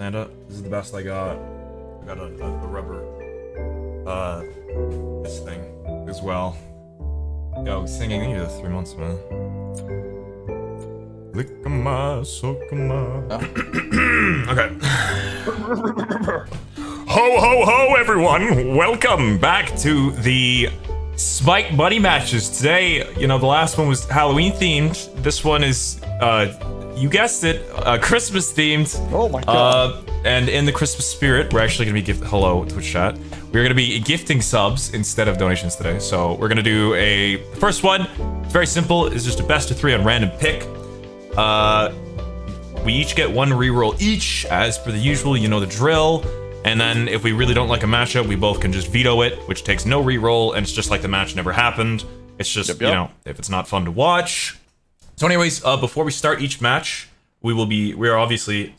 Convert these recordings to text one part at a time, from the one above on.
Stand up. This is the best I got. I got a rubber this thing as well. Yo, singing here 3 months, man. Lickama, sokama. Okay. Ho ho ho, everyone! Welcome back to the Smite Buddy Matches. Today, you know, the last one was Halloween themed. This one is, you guessed it, Christmas themed. Oh my god. And in the Christmas spirit, we're actually gonna be hello, Twitch chat. We're gonna be gifting subs instead of donations today. So we're gonna do the first one, it's very simple, it's just a best of three on random pick. We each get one reroll each, as per the usual, you know the drill. And then if we really don't like a matchup, we both can just veto it, which takes no reroll, and it's just like the match never happened. It's just, you know, if it's not fun to watch. So anyways, before we start each match, we are obviously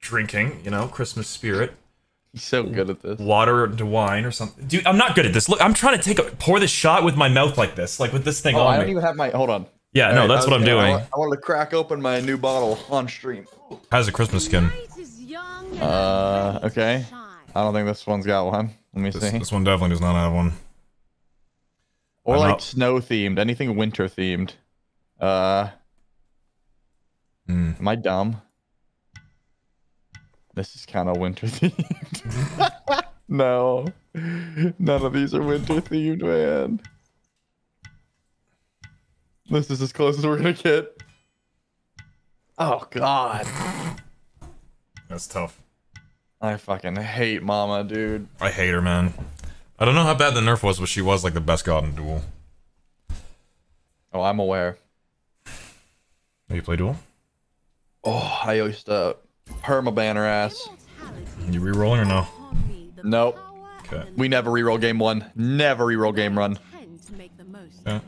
drinking, you know, Christmas spirit. He's so good at this. Water to wine or something. Dude, I'm not good at this. Look, I'm trying to pour this shot with my mouth like this, like with this thing on me. I don't even have my, hold on. Yeah, all no, right, that's what I'm doing. I wanted to crack open my new bottle on stream. How's a Christmas skin? Okay. I don't think this one's got one. Let me see. This one definitely does not have one. Or like snow themed, anything winter themed. Am I dumb? This is kind of winter themed. No, none of these are winter themed, man. This is as close as we're gonna get. Oh god. That's tough. I fucking hate Mama, dude. I hate her, man. I don't know how bad the nerf was, but she was like the best god in Duel. Oh, I'm aware. Do you play Duel? Oh, I used to permaban her ass. You re-rolling or no? Nope. Okay. We never re-roll game one. Never re-roll game run. Okay.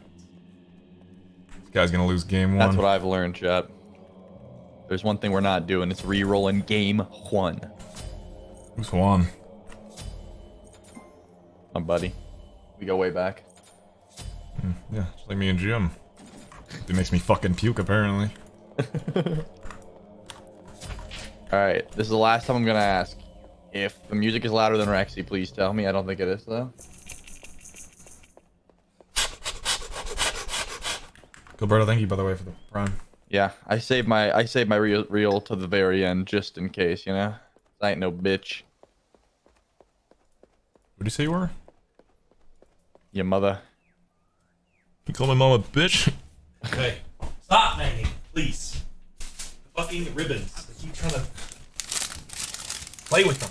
This guy's gonna lose game one. That's what I've learned, chat. There's one thing we're not doing, it's re-rolling game one. Who's Juan? My buddy. We go way back. Yeah, just like me and Jim. It makes me fucking puke, apparently. Alright, this is the last time I'm gonna ask. If the music is louder than Rexsi, please tell me. I don't think it is, though. Gilberto, thank you, by the way, for the prime. Yeah, I saved my reel to the very end just in case, you know. I ain't no bitch. What do you say you were? Your mother. You call my mom a bitch? Okay, stop, Manny, please. The fucking ribbons. I keep trying to play with them.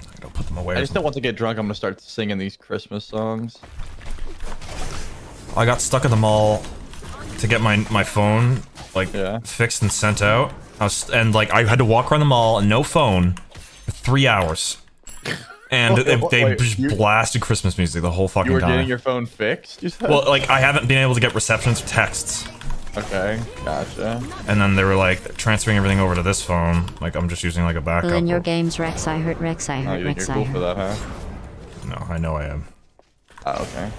I gotta put them away. I just don't want to get drunk. I'm gonna start singing these Christmas songs. I got stuck at the mall to get my phone, like, fixed and sent out. I had to walk around the mall, no phone, for 3 hours. And they blasted Christmas music the whole fucking time. You were getting your phone fixed, you said? Well, like, I haven't been able to get receptions or texts. Okay, gotcha. And then they were, like, transferring everything over to this phone. Like, I'm just using, like, a backup. Well, in your games, Rex, I hurt Rex, I hurt Rex, I hurt. You're cool for that, huh? No, I know I am. Oh, okay.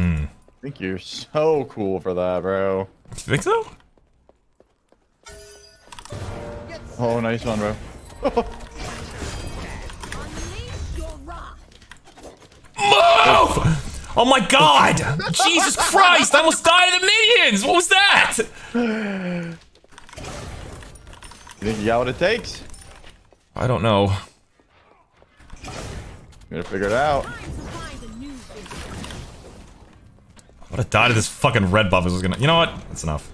I think you're so cool for that, bro. You think so? Oh, nice one, bro. Move! Oh my god! Jesus Christ! I almost died of the minions! What was that? You think you got what it takes? I don't know. I'm gonna figure it out. I would have died of this fucking red buff. You know what? That's enough.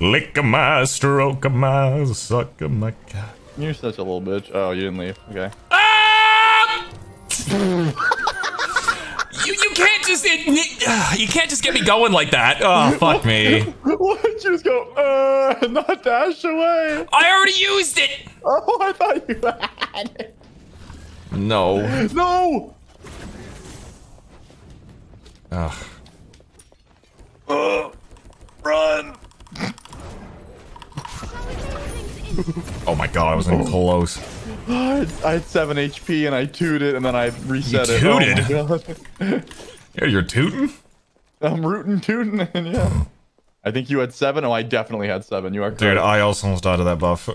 Lick a my stroke a my suck a my god. You're such a little bitch. Oh, you didn't leave. Okay. Ah! you can't just get me going like that. Oh fuck me. What? You just go not dash away. I already used it. Oh, I thought you had it. No. No. Ugh. Run! Oh my god, I was in close. I had 7 HP and I tooted and then I reset it. You tooted? Oh yeah, you're tooting? I'm rooting, tooting, and yeah. I think you had 7. Oh, I definitely had 7. You are correct. Dude, I also almost died of that buff.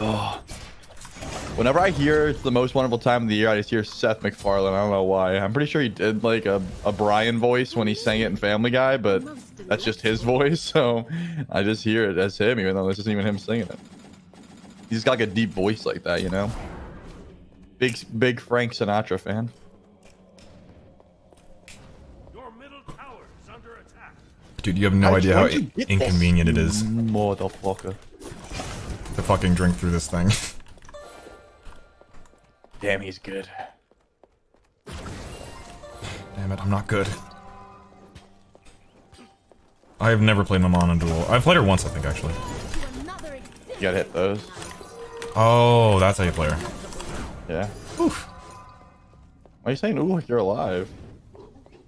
Oh. Whenever I hear it's the most wonderful time of the year, I just hear Seth MacFarlane. I don't know why. I'm pretty sure he did like a Brian voice when he sang it in Family Guy, but that's just his voice. So I just hear it as him, even though this isn't even him singing it. He's got like a deep voice like that, you know? Big Frank Sinatra fan. Dude, you have no idea how inconvenient it is. Motherfucker. To fucking drink through this thing. Damn, he's good. Damn it, I'm not good. I have never played Mama on a duel. I've played her once, I think, actually. You gotta hit those. Oh, that's how you play her. Yeah. Oof. Why are you saying ooh like you're alive?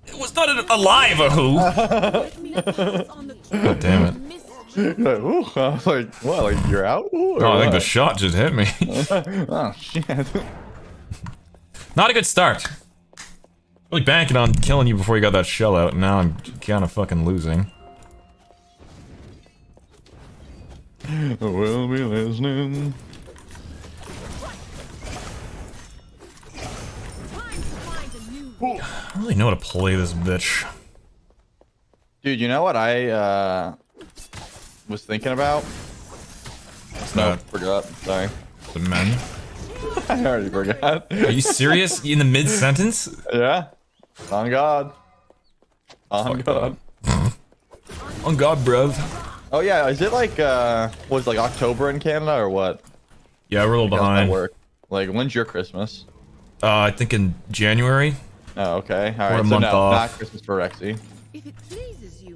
It was not an alive a who. God damn it. Like, ooh. I was like, what, like you're out? Ooh, oh, I think the shot just hit me. Oh, shit. Not a good start. Really banking on killing you before you got that shell out, and now I'm kind of fucking losing. We'll be listening. I don't really know how to play this bitch. Dude, you know what I was thinking about? No, forgot. Sorry. The men. I already forgot. Are you serious? In the mid sentence? Yeah. On God. On God. On God, bruv. Oh yeah, is it like was like October in Canada or what? Yeah, we're a little behind. Work. Like, when's your Christmas? I think in January. Oh, okay. All right, so no, off. Not Christmas for Rexsi.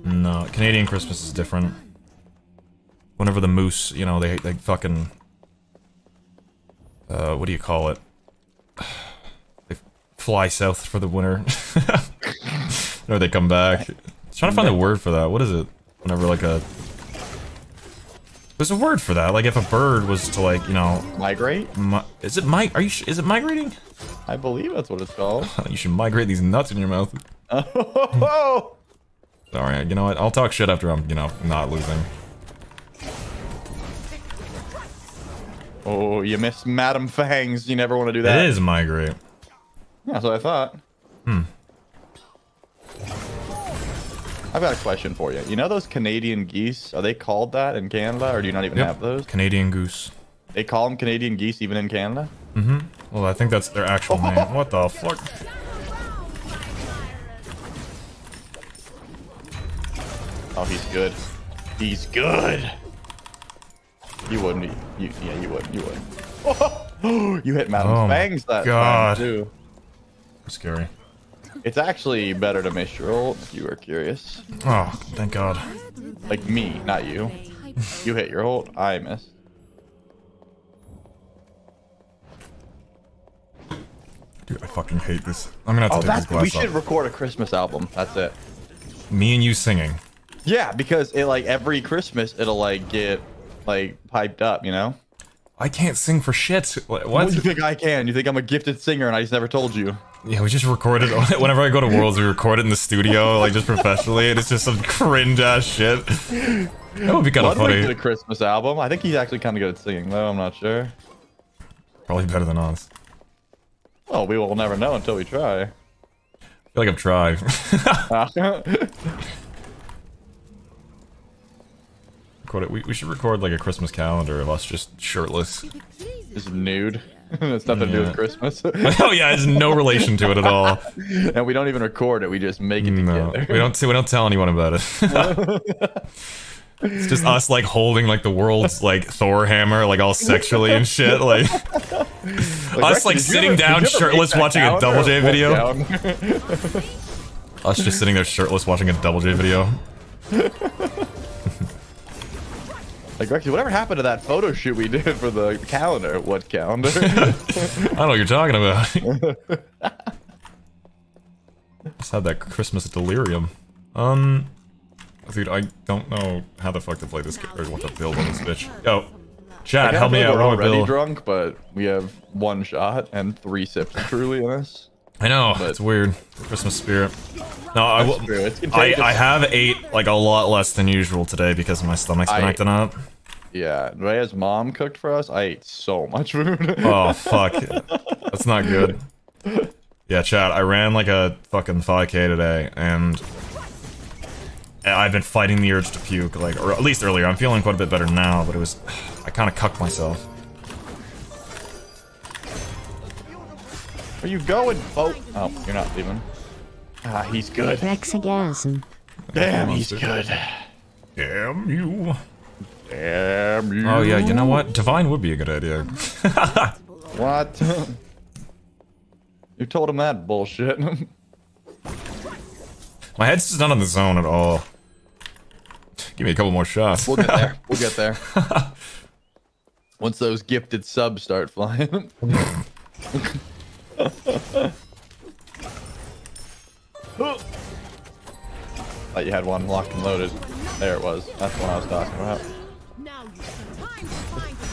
No, Canadian Christmas is different. Whenever the moose, you know, they fucking... what do you call it? They fly south for the winter. Or they come back. I'm trying to find a word for that. What is it? Whenever, like, a... There's a word for that. Like, if a bird was to, like, you know... Migrate? Is it is it migrating? I believe that's what it's called. You should migrate these nuts in your mouth. Oh! Sorry, you know what? I'll talk shit after I'm, you know, not losing. Oh, you missed Madam Fangs. You never want to do that. It is migrate. Yeah, that's what I thought. Hmm. I've got a question for you. You know those Canadian geese? Are they called that in Canada, or do you not even have those? Canadian goose. They call them Canadian geese even in Canada? Mm-hmm. Well, I think that's their actual name. What the fuck? Oh, he's good. He's good! You wouldn't. Yeah, you would. You would. Oh, you hit Madam Fangs that time, too. Scary. It's actually better to miss your ult if you were curious. Oh, thank God. Like me, not you. You hit your ult, I missed. Dude, I fucking hate this. I'm gonna have to take this glass off. We should record a Christmas album. That's it. Me and you singing. Yeah, because it like every Christmas it'll like get like piped up, you know? I can't sing for shit. What? What do you think I can? You think I'm a gifted singer and I just never told you? Yeah, we just recorded. Whenever I go to Worlds, we record it in the studio, like just professionally, and it's just some cringe ass shit. That would be kind of funny. Did a Christmas album. I think he's actually kind of good at singing, though. I'm not sure. Probably better than us. Oh, we will never know until we try. I feel like I'm trying. Record it. We should record like a Christmas calendar of us just shirtless. Just nude. It's nothing to do with Christmas. Oh yeah, there's no relation to it at all. And we don't even record it, we just make it together. We don't tell anyone about it. It's just us like holding like the world's like Thor hammer, like all sexually and shit, like, us like sitting down shirtless watching a Double J video. Us just sitting there shirtless watching a Double J video. Like, Rexsi, whatever happened to that photo shoot we did for the calendar? What calendar? I don't know what you're talking about. Just had that Christmas delirium. Dude, I don't know how the fuck to play this game, or what to build on this bitch. Yo, Chad, help me out. We're already drunk, but we have one shot and 3 sips truly in us. I know, but it's weird. Christmas spirit. No, I have ate like a lot less than usual today because my stomach's been acting up. Yeah, Rhea's mom cooked for us. I ate so much food. Oh fuck, that's not good. Yeah, chat. I ran like a fucking 5K today, and I've been fighting the urge to puke, like, or at least earlier. I'm feeling quite a bit better now, but it was, I kind of cucked myself. Where you going? Oh, oh, you're not leaving. Ah, he's good. Rexagasm. Damn, he's good. Damn you. Damn you. Oh yeah, you know what? Divine would be a good idea. What? You told him that bullshit. My head's just not on the zone at all. Give me a couple more shots. We'll get there. We'll get there. Once those gifted subs start flying. Thought you had one locked and loaded. There it was. That's the one I was talking about.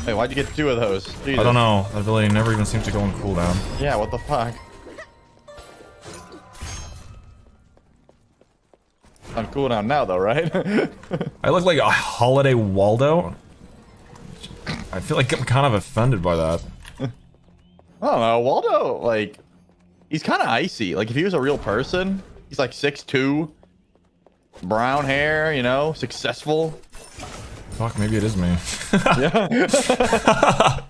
Hey, why'd you get two of those? Jesus. I don't know. That ability never even seems to go on cooldown. Yeah, what the fuck? I'm cool down now, though, right? I look like a holiday Waldo. I feel like I'm kind of offended by that. I don't know, Waldo, like, he's kind of icy. Like, if he was a real person, he's like 6'2", brown hair, you know, successful. Fuck, maybe it is me. Yeah.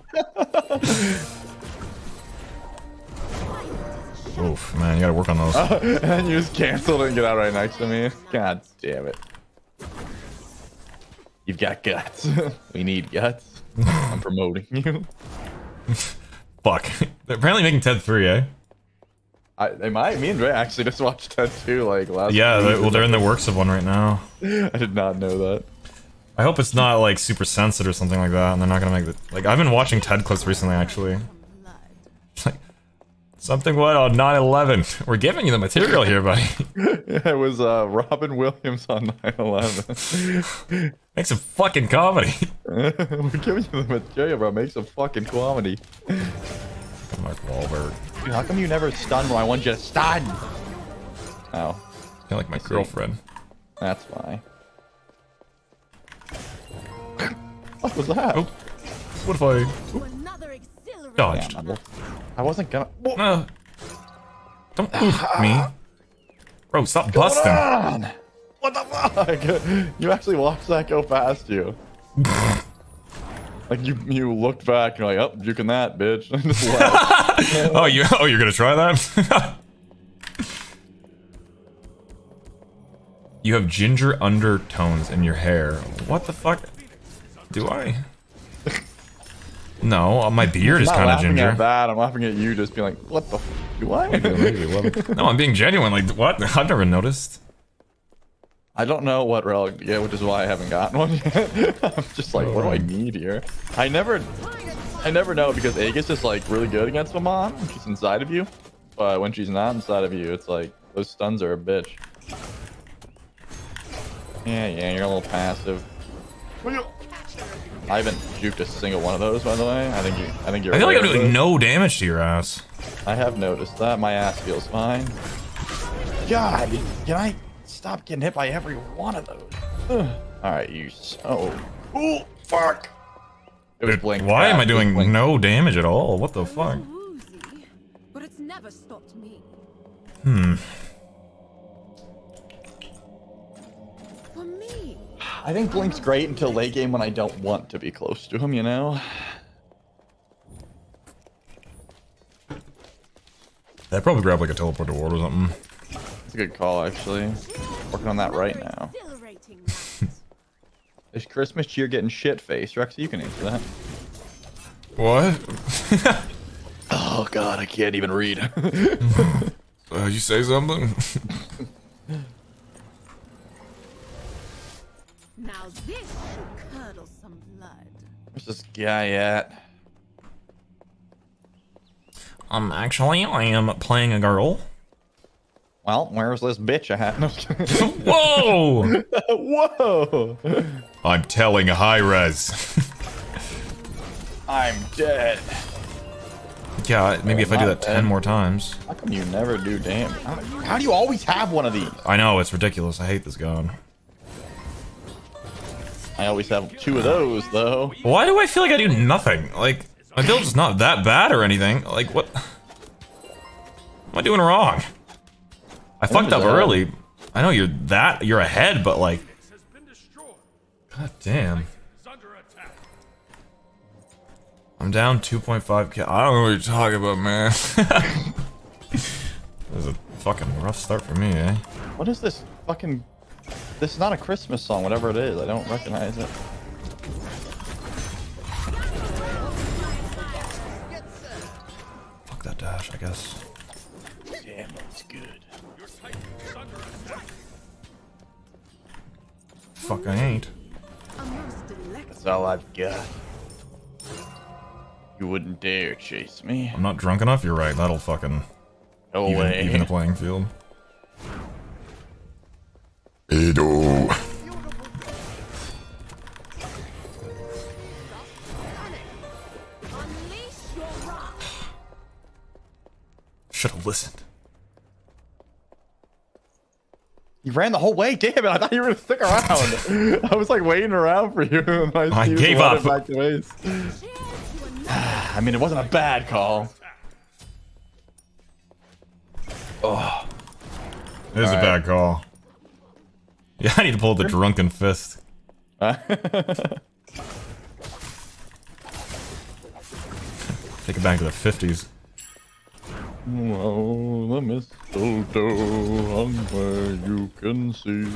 Oof, man, you gotta work on those. And you just canceled and get out right next to me. God damn it. You've got guts. We need guts. I'm promoting you. Fuck. They're apparently making Ted 3, eh? They might. Me and Dre actually just watched Ted 2 like last week. Yeah, well, they're in the works of one right now. I did not know that. I hope it's not like super censored or something like that, and they're not gonna make it. Like, I've been watching Ted clips recently, actually. Like, something went on 9/11. We're giving you the material here, buddy. Yeah, it was Robin Williams on 9/11. Make some fucking comedy. We're giving you the material, bro. Make some fucking comedy. Come on, Wahlberg. Dude, how come you never stun when I want you to stun? Oh. I feel like my girlfriend. That's why. What was that? Oh. What if I... Oop. Dodged. Yeah, I wasn't gonna. No. Don't move me. Bro, stop busting. On? What the fuck? You actually watched that go past you. Like you looked back and you're like, oh, juking that, bitch. And just laughed. You're gonna try that? You have ginger undertones in your hair. What the fuck? Do I? No, my beard is kind of ginger. I'm laughing at that. I'm laughing at you just being like, what the f do I? No, I'm being genuine. Like, what? I've never noticed. I don't know what relic to get, which is why I haven't gotten one yet. I'm just like, what do I need here? I never know because Aegis is like really good against Mama when she's inside of you. But when she's not inside of you, it's like, those stuns are a bitch. Yeah, you're a little passive. I haven't juked a single one of those, by the way. I feel like I'm doing no damage to your ass. I have noticed that. My ass feels fine. God, can I stop getting hit by every one of those? Alright, you so... Ooh, fuck! It was blink. Why am I doing no damage at all? What the fuck? But it's never stopped me. Hmm. I think Blink's great until late game when I don't want to be close to him, you know? I'd probably grab like a teleport to ward or something. That's a good call, actually. Working on that right now. Is Christmas cheer getting shit-faced? Rexi, you can answer that. What? Oh god, I can't even read. You say something? Now this should curdle some blood. Where's this guy at? Actually, I am playing a girl. Well, where's this bitch at? Whoa! Whoa! I'm telling high res. I'm dead. Yeah, maybe if I do that 10 more times. How come you never do damage? How do you always have one of these? I know, it's ridiculous. I hate this gun. I always have two of those, though. Why do I feel like I do nothing? Like, my build's not that bad or anything. Like, what? Am I doing wrong? I fucked up early. I know you're ahead, but like, god damn. I'm down 2.5k. I don't know what you're talking about, man. This is a fucking rough start for me, eh? What is this fucking... This is not a Christmas song, whatever it is. I don't recognize it. Fuck that dash, I guess. Damn, that's good. Fuck, I ain't. That's all I've got. You wouldn't dare chase me. I'm not drunk enough? You're right. That'll fucking... No way. Even the playing field. Edo. Should've listened. You ran the whole way? Damn it, I thought you were gonna stick around. I was like waiting around for you. I gave up. Back to base. I mean, it wasn't a bad call. Oh, it is a bad call. Yeah, I need to pull out the drunken fist. Take it back to the 50s. Oh, the mistletoe on where you can see.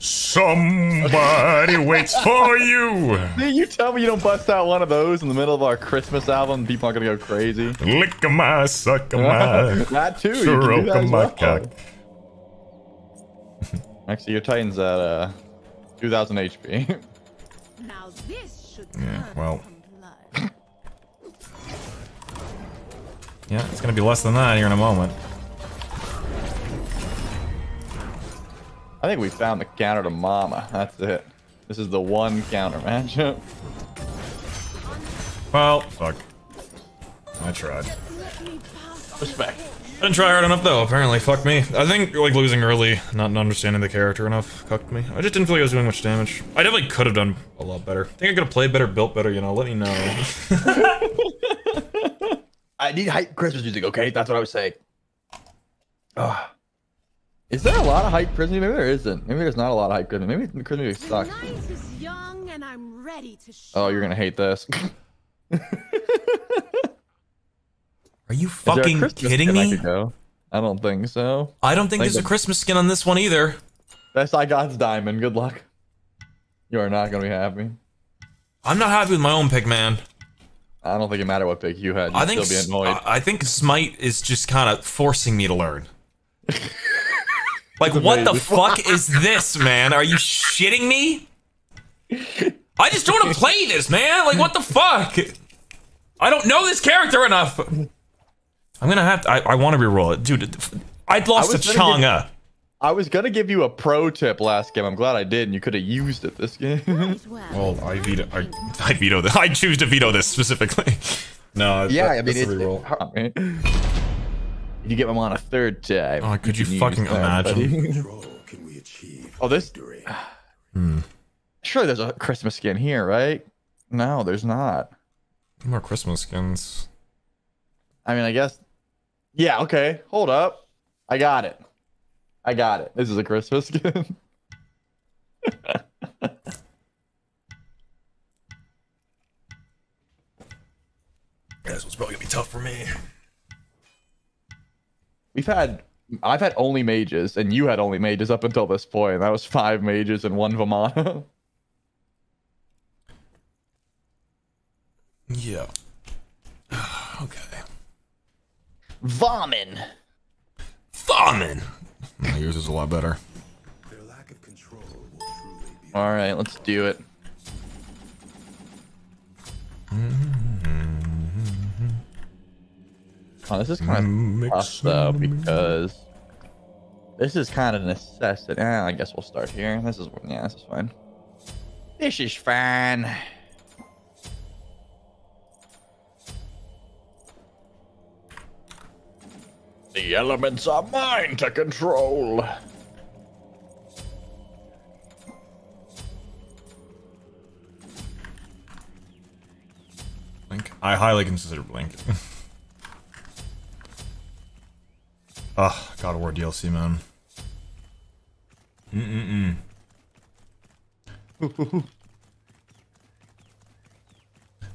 Somebody waits for you. See, you tell me you don't bust out one of those in the middle of our Christmas album, people are gonna go crazy. Lick a my, suck a my, that too. Stroke my cock. Actually, your Titan's at 2,000 HP. Now this should well. Yeah, it's gonna be less than that here in a moment. I think we found the counter to Mama. That's it. This is the one counter matchup. Well, fuck. I tried. Respect. I didn't try hard enough though, apparently. Fuck me. I think, like, losing early, not understanding the character enough, cucked me. I just didn't feel like I was doing much damage. I definitely could have done a lot better. I think I could have played better, built better, you know, let me know. I need hype Christmas music, okay? That's what I would say. Ugh. Is there a lot of hype Christmas? Maybe there isn't. Maybe there's not a lot of hype Christmas. Maybe the Christmas music sucks. Oh, you're gonna hate this. Are you fucking kidding me? I don't think so. I don't think there's a Christmas skin on this one either. That's I God's diamond. Good luck. You are not gonna be happy. I'm not happy with my own pick, man. I don't think it mattered what pick you had. You'd still be annoyed. I think Smite is just kind of forcing me to learn. Like, what the fuck is this, man? Are you shitting me? I just don't want to play this, man. Like, what the fuck? I don't know this character enough. I'm gonna have to. I want to reroll it, dude. I'd lost to Changa. I was gonna give you a pro tip last game. I'm glad I did, and you could have used it this game. Well, I veto this. I choose to veto this specifically. No. Yeah, I mean, it's a reroll. You get them on a third time. Oh, could you fucking imagine? Oh, this. Sure, there's a Christmas skin here, right? No, there's not. No more Christmas skins. I mean, I guess. Yeah. Okay. Hold up. I got it. I got it. This is a Christmas skin. This one's probably gonna be tough for me. I've had only mages, and you had only mages up until this point, and that was 5 mages and 1 Vamana. Yeah. Okay. Vommin! No, yours is a lot better. Their lack of control will truly be... Alright, let's do it. Oh, this is kind of tough though, because this is kind of necessity. I guess we'll start here. This is this is fine. This is fine. elements are mine to control. Blink. I highly consider Blink. Ugh, God of War DLC, man.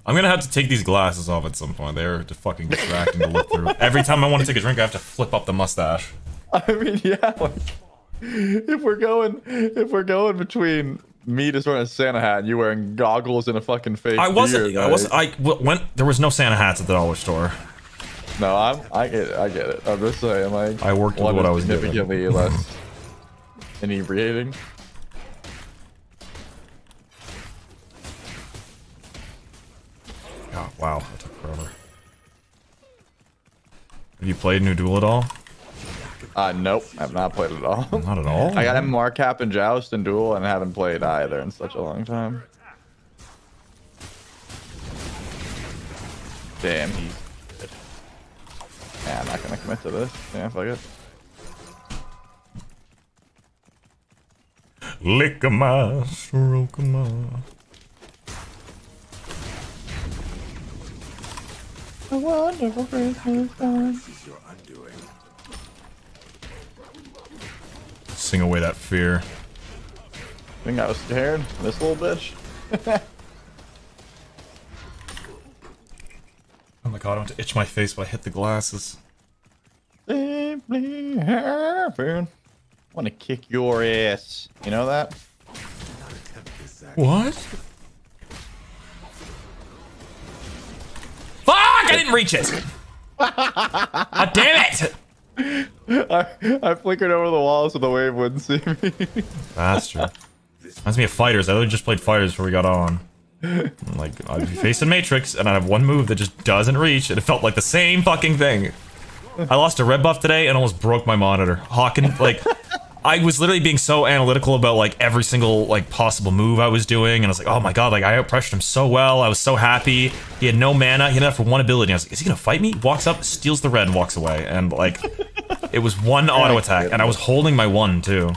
I'm gonna have to take these glasses off at some point. They're fucking distracting to look through. Every time I want to take a drink, I have to flip up the mustache. I mean, yeah. Like, if we're going between me just wearing a Santa hat and you wearing goggles and a fucking fake beard, I wasn't. There was no Santa hats at the dollar store. No, I get it. I'm just saying, like, I worked with what I was significantly less inebriating. God, wow, that took forever. Have you played New Duel at all? Nope, I've not played it at all. Not at all? I got MMR Cap and Joust and Duel and haven't played either in such a long time. Damn, he's good. Yeah, I'm not gonna commit to this. Yeah, fuck it. Lickama, Sorokama. A wonderful Christmas time. This is your undoing. Sing away that fear. I think I was scared. This little bitch. Oh my god, I want to itch my face when I hit the glasses. Simply happen. I want to kick your ass. You know that? What? I didn't reach it. God damn it! I flickered over the wall so the wave wouldn't see me. Bastard. Reminds me of Fighters. I literally just played Fighters before we got on. I'm like, I'd be facing Matrix, and I have one move that just doesn't reach, and it felt like the same fucking thing. I lost a red buff today and almost broke my monitor. Hawken, like, I was literally being so analytical about like every single like possible move I was doing, and I was like, oh my god, like I out-pressured him so well. I was so happy. He had no mana. He had enough for one ability. And I was like, is he gonna fight me? Walks up, steals the red, walks away, and like, it was one auto attack, and I was holding my one too. I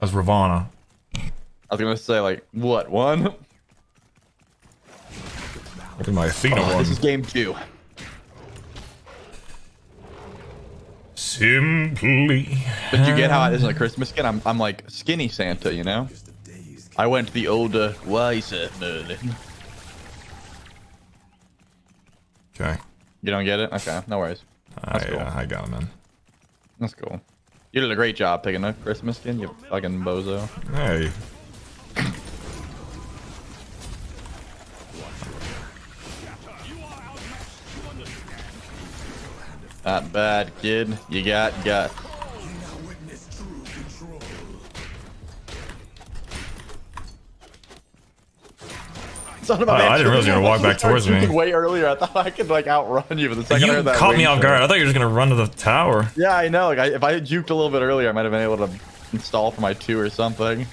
was Ravana. I was gonna say like what one? Look at my Athena one. This is game two. Simply. But you get how it isn't a Christmas skin? I'm like skinny Santa, you know? I went to the older, wiser Merlin. Okay. You don't get it? Okay, no worries. That's cool. I got it, man. That's cool. You did a great job picking a Christmas skin, you fucking bozo. Hey. Not bad, kid. You got guts. I didn't realize you were gonna walk back towards me. Way earlier, I thought I could like outrun you, but the second I heard that, you caught me off guard. I thought you were just gonna run to the tower. Yeah, I know. Like, if I had juked a little bit earlier, I might have been able to install for my 2 or something.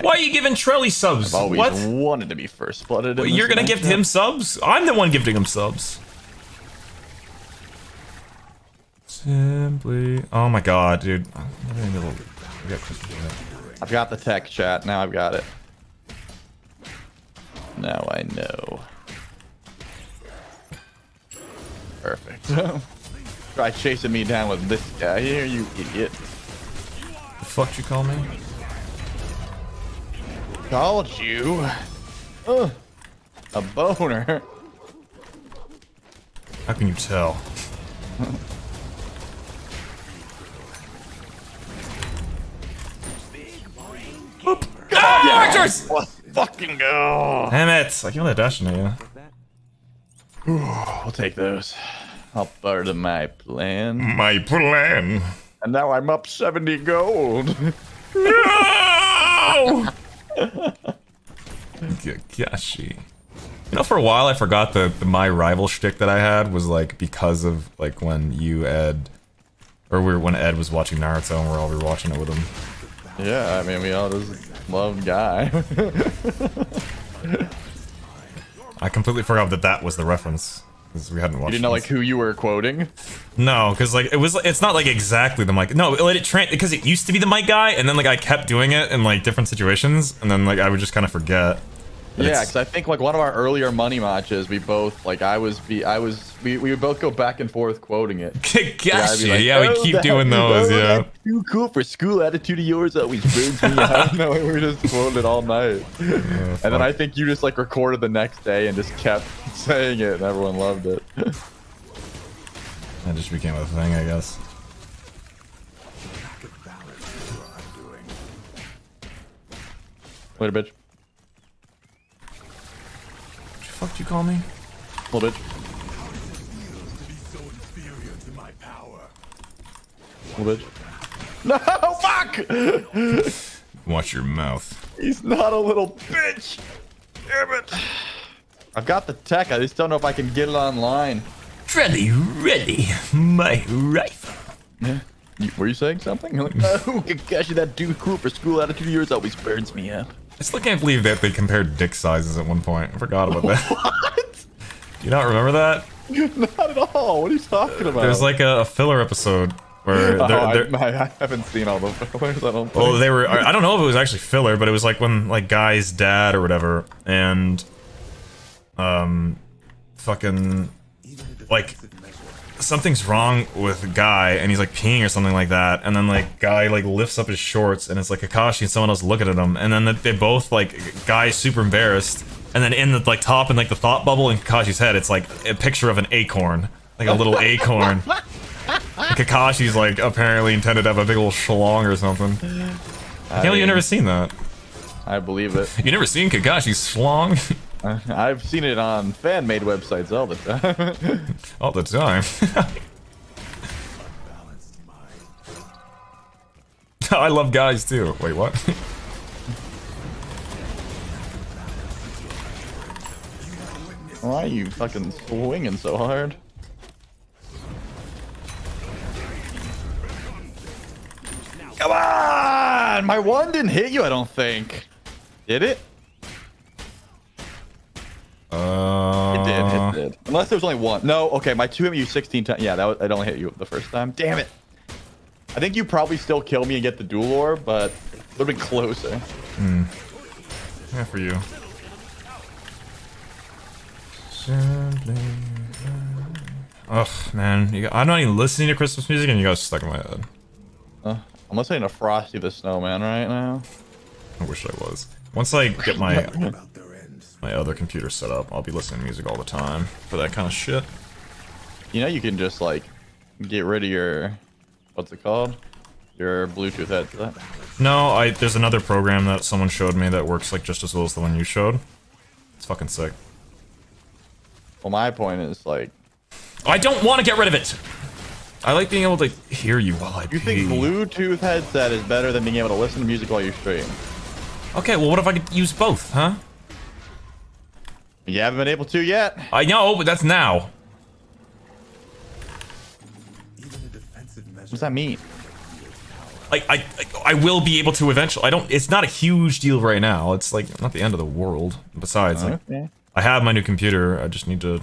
Why are you giving Trelli subs? I've always wanted to be first blooded. Well, you're gonna gift him subs? I'm the one gifting him subs. Simply. Oh my god, dude. I've got the tech chat. Now I've got it. Now I know. Perfect. Try chasing me down with this guy here, you idiot. The fuck you call me? Called you a boner. How can you tell? Boop. Actors! Let's fucking go! Damn it! I can't let dash in here. I'll take those. I'll part of my plan. My plan. And now I'm up 70 gold. No! Kakashi. You know, for a while I forgot that my rival shtick that I had was like because of like when you, Ed, or when Ed was watching Naruto and we're all watching it with him. Yeah, I mean, we all just love Guy. I completely forgot that that was the reference. We hadn't watched. You didn't know like who you were quoting? No, because like it was. It's not like exactly the mic. No, because it used to be the mic guy, and then like I kept doing it in like different situations, and then like I would just kind of forget. Yeah, because I think like one of our earlier money matches, we both like we would both go back and forth quoting it. Kakashi, like, yeah, we keep doing those. Yeah. Too cool for school attitude of yours always brings me out. No, we just quoted it all night. Yeah, and then I think you just like recorded the next day and just kept saying it, and everyone loved it. That just became a thing, I guess. Later, bitch. What the fuck did you call me? Little bitch. How does it feel to be so inferior to my power? Little bitch. No, fuck! Watch your mouth. He's not a little bitch. Damn it. I've got the tech. I just don't know if I can get it online. Trelli, ready, my rifle. Yeah. Were you saying something? You're like, oh, Kakashi, that dude cool for school attitude of yours always burns me up. I still can't believe that they compared dick sizes at one point. I forgot about that. What? Do you not remember that? Not at all. What are you talking about? There's like a filler episode where I haven't seen all the fillers. I don't think. Well, they were. I don't know if it was actually filler, but it was like when like Guy's dad or whatever, and fucking like something's wrong with Guy, and he's like peeing or something like that, and then like Guy like lifts up his shorts, and it's like Kakashi and someone else looking at him, and then they both like Guy's super embarrassed, and then in the like top and like the thought bubble in Kakashi's head, it's like a picture of an acorn, like a little acorn. Kakashi's like apparently intended to have a big old schlong or something. I can't believe you've never seen that. I believe it. You never seen Kakashi's schlong? I've seen it on fan-made websites all the time. All the time. I love guys too. Wait, what? Why are you fucking swinging so hard? Come on! My one didn't hit you, I don't think. Did it? It did. Unless there was only one. No, okay, my two hit you 16 times. Yeah, that was, it only hit you the first time. Damn it. I think you probably still kill me and get the dual orb, but a little bit closer. Hmm. Yeah, for you. Ugh, man. I'm not even listening to Christmas music and you guys stuck in my head. I'm listening to Frosty the Snowman right now. I wish I was. Once I get my... my other computer set up, I'll be listening to music all the time for that kind of shit. You know, you can just like get rid of your what's it called? Your Bluetooth headset. No, there's another program that someone showed me that works like just as well as the one you showed. It's fucking sick. Well, my point is like I don't want to get rid of it. I like being able to hear you while I pee. You think Bluetooth headset is better than being able to listen to music while you stream? Okay, well what if I could use both, huh? You haven't been able to yet. I know, but that's now. What does that mean? Like, I will be able to eventually. I don't. It's not a huge deal right now. It's like not the end of the world. Besides, like, okay. I have my new computer. I just need to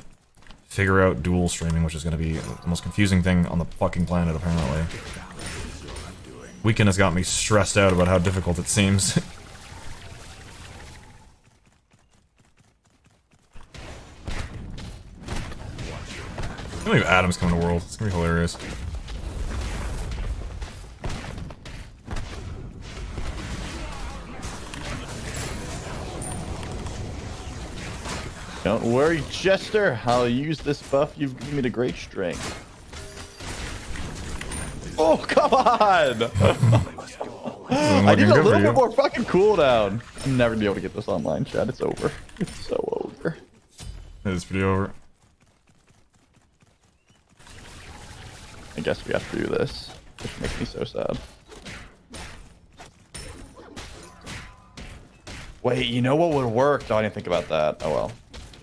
figure out dual streaming, which is going to be the most confusing thing on the fucking planet, apparently. Weekend has got me stressed out about how difficult it seems. I can't believe Adam's coming to World. It's gonna be hilarious. Don't worry, Jester. I'll use this buff. You've given me the great strength. Oh, come on! I need a little bit more fucking cooldown. I'm never gonna be able to get this online, chat. It's over. It's so over. It is pretty over. I guess we have to do this, which makes me so sad. Wait, you know what would work? No, I didn't think about that. Oh well.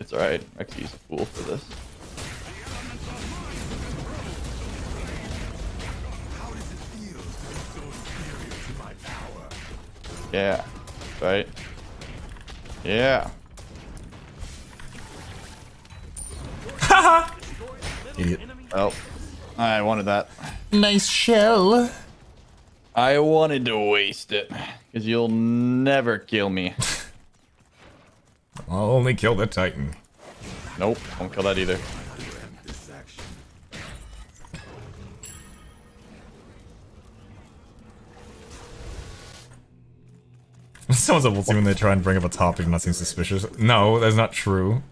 It's alright. I could use a fool for this. Yeah. Right? Yeah. Haha! Idiot. Oh. I wanted that. Nice shell. I wanted to waste it. Because you'll never kill me. I'll only kill the Titan. Nope, won't kill that either. Someone's able to when they try and bring up a topic, nothing suspicious. No, that's not true.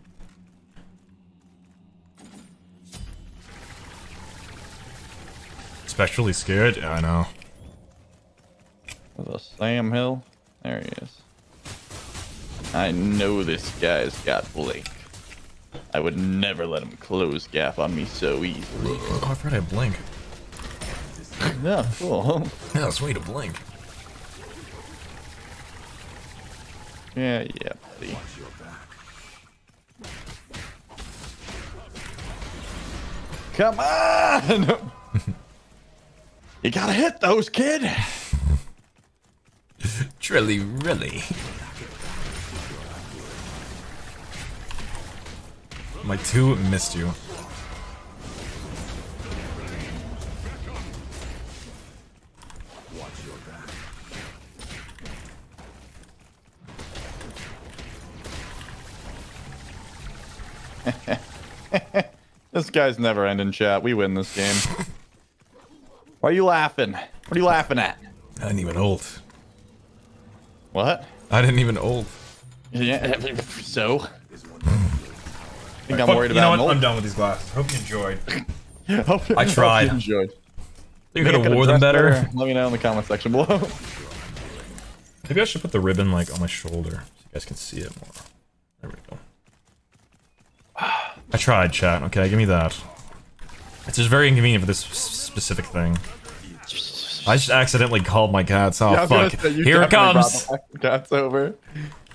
Especially scared? Yeah, I know. There's a Sam Hill. There he is. I know this guy's got Blink. I would never let him close gap on me so easily. Oh, I forgot I blink. Yeah, cool. Yeah, it's way to blink. Yeah, yeah, buddy. Come on! You gotta hit those, kid! Trelli, really. My two missed you. This guy's never ending, chat. We win this game. Why are you laughing? What are you laughing at? I didn't even ult. What? I didn't even ult. Yeah, so? I think I'm worried about an ult. I'm done with these glasses. Hope you enjoyed. I tried. Hope you enjoyed. You could have wore them better. Let me know in the comment section below. Maybe I should put the ribbon like on my shoulder so you guys can see it more. There we go. I tried, chat. Okay, give me that. It's just very inconvenient for this specific thing. I just accidentally called my cats. Oh, yeah, fuck. Here it comes. Cats over.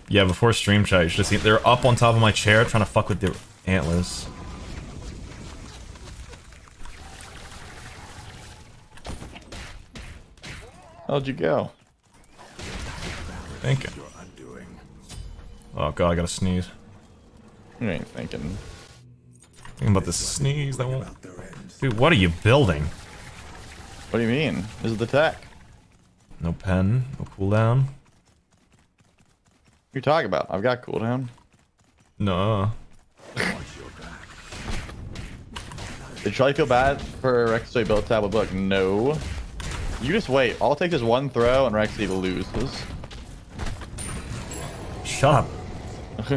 Yeah, before stream chat, you should have seen. They're up on top of my chair trying to fuck with their antlers. How'd you go? Thinking. Oh god, I gotta sneeze. You ain't thinking. Thinking about the sneeze that won't. Dude, what are you building? What do you mean? This is the tech. No pen, no cooldown. What are you talking about? I've got cooldown. No. Did Charlie feel bad for Rexsi built tablet book? No. You just wait. All it takes is one throw and Rexsi loses. Shut up.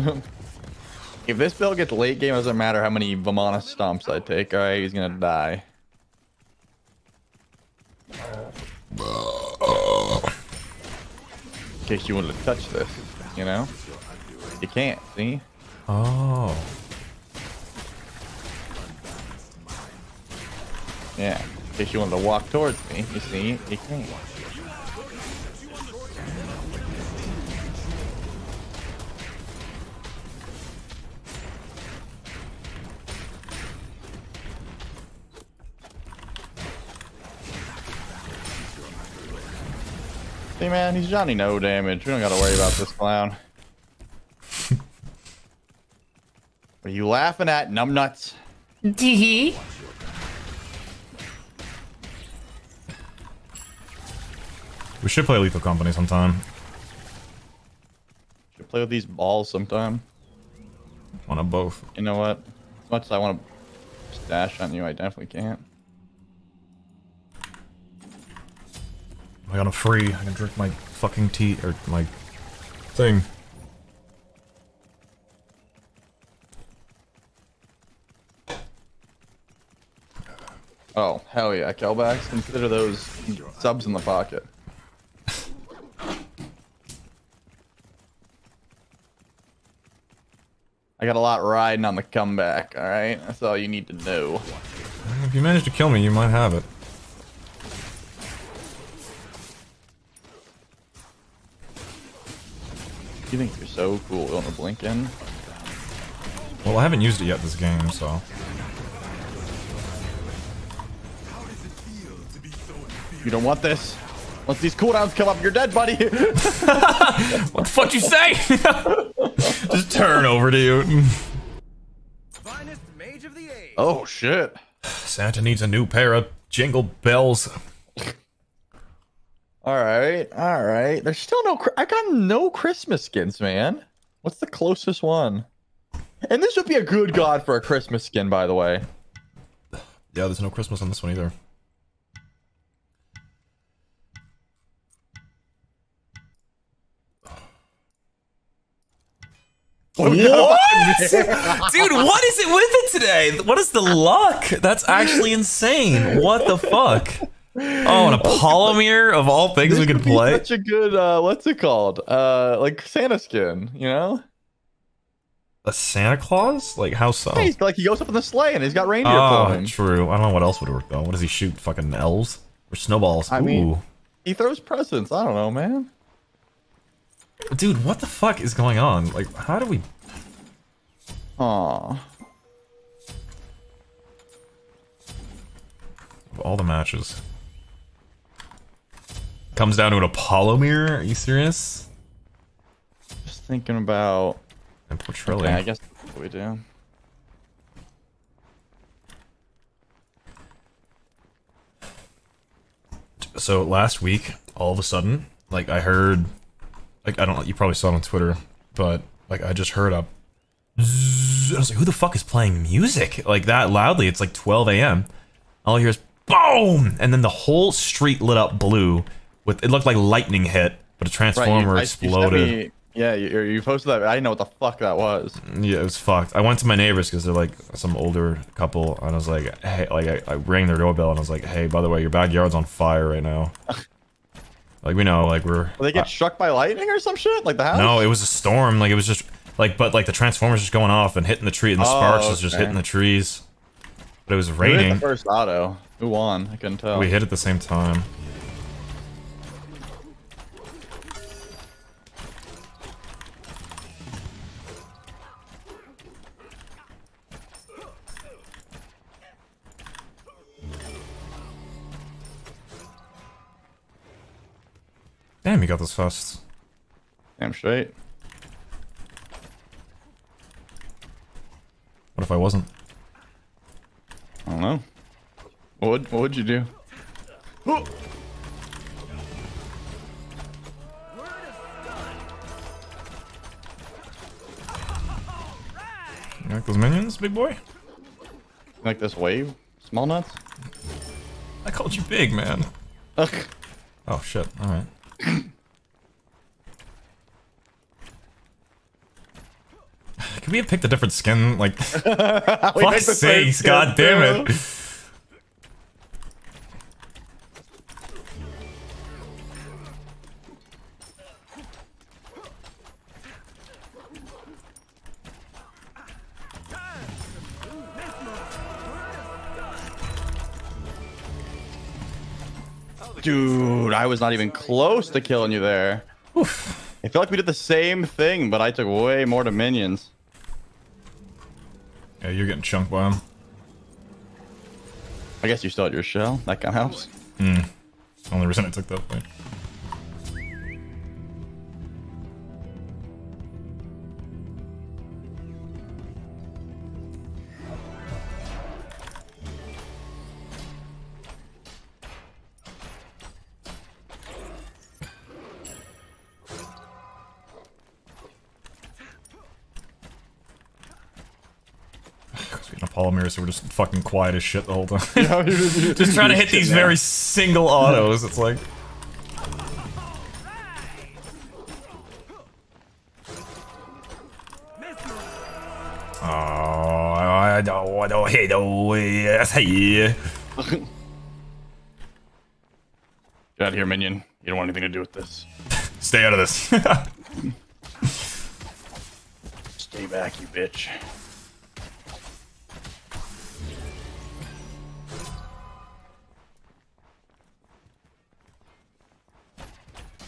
If this build gets late game, it doesn't matter how many Vamana stomps I take. Alright, he's gonna die. In case you wanted to touch this. You know? You can't, see? Oh. Yeah. In case you wanted to walk towards me, you see? You can't. See, man, he's Johnny No Damage. We don't gotta worry about this clown. What are you laughing at, numbnuts? Dee hee. We should play Lethal Company sometime. Should play with these balls sometime. One of both. You know what? As much as I want to stash on you, I definitely can't. I got him free. I can drink my fucking tea or my thing. Oh, hell yeah. Kelbacks, consider those subs in the pocket. I got a lot riding on the comeback, alright? That's all you need to know. If you manage to kill me, you might have it. You think you're so cool on the blink in? Well, I haven't used it yet this game, so. You don't want this? Once these cooldowns come up, you're dead, buddy. What the fuck you say? Just turn over to you. Finest mage of the age. Oh shit. Santa needs a new pair of jingle bells. Alright, alright. There's still no... I got no Christmas skins, man. What's the closest one? And this would be a good god for a Christmas skin, by the way. Yeah, there's no Christmas on this one either. What? Dude, what is it with it today? What is the luck? That's actually insane. What the fuck? Oh, an Apollo mirror of all things this we could play. Such a good, what's it called? Like Santa skin, you know? A Santa Claus? Like how so? Hey, like he goes up in the sleigh and he's got reindeer. Oh, pulling. True. I don't know what else would work though. What does he shoot? Fucking elves or snowballs? I mean, he throws presents. I don't know, man. Dude, what the fuck is going on? Like, how do we? Aww. All the matches. Comes down to an Apollo mirror? Are you serious? Just thinking about... And Trelli. Okay, I guess that's what we do. So last week, all of a sudden, like I heard... Like, I don't know, you probably saw it on Twitter, but like I just heard a... Zzz, I was like, who the fuck is playing music? Like that loudly, it's like 12 a.m. All I hear is BOOM! And then the whole street lit up blue. With it looked like lightning hit, but a transformer exploded. You posted that. I didn't know what the fuck that was. Yeah, it was fucked. I went to my neighbors because they're like some older couple, and I was like, hey, like I rang their doorbell and I was like, hey, by the way, your backyard's on fire right now. Like we know, like we're. Will they get struck by lightning or some shit? Like the house? No, it was a storm. Like it was just like, but like the transformer's just going off and hitting the tree, and the sparks was just hitting the trees. But it was raining. We hit the first auto. Who won? I couldn't tell. We hit at the same time. Damn, you got this fast. Damn straight. What if I wasn't? I don't know. What would you do? Oh! You like those minions, big boy? You like this wave? Small nuts? I called you big, man. Ugh. Oh shit, alright. Can we have picked a different skin? Like, fuck's sakes, god damn it. Dude, I was not even close to killing you there. Oof. I feel like we did the same thing, but I took way more minions. Yeah, you're getting chunked by him. I guess you still at your shell. That kind of helps. Hmm. Only reason I took that point. So we're just fucking quiet as shit the whole time. Just trying to hit these very single autos. It's like... Oh, I don't hate the way. That's hey. Get out of here, minion. You don't want anything to do with this. Stay out of this. Stay back, you bitch.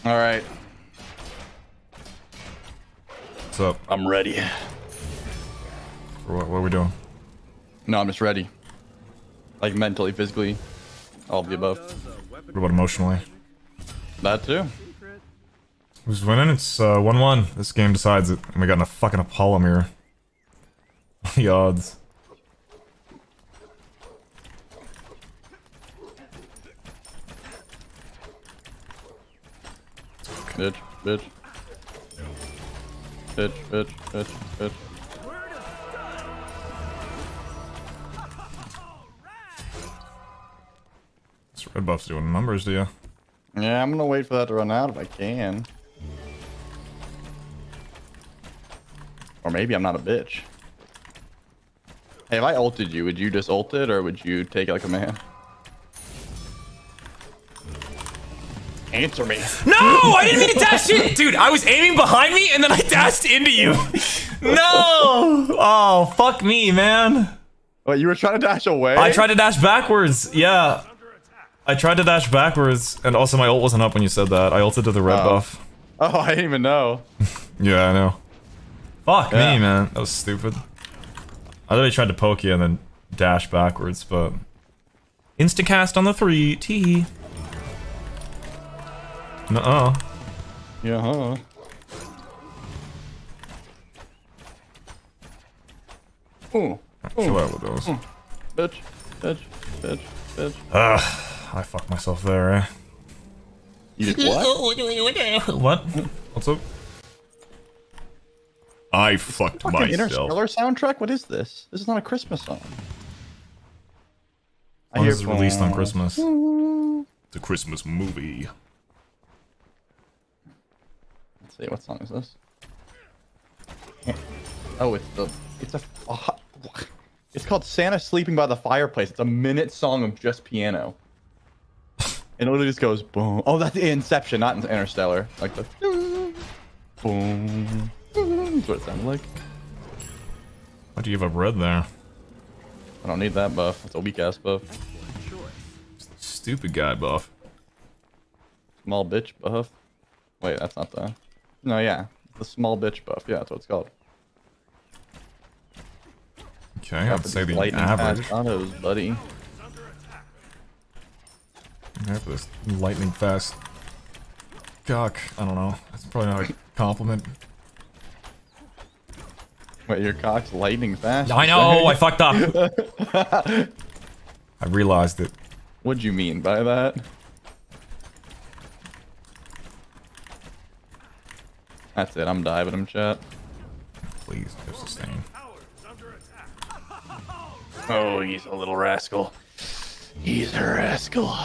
All right. What's up? I'm ready. What are we doing? No, I'm just ready. Like mentally, physically, all of the above. What about emotionally? That too. Who's winning? It's 1-1. This game decides it. And we got a fucking Apollo mirror. The odds. Bitch, bitch. Bitch, bitch, bitch, bitch. This red buff's doing numbers to you. Yeah, I'm gonna wait for that to run out if I can. Or maybe I'm not a bitch. Hey, if I ulted you, would you just ult it, or would you take it like a man? Answer me. No, I didn't mean to dash in. Dude, I was aiming behind me, and then I dashed into you. No. Oh, fuck me, man. Wait, you were trying to dash away? I tried to dash backwards. Yeah. I tried to dash backwards, and also my ult wasn't up when you said that. I ulted to the red buff. Oh, I didn't even know. Yeah, I know. Fuck me, man. That was stupid. I literally tried to poke you and then dash backwards, but... Instacast on the 3. Tee. Nuh-uh. Yeah, huh. Ooh. Not sure what those. Bitch, bitch, bitch, bitch. Ugh. I fucked myself there, eh? You did what? What? What's up? I fucked myself. Fucking Interstellar soundtrack? What is this? This is not a Christmas song. I hear it released on Christmas. It's a Christmas movie. Let's see, what song is this? Oh, it's the... It's a... It's called Santa Sleeping by the Fireplace. It's a minute song of just piano. And it literally just goes boom. Oh, that's Inception, not Interstellar. Like the... Boom. That's what it sounded like. Why'd you give up red there? I don't need that buff. It's a weak ass buff. Stupid guy buff. Small bitch buff. Wait, that's not the... No, yeah. The small bitch buff. Yeah, that's what it's called. Okay, I'd say the average. Autos, buddy. Yeah, for this lightning fast. Cock. I don't know. That's probably not a compliment. Wait, your cock's lightning fast? I know, I fucked up. I realized it. What'd you mean by that? That's it, I'm diving him, chat. Please, no sustain. Oh, he's a little rascal. He's a rascal.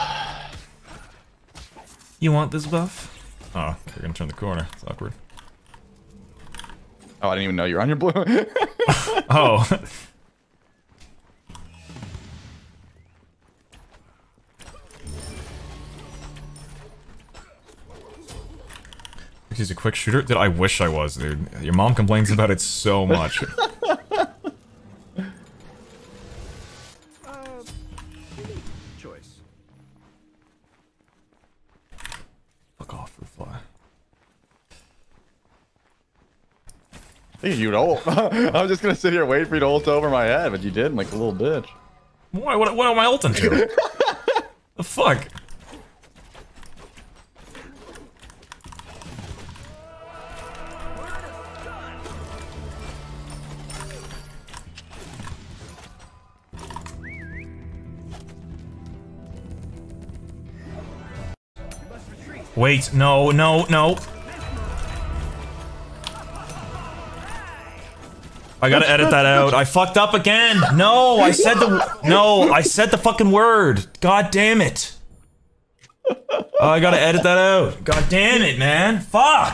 You want this buff? Oh, you're gonna turn the corner. It's awkward. Oh, I didn't even know you were on your blue. Oh. He's a quick shooter? Dude, I wish I was, dude. Your mom complains about it so much. Choice. Fuck off, for fly. You'd ult. I was just gonna sit here waiting for you to ult over my head, but you didn't, like a little bitch. Why? What am I ulting to? The fuck? Wait, no, no, no. I gotta edit that out. I fucked up again. No, I said the fucking word. God damn it. I gotta edit that out. God damn it, man. Fuck.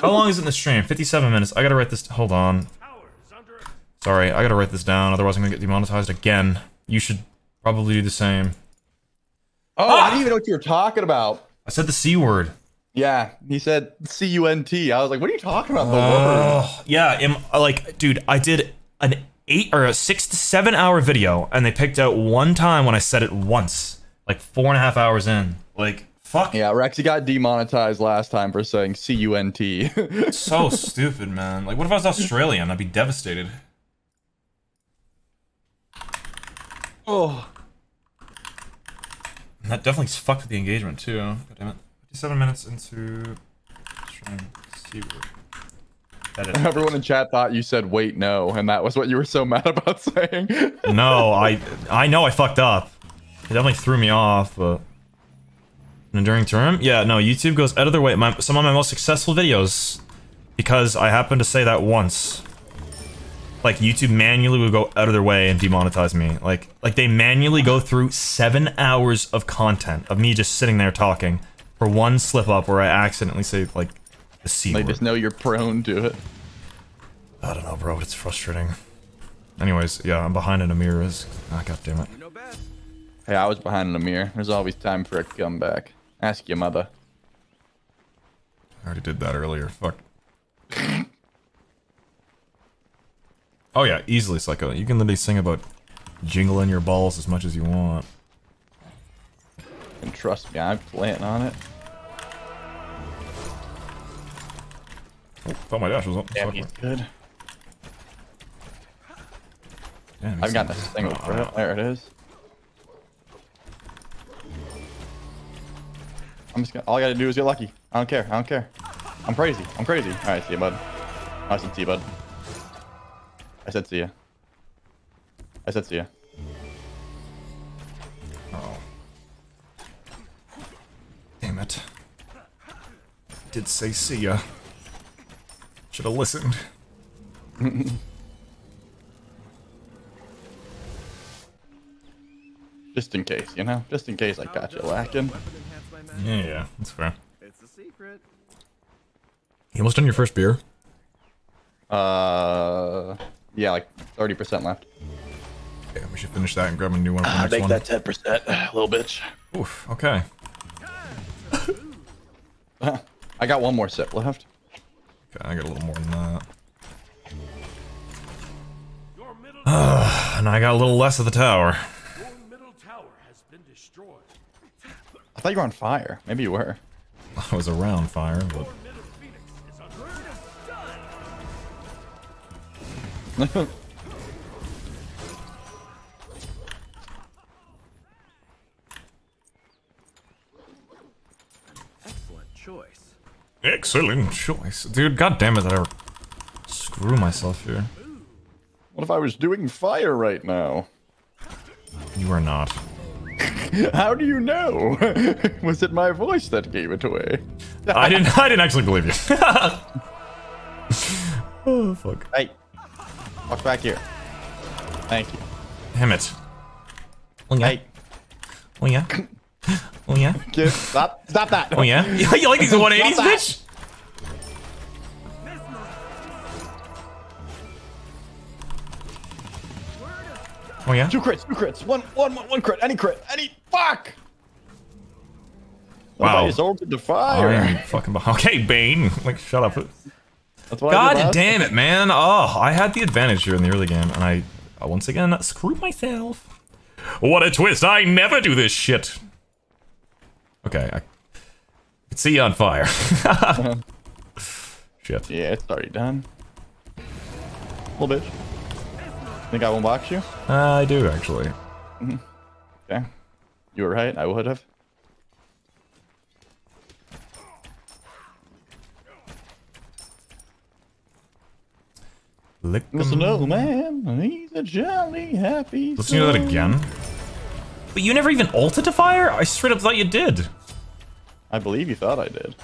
How long is it in the stream? 57 minutes. I gotta write this. Hold on. Sorry, I gotta write this down. Otherwise, I'm gonna get demonetized again. You should probably do the same. Oh, I didn't even know what you were talking about. I said the C word. Yeah, he said C-U-N-T. I was like, what are you talking about? The word. Yeah, like, dude, I did an 6 to 7 hour video, and they picked out one time when I said it once. Like 4.5 hours in. Like, fuck. Yeah, Rexsi got demonetized last time for saying C-U-N-T. So stupid, man. Like, what if I was Australian? I'd be devastated. Oh. That definitely fucked with the engagement, too. God damn it. 57 minutes into stream. Everyone in chat thought you said wait no, and that was what you were so mad about saying. No, I know I fucked up. It definitely threw me off, but... An enduring term? Yeah, no, YouTube goes out of their way. Some of my most successful videos, because I happened to say that once. Like, YouTube manually would go out of their way and demonetize me. Like they manually go through 7 hours of content of me just sitting there talking for one slip-up where I accidentally say, like, the C word. They just know you're prone to it. I don't know, bro, but it's frustrating. Anyways, yeah, I'm behind in a mirror. Ah, goddammit. Hey, I was behind in a mirror. There's always time for a comeback. Ask your mother. I already did that earlier. Fuck. Oh yeah, easily psycho. You can literally sing about jingling your balls as much as you want. And trust me, I'm planting on it. Oh, thought my dash was up. Damn, he's good. Damn, I've got this thing over it. There it is. I'm just gonna, all I gotta do is get lucky. I don't care. I don't care. I'm crazy. I'm crazy. All right, see you, bud. I said see you, bud. I said see ya. I said see ya. Oh. Damn it. Did say see ya. Should have listened. Just in case, you know? Just in case I got you lacking. Yeah, yeah, that's fair. It's a secret. You almost done your first beer? Yeah, like 30% left. Okay, we should finish that and grab a new one for the next one. Make that 10%, little bitch. Oof, okay. I got one more sip left. Okay, I got a little more than that. And I got a little less of the tower. Your middle tower has been destroyed. I thought you were on fire. Maybe you were. I was around fire, but... Excellent choice. Excellent choice. Dude, god damn it, I screw myself here. What if I was doing fire right now? You are not. How do you know? Was it my voice that gave it away? I didn't actually believe you. Oh fuck. Hey. Walk back here. Thank you. Damn it. Oh yeah. Hey. Oh yeah. Oh yeah. Stop that. Oh yeah. You like these 180s, bitch? Oh yeah. Two crits. One crit. Any crit. Any. Fuck. Wow. To fire. I am fucking behind. Okay, Bane. Like, shut up. God damn it, man. Oh, I had the advantage here in the early game, and I once again screwed myself. What a twist. I never do this shit. Okay, I could see you on fire. Shit. Yeah, it's already done. Little bitch. Think I won't box you? I do, actually. Mm-hmm. Okay. You were right, I would have. Listen up, man. He's a jolly happy. Let's do that again. But you never even ulted to fire? I straight up thought you did. I believe you thought I did.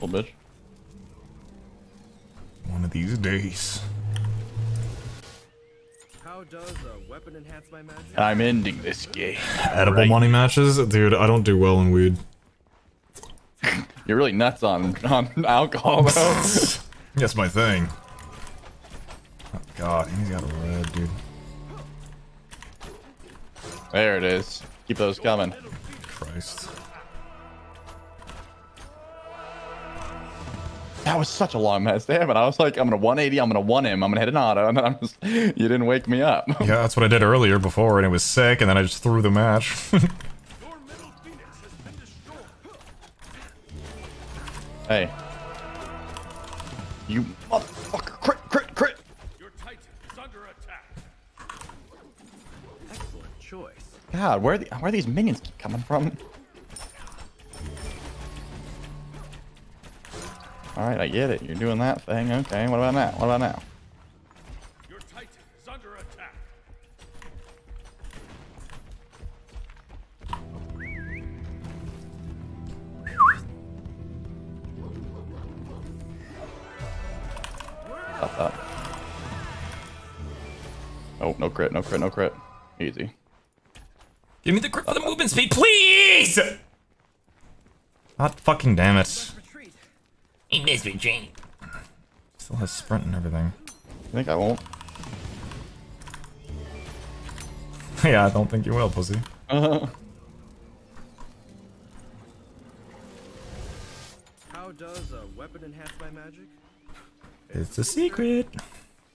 Little bitch. One of these days. How does a weapon enhance my magic? I'm ending this game. Edible right. Money matches? Dude, I don't do well in weed. You're really nuts on alcohol, though. That's my thing. Oh, God, he's got a red, dude. There it is. Keep those coming. Christ. That was such a long mess. Damn it. I was like, I'm going to 180, I'm going to one him, I'm going to hit an auto, and then I'm just... You didn't wake me up. Yeah, that's what I did earlier before, and it was sick, and then I just threw the match. Hey. You motherfucker. Crit. Your Titan is under attack. Excellent choice. God, where are these minions coming from? Alright, I get it. You're doing that thing. Okay, what about now? What about now? Your Titan is under attack. Up, up. Oh, no crit, no crit, no crit. Easy. Give me the crit for the movement speed, please! God fucking damn it. He missed me, Jane. Still has sprint and everything. I think I won't. Yeah, I don't think you will, pussy. How does a weapon enhance my magic? It's a secret.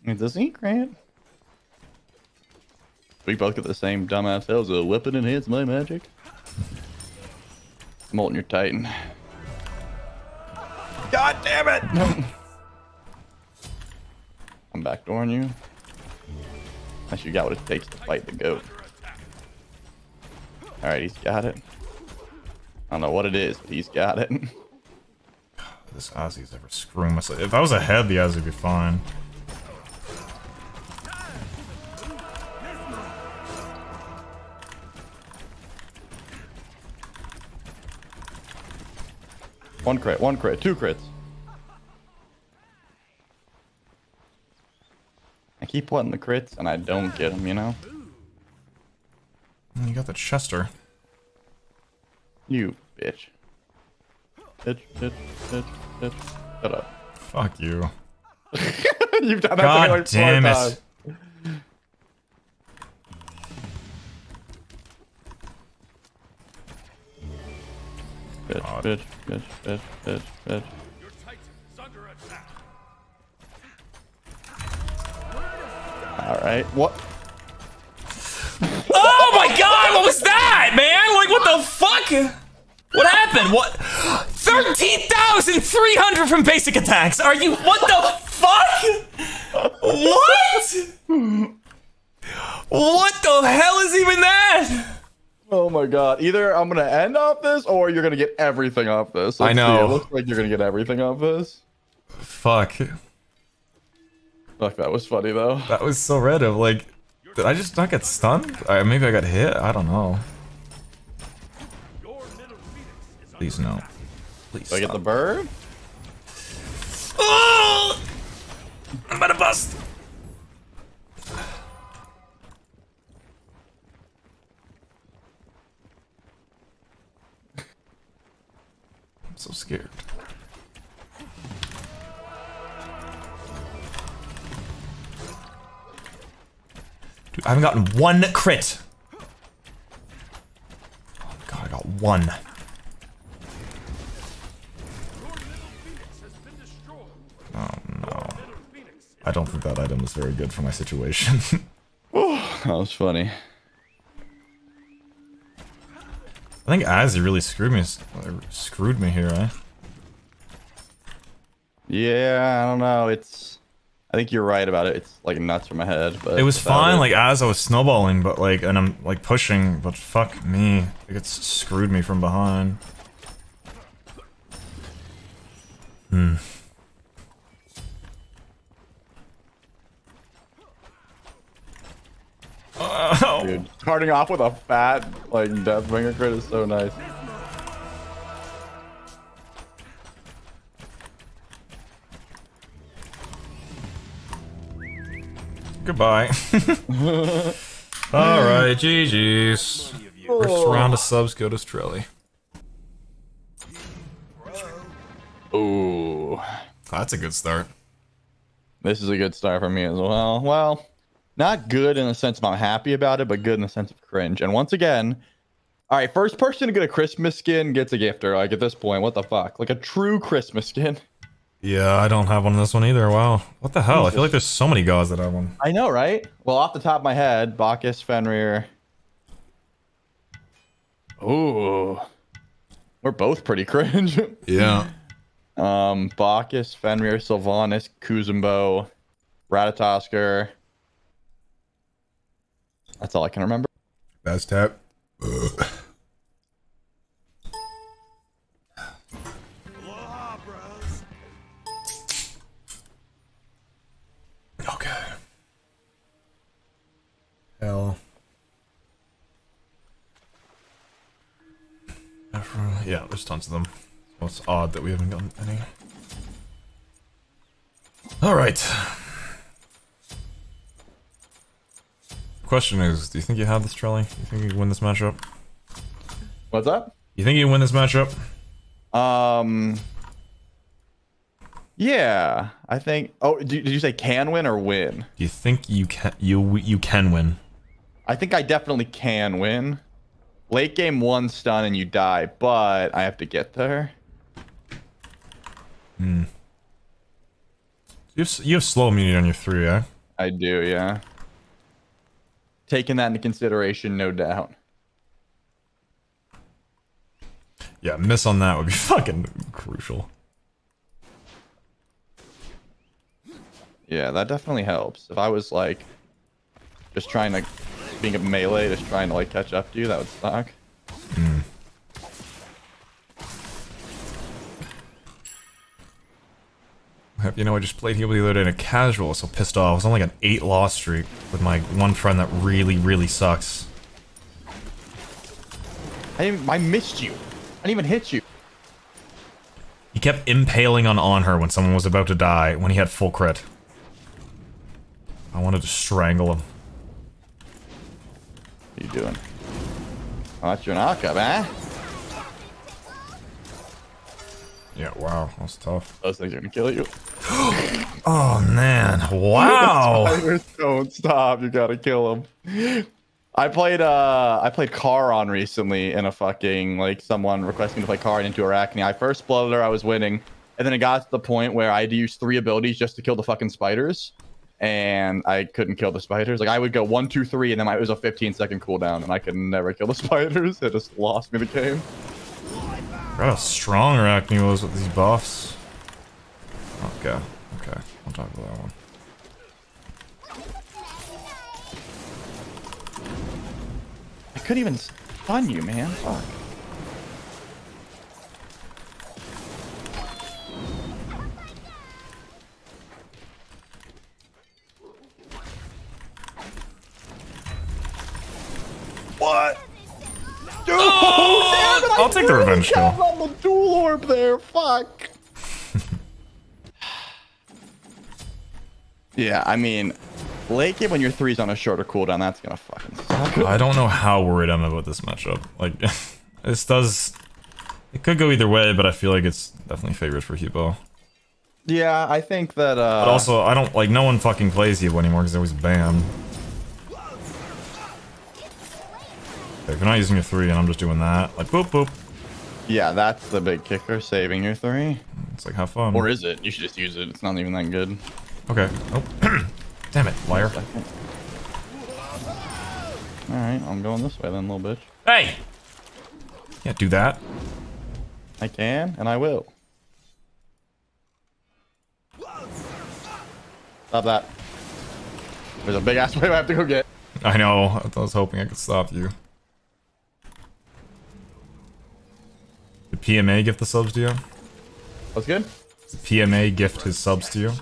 It's a secret. We both get the same dumbass. That was a weapon enhance my magic. Molten your Titan. God damn it! No. I'm backdooring you. Unless you got what it takes to fight the goat. Alright, he's got it. I don't know what it is, but he's got it. This Aussie's ever screwing myself. If I was ahead, the Aussie would be fine. One crit, two crits. I keep wanting the crits and I don't get them, you know? You got the Chester. You bitch. Bitch, bitch, bitch, bitch. Shut up. Fuck you. You've done that God like damn it. Times. Bitch, bitch, bitch, bitch, bitch, bitch. Your Titan is under attack. Alright, what? Oh my god, what was that, man? Like, what the fuck? What happened? What? 13,300 from basic attacks. Are you. What the fuck? What? What the hell is even that? Oh my god, either I'm gonna end off this or you're gonna get everything off this. Let's I know. It looks like you're gonna get everything off this. Fuck. Fuck, that was funny though. That was so random. Like, did I just not get stunned? Maybe I got hit? I don't know. Please no. Please do I get the bird? Oh! I'm about to bust. So scared. Dude, I haven't gotten one crit. Oh god, I got one. Your middle phoenix has been destroyed. Oh no. I don't think that item was very good for my situation. Oh, that was funny. I think Azzy really screwed me here, eh? Yeah, I don't know. It's. I think you're right about it. It's like nuts from my head, but it was fine. Like as I was snowballing, but like, and I'm like pushing, but fuck me, it gets screwed me from behind. Hmm. Dude, starting off with a fat, like, Deathbringer crit is so nice. Goodbye. Alright, GG's. Oh. First round of subs go to Trelli. Ooh. That's a good start. This is a good start for me as well. Well... Not good in the sense of I'm happy about it, but good in the sense of cringe. And once again, all right, first person to get a Christmas skin gets a gifter. Like at this point, what the fuck? Like a true Christmas skin. Yeah, I don't have one in this one either. Wow. What the hell? I feel like there's so many guys that have one. I know, right? Well, off the top of my head, Bacchus, Fenrir. Ooh. We're both pretty cringe. Yeah. Bacchus, Fenrir, Sylvanas, Kuzumbo, Ratatosker. That's all I can remember. Best tap. Aloha, bros. Okay. Hell. Yeah, there's tons of them. Well, it's odd that we haven't gotten any. Alright. Question is, do you think you have this, Trelli? Do you think you can win this matchup? What's up? You think you can win this matchup? Yeah, I think. Oh, did you say can win or win? Do you think you can? You can win. I think I definitely can win. Late game one stun and you die, but I have to get there. Hmm. You have slow immunity on your 3, eh? I do, yeah. Taking that into consideration, no doubt. Yeah, miss on that would be fucking crucial. Yeah, that definitely helps. If I was like just trying to being a melee, just trying to like catch up to you, that would suck. Mm. You know, I just played Hebo the other day in a casual, so pissed off. I was on like an 8 loss streak with my one friend that really, really sucks. I missed you. I didn't even hit you. He kept impaling on her when someone was about to die, when he had full crit. I wanted to strangle him. What are you doing? Oh, that's your knockup, eh? Yeah, wow, that's tough. Those things are gonna kill you. Oh man, wow! Don't stop, you gotta kill him. I played Karon recently in a fucking, like, someone requesting to play Karon into Arachne. I first blooded her, I was winning, and then it got to the point where I had to use 3 abilities just to kill the fucking spiders, and I couldn't kill the spiders. Like, I would go 1, 2, 3, and then it was a 15-second cooldown, and I could never kill the spiders. It just lost me the game. How strong Arachne was with these buffs. Okay, okay, I'll talk about that one. I couldn't even stun you, man. Fuck. What? Dude! Oh! I'll take the revenge kill. On the dual orb there, fuck. Yeah, I mean, late game when your 3's on a shorter cooldown, that's gonna fucking suck. I don't know how worried I'm about this matchup. Like, this does, it could go either way, but I feel like it's definitely favored for Hebo. Yeah, I think that. But also, I don't like, no one fucking plays Hebo anymore because they're always banned. If you're not using your 3 and I'm just doing that, like, boop, boop. Yeah, that's the big kicker, saving your 3. It's like, have fun. Or is it? You should just use it. It's not even that good. Okay. Oh. Damn it, liar. Alright, I'm going this way then, little bitch. Hey! Can't do that. I can, and I will. Stop that. There's a big-ass wave I have to go get. I know. I was hoping I could stop you. Did PMA gift the subs to you? What's good? Did PMA gift his subs to you?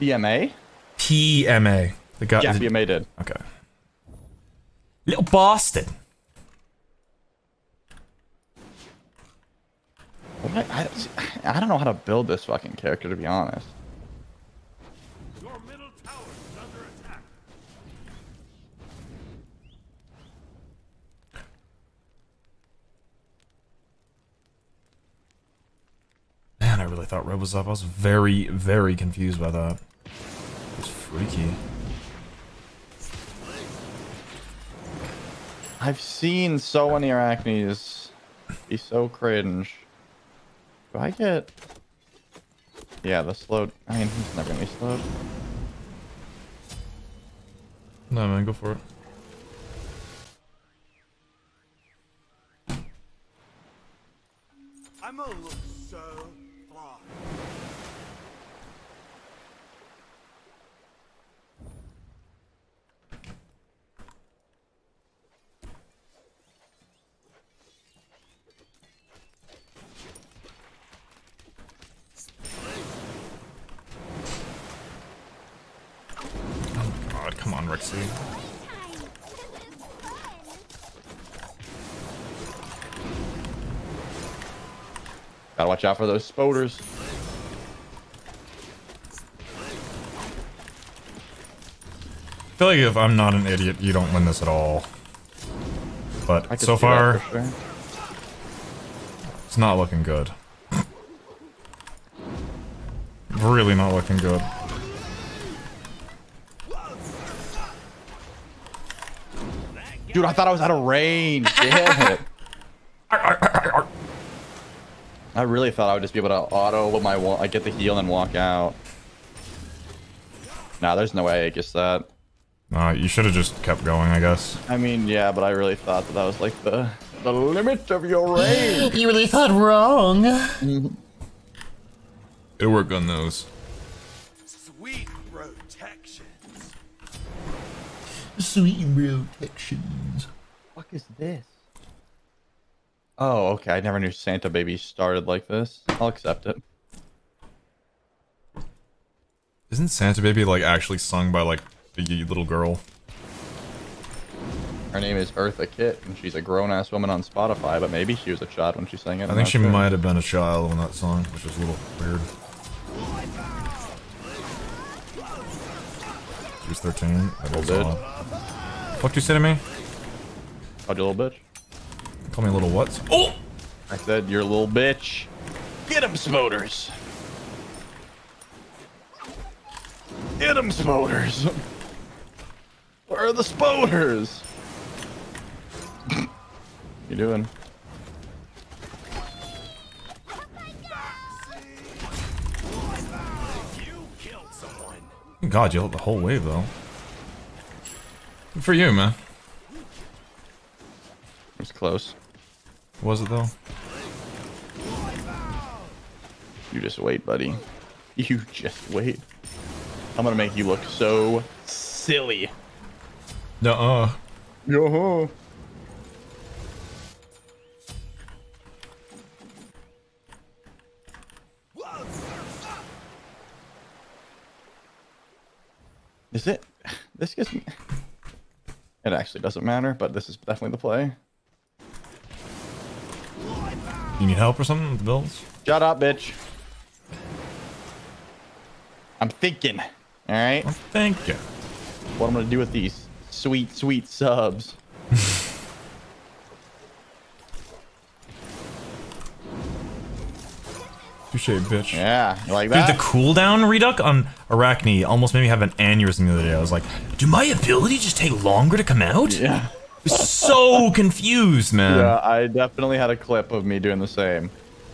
PMA? PMA. The guy, yeah, PMA did. Okay. Little bastard. I don't know how to build this fucking character, to be honest. Your middle tower is under attack. I really thought Red was up. I was very, very confused by that. It was freaky. I've seen so many Arachnes be so cringe. Do I get... Yeah, the slowed... I mean, he's never gonna be slowed. No, man, go for it. I'm a little so... Come on, Rexsi. Gotta watch out for those spoders. I feel like if I'm not an idiot, you don't win this at all. But so far, sure, it's not looking good. Really not looking good. Dude, I thought I was out of range. Damn it. I really thought I would just be able to auto my I get the heal and walk out. Nah, there's no way I guess that. You should have just kept going, I guess. I mean, yeah, but I really thought that was like the limit of your range. You really thought wrong. It worked on those. Sweet protections. Sweet protections. What is this? Oh, okay. I never knew Santa Baby started like this. I'll accept it. Isn't Santa Baby like actually sung by like a little girl? Her name is Eartha Kitt, and she's a grown-ass woman on Spotify, but maybe she was a child when she sang it. I think she might have been a child when that song, which was a little weird. She was 13. That was odd. What you say to me? Oh, you little bitch. Call me a little what? Oh! I said you're a little bitch. Get him, Smoters. Get him, Smoters. Where are the Smoters? You doing? God, you hit the whole wave though. Good for you, man. It was close. Was it though? You just wait, buddy. You just wait. I'm gonna make you look so silly. Nuh-uh. Yo-ho. Is it? This gives me... It actually doesn't matter, but this is definitely the play. You need help or something with the builds? Shut up, bitch. I'm thinking. Alright? I'm thinking. What I'm gonna do with these sweet, sweet subs. Touché, bitch. Yeah, you like that? Dude, the cooldown reduct on Arachne almost made me have an aneurysm the other day. I was like, do my ability just take longer to come out? Yeah. I was so confused, man. Yeah, I definitely had a clip of me doing the same.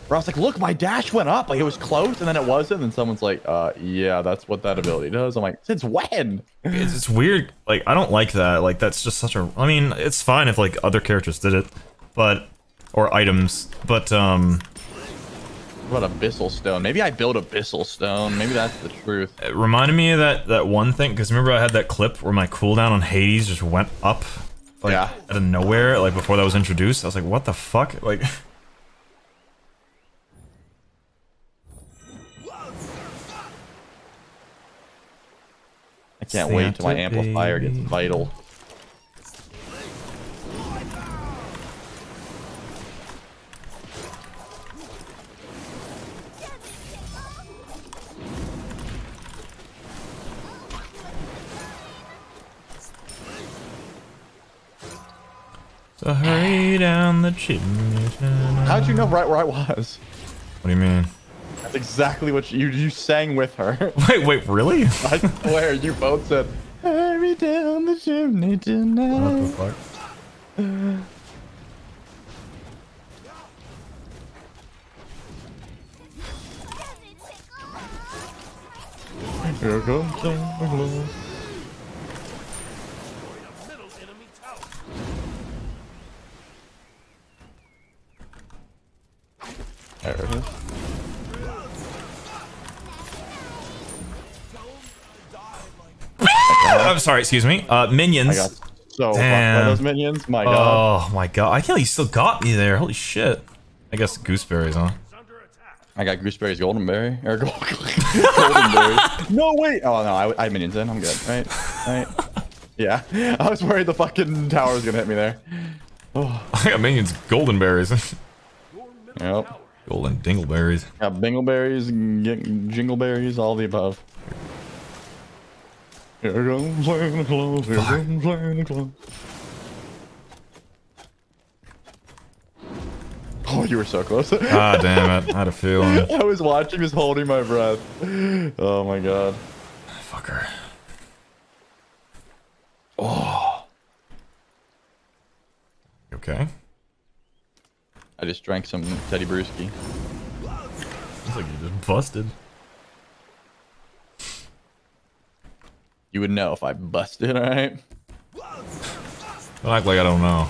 Where I was like, look, my dash went up. Like, it was close, and then it wasn't. And someone's like, yeah, that's what that ability does. I'm like, since when? It's weird. Like, I don't like that. Like, that's just such a... I mean, it's fine if, like, other characters did it. But... Or items. But, What about Abyssal Stone? Maybe I build Abyssal Stone. Maybe that's the truth. It reminded me of that one thing, because remember I had that clip where my cooldown on Hades just went up, like, yeah, out of nowhere, like before that was introduced. I was like, what the fuck? Like, I can't wait till my amplifier gets vital. So hurry down the chimney. How'd you know right where I was? What do you mean? That's exactly what you sang with her. Wait, really? I swear, you both said, hurry down the chimney tonight. What the fuck? Here comes the blue. There it is. I'm sorry, excuse me. Minions. I got so fucked by those minions. My god. Oh my god. I can't believe you still got me there. Holy shit. I guess gooseberries, huh? I got gooseberries, goldenberry. Or goldenberry. No, wait. Oh no, I minions in. I'm good. Right? Yeah, I was worried the fucking tower was gonna hit me there. Oh. I got minions, golden berries. Yep. Golden dingleberries. Yeah, bingleberries, jingleberries, all the above. Here comes Santa Claus, here comes Santa Claus. Oh, you were so close. Ah, damn it. I had a feeling. I was watching this holding my breath. Oh my god. Fucker. Oh. You okay? I just drank some Teddy Brewski. Looks like you just busted. You would know if I busted, alright? Don't act like I don't know.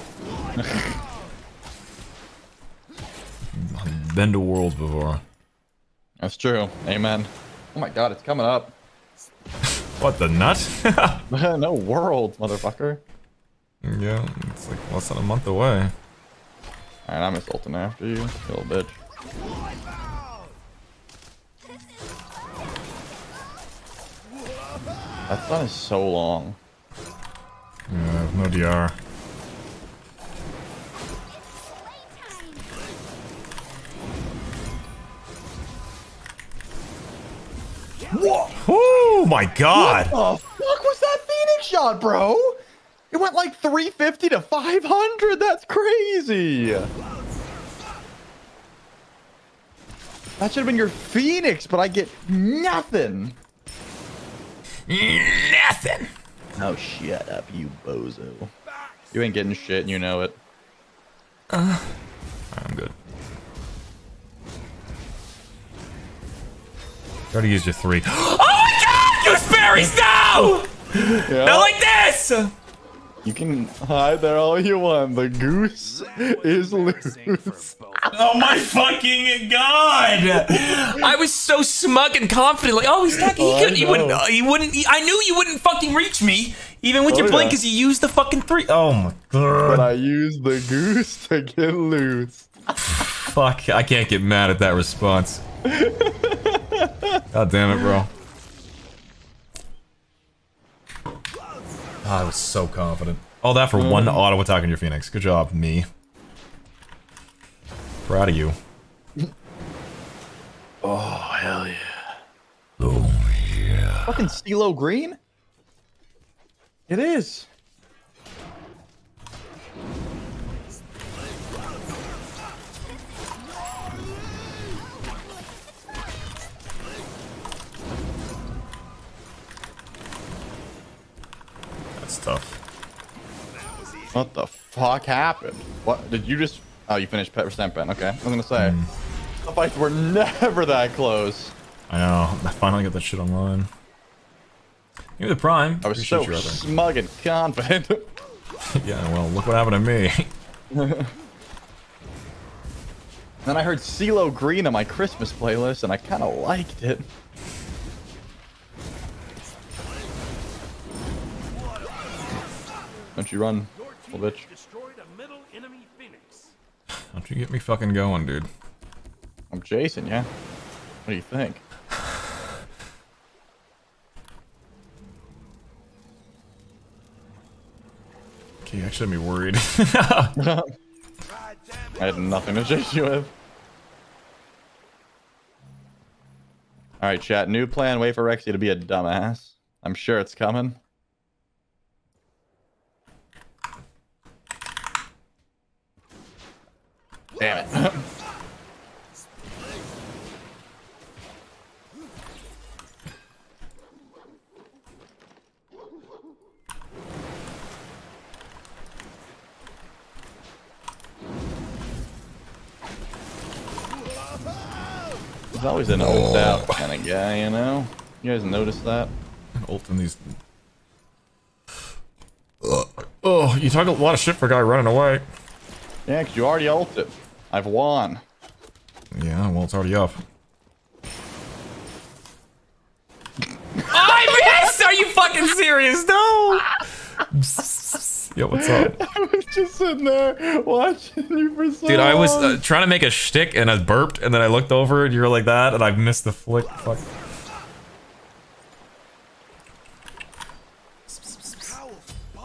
I've been to worlds before. That's true. Amen. Oh my god, it's coming up. What the nut? No world, motherfucker. Yeah, it's like less than a month away. Alright, I'm assaulting after you, little bitch. That stun is so long. Yeah, I have no DR. Whoa! Oh my god! What the fuck was that Phoenix shot, bro? It went like 350 to 500. That's crazy. That should have been your Phoenix, but I get nothing. Nothing. Oh, shut up, you bozo. You ain't getting shit, and you know it. I'm good. Try to use your three. Oh my god! Use berries now! Yeah. Not like this! You can hide there all you want. The goose is loose. Oh my fucking god! I was so smug and confident. Like, oh, he's not. He wouldn't. I knew you wouldn't fucking reach me, even with your blink, because you used the fucking three. Oh my god! But I used the goose to get loose. Fuck! I can't get mad at that response. God damn it, bro. Oh, I was so confident. All that for one auto attack on your Phoenix. Good job, me. Proud of you. Oh, hell yeah. Oh, yeah. Fucking CeeLo Green? It is. Tough. What the fuck happened? What did you just? Oh, you finished percent Ben. Okay, I was gonna say the fights were never that close. I know. I finally got that shit online. You're the prime. I was so smug and confident. Yeah. Well, look what happened to me. Then I heard CeeLo Green on my Christmas playlist, and I kind of liked it. Don't you run, little bitch. Don't you get me fucking going, dude. I'm chasing ya. What do you think? Okay, you actually made me worried. I had nothing to chase you with. Alright, chat. New plan. Wait for Rexsi to be a dumbass. I'm sure it's coming. Damn it. There's always an old out kind of guy, you know? You guys notice that? Ult in these. Oh, you talk a lot of shit for a guy running away. Yeah, because you already ulted. I've won. Yeah, well, it's already up. I missed! Are you fucking serious? No! Yo, what's up? I was just sitting there watching you for so long. Dude, I was trying to make a shtick and I burped, and then I looked over and you were like that, and I missed the flick. Fuck.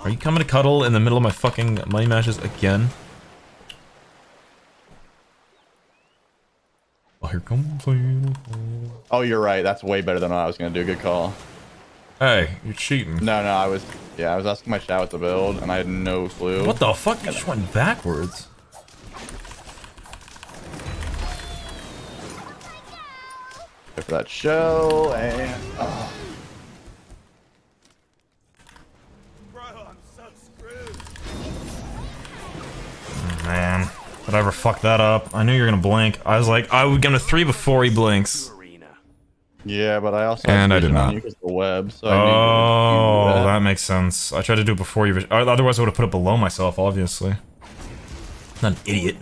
Are you coming to cuddle in the middle of my fucking money matches again? Oh, you're right. That's way better than what I was gonna do. Good call. Hey, you're cheating. No, no, I was asking my chat what to build, and I had no clue. What the fuck? You just went backwards. Go for that shell, and... Oh. Bro, I'm so screwed. Man, whatever, fuck that up. I knew you were gonna blink. I was like, I would give him a 3 before he blinks. Yeah, but I also and I did not use the web, so I knew that makes sense. I tried to do it before you, otherwise I would have put it below myself, obviously. Not an idiot.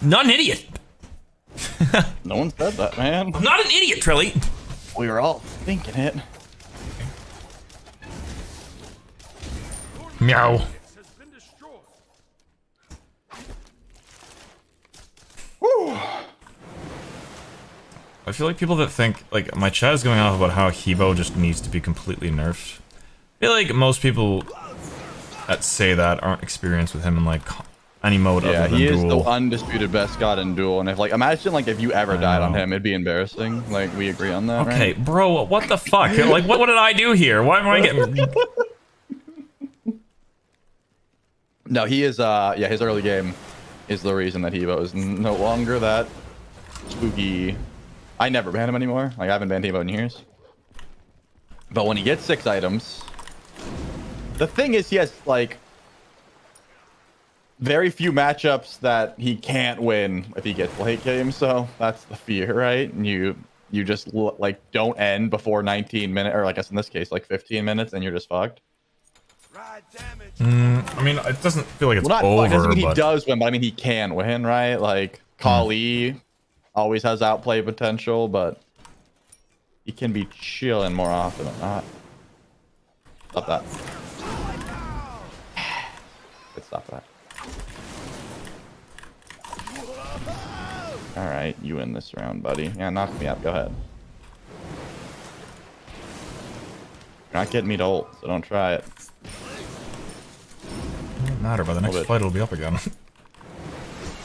Not an idiot. No one said that, man. I'm not an idiot, Trelli. We were all thinking it. Meow. Woo. I feel like people that think, like, my chat is going off about how Hebo just needs to be completely nerfed. I feel like most people that say that aren't experienced with him in, like, any mode other than Duel. Yeah, he is the undisputed best god in Duel, and if, like, imagine, like, if you ever died on him, it'd be embarrassing. Like, we agree on that, okay, right? Bro, what the fuck? Like, what did I do here? Why am I getting... No, he is, yeah, his early game is the reason that Hebo is no longer that spooky... I never ban him anymore. Like, I haven't banned Hebo in years. But when he gets 6 items, the thing is, he has, like, very few matchups that he can't win if he gets late game. So that's the fear, right? And you just like don't end before 19 minutes, or I guess in this case, like 15 minutes, and you're just fucked. I mean, it doesn't feel like it's over. It doesn't mean he does win, but I mean he can win, right? Like Kali. Always has outplay potential, but he can be chilling more often than not. Stop that. Let's stop that. Alright, you win this round, buddy. Yeah, knock me up. Go ahead. You're not getting me to ult, so don't try it. It doesn't matter. By the next fight, it'll be up again.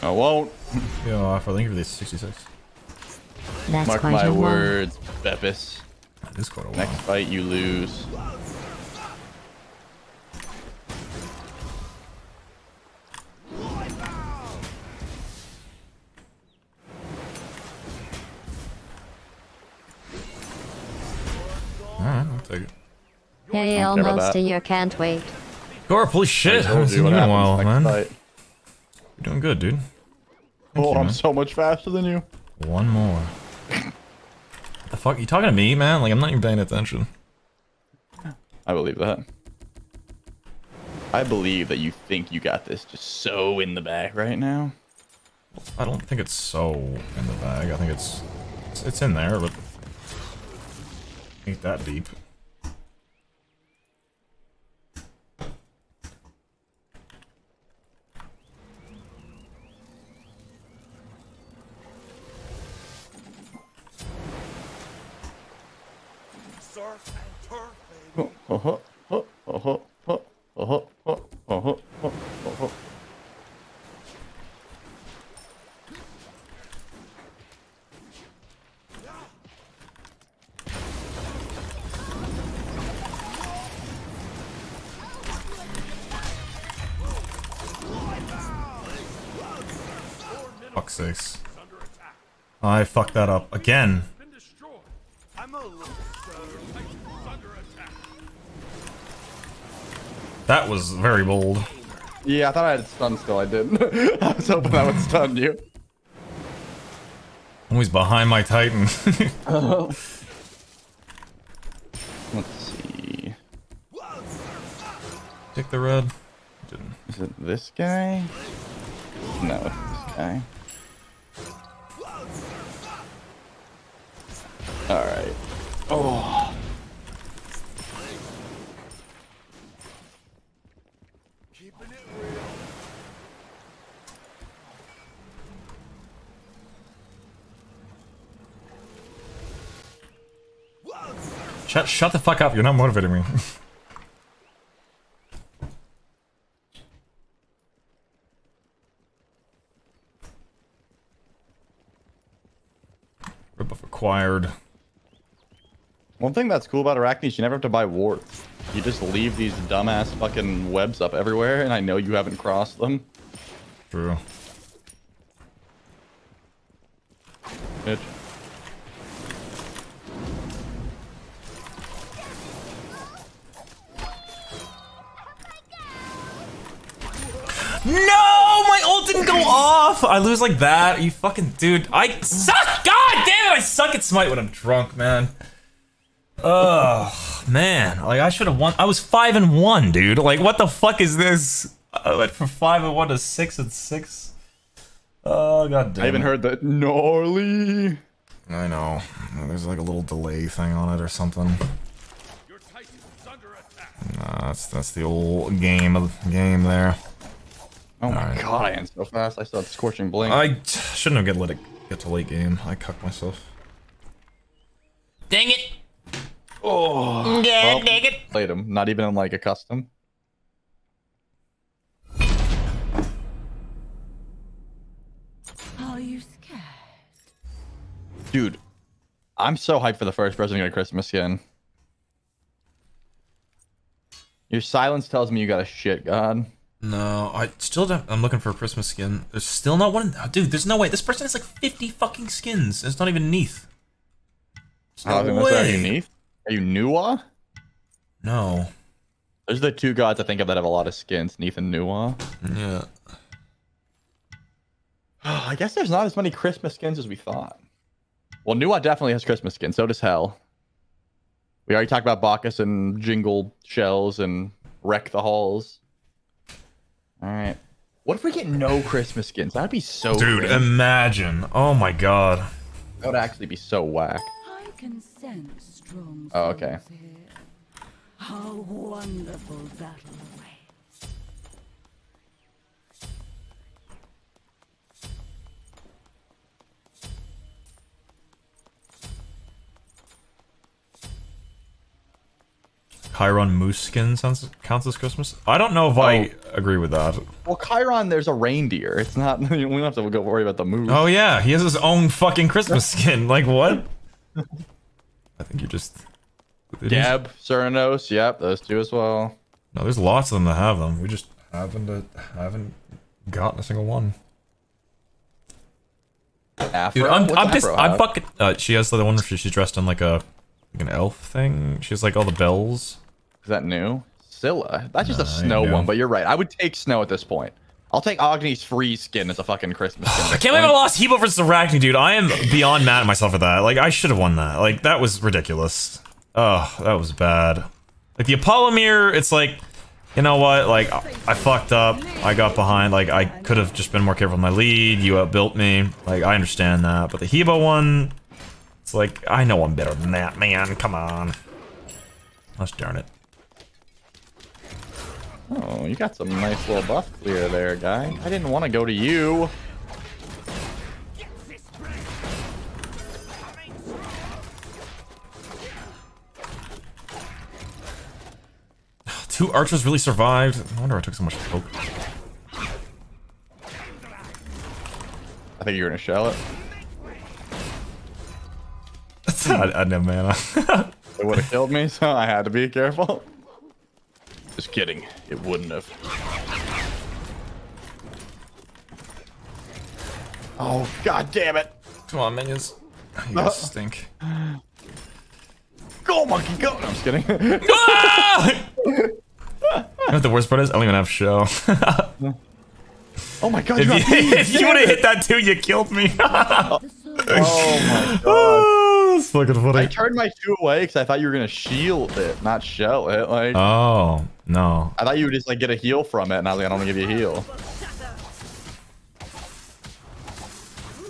I won't. Yo, off. I think you're 66. That's mark my words, Bacchus. That is quite a while. Next fight, you lose. Alright, I'll take it. Hey, almost a year. Can't wait. Gore, holy shit! I haven't seen you in a while, man. Fight. You're doing good, dude. Oh, I'm so much faster than you. One more. What the fuck? You talking to me, man? Like, I'm not even paying attention. I believe that. I believe that you think you got this just so in the bag right now. I don't think it's so in the bag. I think it's in there, but ain't that deep. Fuck sakes. I fucked that up again. That was very bold. Yeah, I thought I had stun still, I didn't. I was hoping that would stun you. Always behind my Titan. Oh. Let's see. Take the red. Didn't. Is it this guy? No, it's this guy. Alright. Oh. Shut the fuck up, you're not motivating me. required. One thing that's cool about Arachne is you never have to buy wards. You just leave these dumbass fucking webs up everywhere, and I know you haven't crossed them. True. Bitch. No! My ult didn't go off! I lose like that. You fucking dude. I suck! God damn it! I suck at Smite when I'm drunk, man. Oh, man. Like, I should have won. I was 5-1, dude. Like, what the fuck is this? I went from 5-1 to 6-6. Oh, god damn. I even heard the gnarly. I know. There's like a little delay thing on it or something. Your Titan's under attack. Nah, that's the old game there. Oh my god, I am so fast. I saw the scorching blink. I shouldn't have get to late game. I cucked myself. Dang it! Oh, yeah, well, dang it! Played him. Not even in like a custom. Are you scared? Dude, I'm so hyped for the first person to get a Christmas skin. Your silence tells me you got a shit god. No, I still don't. I'm looking for a Christmas skin. There's still not one. Dude, there's no way. This person has like 50 fucking skins. It's not even Neith. No way. Are you Neith? Are you Nuwa? No. There's the two gods I think of that have a lot of skins, Neith and Nuwa. Yeah. I guess there's not as many Christmas skins as we thought. Well, Nuwa definitely has Christmas skins. So does Hell. We already talked about Bacchus and Jingle Shells and Wreck the Halls. All right. What if we get no Christmas skins? That'd be so. Dude, crazy. Imagine. Oh my god. That would actually be so whack. I can sense strong. Oh, okay. How wonderful battle waits. Chiron moose skin counts as Christmas? I don't know if I agree with that. Well, Chiron, there's a reindeer. It's not. We don't have to go worry about the moose. Oh yeah, he has his own fucking Christmas skin. Like what? I think you just. Gab, Ceranos, yep, those two as well. No, there's lots of them that have them. We just haven't gotten a single one. Afro? Dude, I'm just. I'm fucking. She has the one where she's dressed in like a an elf thing. She has like all the bells. Is that new? Scylla. That's just a snow one, but you're right. I would take snow at this point. I'll take Agni's free skin as a fucking Christmas skin. I can't believe I lost Hebo versus Arachne, dude. I am beyond mad at myself for that. Like, I should have won that. Like, that was ridiculous. Oh, that was bad. Like, the Apollo mirror, it's like, you know what? Like, I fucked up. I got behind. Like, I could have just been more careful with my lead. You outbuilt me. Like, I understand that. But the Hebo one, it's like, I know I'm better than that, man. Come on. Gosh darn it. Oh, you got some nice little buff clear there, guy. I didn't want to go to you. Two archers really survived. No wonder I took so much poke. I think you're gonna shell it. I didn't have mana. It would have killed me, so I had to be careful. Just kidding. It wouldn't have. Oh, god damn it. Come on, minions. You guys stink. Go, monkey, go! No, I'm just kidding. You know what the worst part is? I don't even have show. Oh my god, if you would have hit that too, you killed me. Oh my god. That's fucking funny. I turned my two away because I thought you were gonna shield it, not shell it. Like, oh no, I thought you would just like get a heal from it, and I was like, I don't want to give you a heal.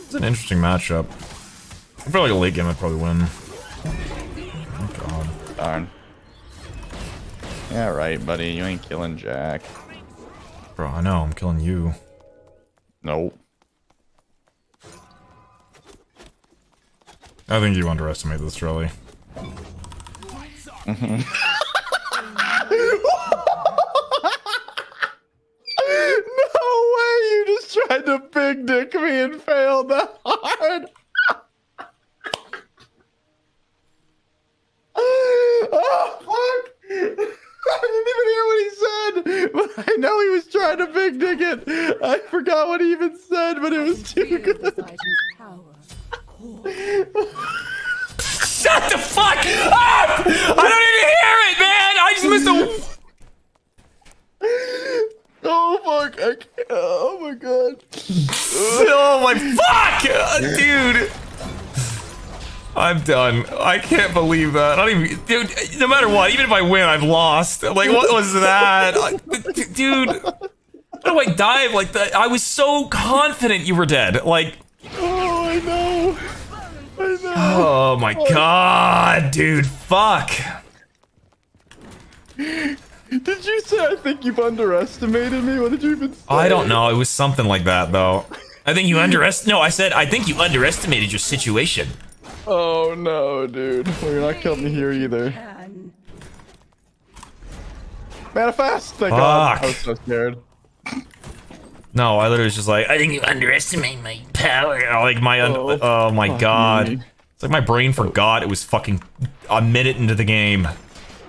It's an interesting matchup. Probably a late game, I'd probably win. Oh god, darn. Yeah, right, buddy. You ain't killing Jack, bro. I know. I'm killing you. Nope. I think you underestimated this, Trelli. No way! You just tried to big dick me and failed that hard! big ticket. I forgot what he even said, but it was too good. Shut the fuck up! I don't even hear it, man! I just missed a... Oh fuck, I can't. Oh my god. Oh my fuck! Dude! I'm done. I can't believe that. I don't even, dude, no matter what, even if I win, I've lost. Like, what was that? Dude, how do I dive like that? I was so confident you were dead. Like... Oh, I know. I know. Oh my god, dude, fuck. Did you say I think you've underestimated me? What did you even say? I don't know. It was something like that, though. I think you underestimated... No, I said, I think you underestimated your situation. Oh, no, dude. Well, you're not killing me here, either. Manifest! Thank god. I was so scared. No, I literally was just like, I think you underestimated my power. Like, my... oh, my god. It's like my brain forgot it was fucking a minute into the game.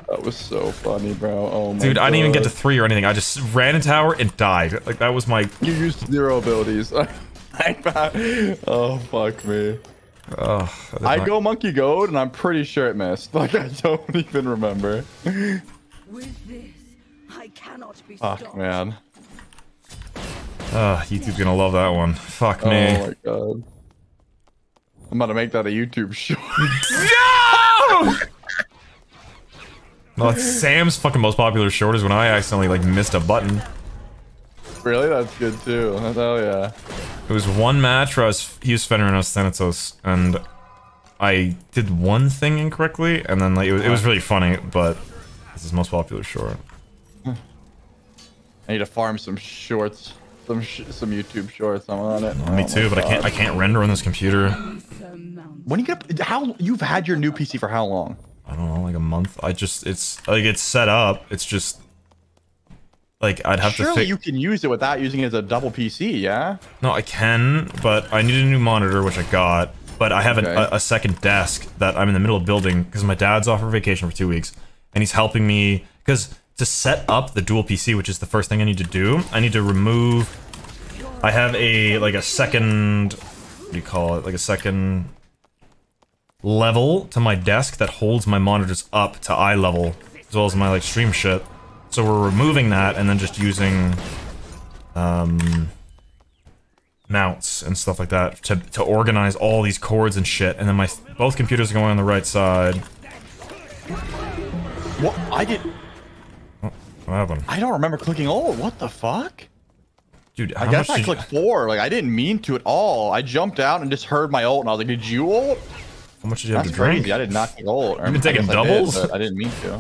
That was so funny, bro. Oh my god. Dude, I didn't even get to 3 or anything. I just ran a tower and died. Like, that was my... You used 0 abilities. Oh, fuck me. Oh, I go monkey gold, and I'm pretty sure it missed. Like, I don't even remember. With this, I cannot be stopped. Fuck, man. YouTube's gonna love that one. Fuck me. Oh my god. I'm gonna make that a YouTube short. No! No, it's Sam's fucking most popular short is when I accidentally, like, missed a button. Really? That's good, too. Hell yeah. It was one match where he was Fenrir and I was Thanatos, and I did one thing incorrectly, and then, like, it was really funny, but it's his most popular short. I need to farm some shorts. Some YouTube shorts. I'm on it. Oh, me too, but I can't render on this computer. When are you gonna... You've had your new PC for how long? I don't know, like a month. It's like it's set up. It's just like I'd have to. Surely you can use it without using it as a double PC, yeah? No, I can, but I need a new monitor, which I got. But I have a second desk that I'm in the middle of building because my dad's off for vacation for 2 weeks, and he's helping me because to set up the dual PC, which is the first thing I need to do. I need to remove. I have a second. What do you call it? Like a second level to my desk that holds my monitors up to eye level, as well as my like stream shit. So we're removing that and then just using mounts and stuff like that to organize all these cords and shit. And then both computers are going on the right side. What? What happened? I don't remember clicking old. What the fuck? Dude, I guess I clicked 4. Like I didn't mean to at all. I jumped out and just heard my ult and I was like, "Did you ult?" How much did you have to drink? Crazy. I did not get old. You've been taking doubles? I didn't mean to.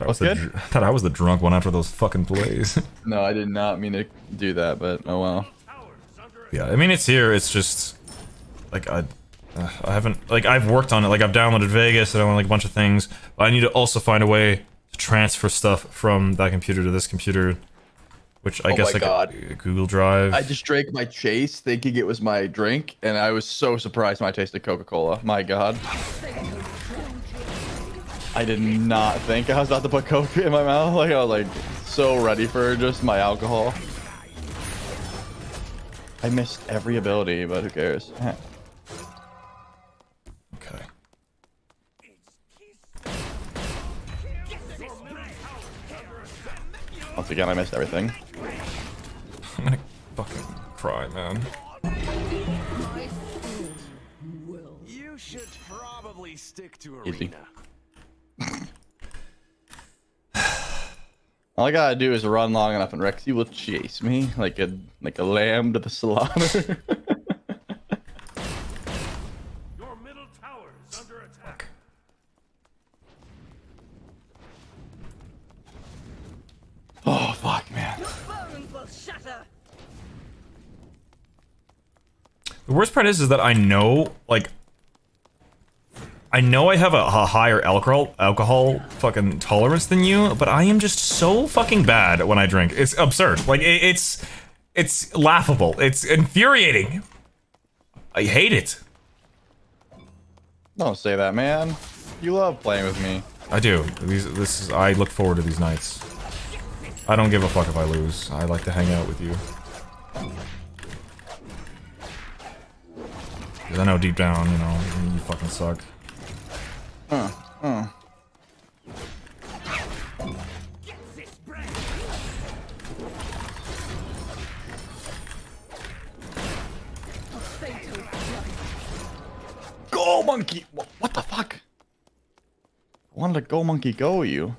I thought I was the drunk one after those fucking plays. No, I did not mean to do that, but oh well. Yeah, I mean, it's here. It's just... Like, I haven't... Like, I've worked on it. Like, I've downloaded Vegas and like a bunch of things. But I need to also find a way to transfer stuff from that computer to this computer. Which I guess like a Google Drive. I just drank my Chase thinking it was my drink, and I was so surprised when I tasted Coca-Cola. My god. I did not think I was about to put Coke in my mouth. Like I was like so ready for just my alcohol. I missed every ability, but who cares? Okay. Once again, I missed everything. I'm gonna fucking cry, man. You should probably stick to arena. All I gotta do is run long enough, and Rexsi will chase me like a lamb to the slaughter. Your middle tower is under attack. Oh fuck, man. The worst part is that I know, like, I have a higher alcohol fucking tolerance than you, but I am just so fucking bad when I drink. It's absurd. Like, it's laughable. It's infuriating. I hate it. Don't say that, man. You love playing with me. I do. I look forward to these nights. I don't give a fuck if I lose. I like to hang out with you. Because I know deep down, you know, you fucking suck. Go, monkey! What the fuck? I wanted to go, monkey, go you.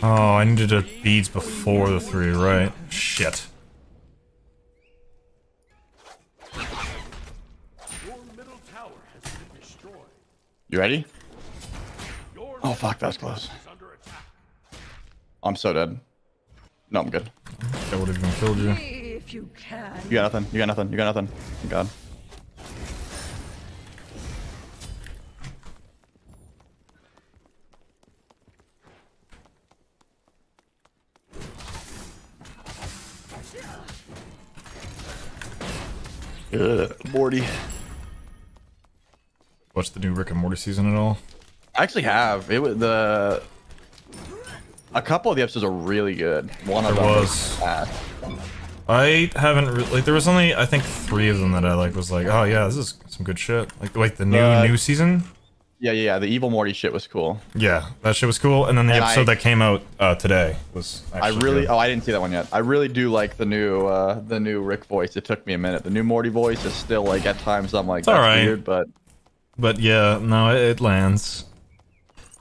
Oh, I needed the beads before the three, right? Shit. You ready? Oh fuck, that's close. I'm so dead. No, I'm good. I would have even killed you. You got nothing. You got nothing. You got nothing. Thank God. Ugh, Morty. Watch the new Rick and Morty season at all? I actually have. It was the... A couple of the episodes are really good. One of them was bad. I haven't really... Like, there was only, I think, 3 of them that I like was like, oh yeah, this is some good shit. Like, wait, the new season? Yeah. The Evil Morty shit was cool. Yeah, that shit was cool. And then the episode that came out today was actually good. Oh, I didn't see that one yet. I really do like the new Rick voice. It took me a minute. The new Morty voice is still, like, at times I'm like, that's right. Weird, but... But yeah, no, it lands.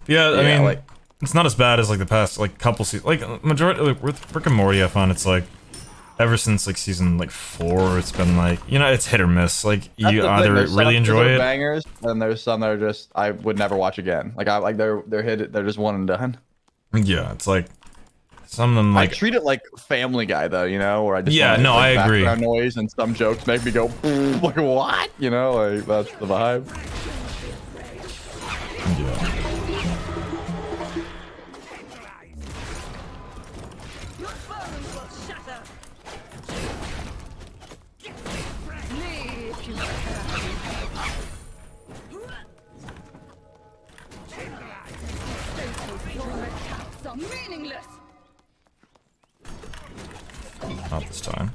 Yeah, I mean, like, it's not as bad as, like, the past, like, couple seasons. Like, majority... Like, with Rick and Morty, I found it's, like... Ever since like season like 4, it's been like, you know, it's hit or miss. Like you either really enjoy it, bangers, and there's some that are just I would never watch again. Like they're hit, they're just one and done. Yeah, it's like some of them like I treat it like Family Guy though, you know, where I just no, I agree. Noise and some jokes make me go like what, you know, like that's the vibe. Yeah. Not this time.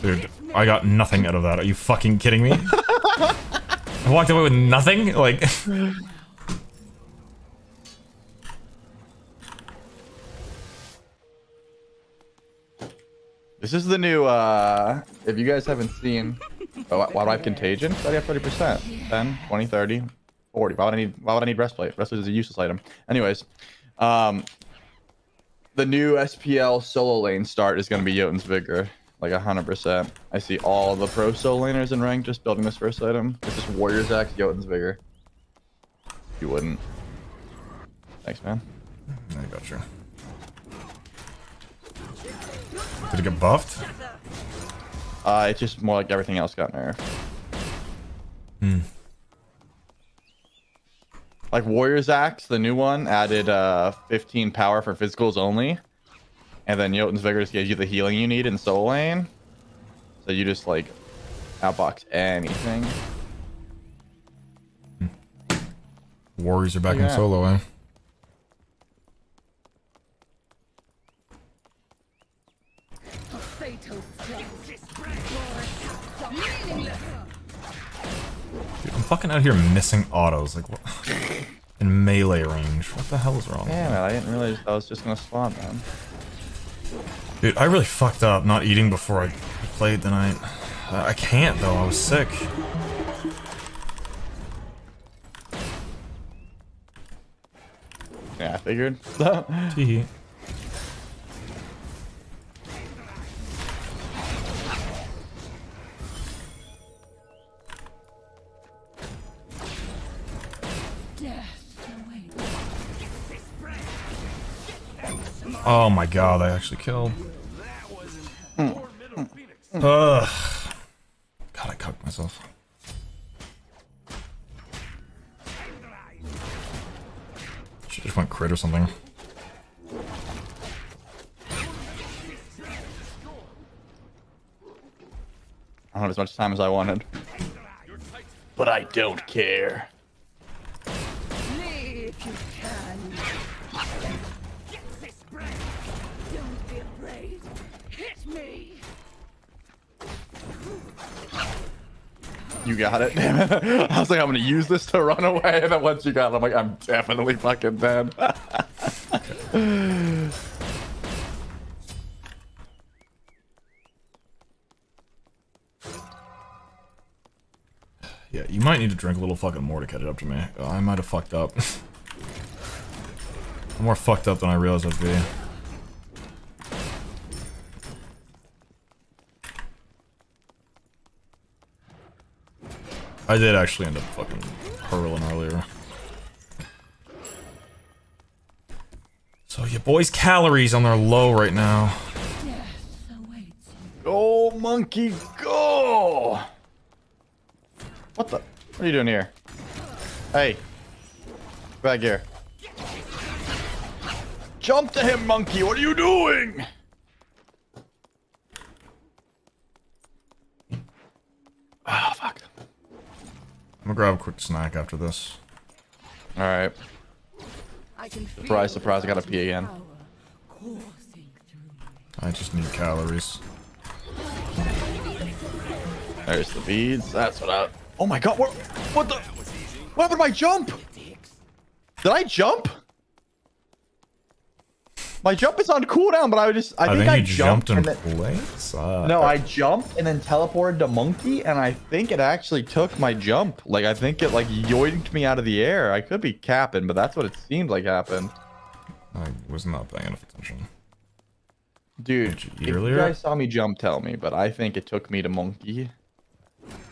Dude, I got nothing out of that. Are you fucking kidding me? I walked away with nothing? Like... This is the new, if you guys haven't seen... Why do I have contagion? I have 30%. 10, 20, 30, 40. Why would I need breastplate? Breastplate is a useless item. Anyways, the new SPL solo lane start is going to be Jotun's Vigor, like 100%. I see all the pro solo laners in rank just building this first item. It's just Warrior's Axe, Jotun's Vigor. You wouldn't. Thanks, man. I got you. Did it get buffed? It's just more like everything else got nerfed. Like Warrior's Axe, the new one, added 15 power for physicals only. And then Jotun's Vigor just gives you the healing you need in solo lane. So you just like outbox anything. Warriors are back in solo, eh? Dude, I'm fucking out here missing autos, like what? In melee range. What the hell is wrong? Damn it, I didn't realize I was just gonna spawn, man. Dude, I really fucked up not eating before I played tonight. I can't though, I was sick. Yeah, I figured. Tee-hee. Oh my god, I actually killed. Ugh. God, I cucked myself. She just went crit or something. had as much time as I wanted. But I don't care. Play if you can. Get this bread. Don't be afraid. Hit me. You got it. Damn it. I was like, I'm gonna use this to run away, and then once you got it, I'm like, I'm definitely fucking dead. Yeah, you might need to drink a little fucking more to catch it up to me. I might have fucked up. I'm more fucked up than I realized I'd be. I did actually end up fucking hurling earlier. So your boy's calories on their low right now. Go, monkey, go! What the? What are you doing here? Hey. Back here. Jump to him, monkey! What are you doing? Ah, fuck. I'm gonna grab a quick snack after this. Alright. Surprise, surprise, I gotta pee again. I just need calories. There's the beads. That's what I... Oh my god, what the? What happened to my jump? Did I jump? My jump is on cooldown, but I think I jumped in place. No, I jumped and then teleported to monkey, and I think it actually took my jump. Like, I think it, like, yoinked me out of the air. I could be capping, but that's what it seemed like happened. I was not paying enough attention. Dude, if you guys saw me jump, tell me, but I think it took me to monkey.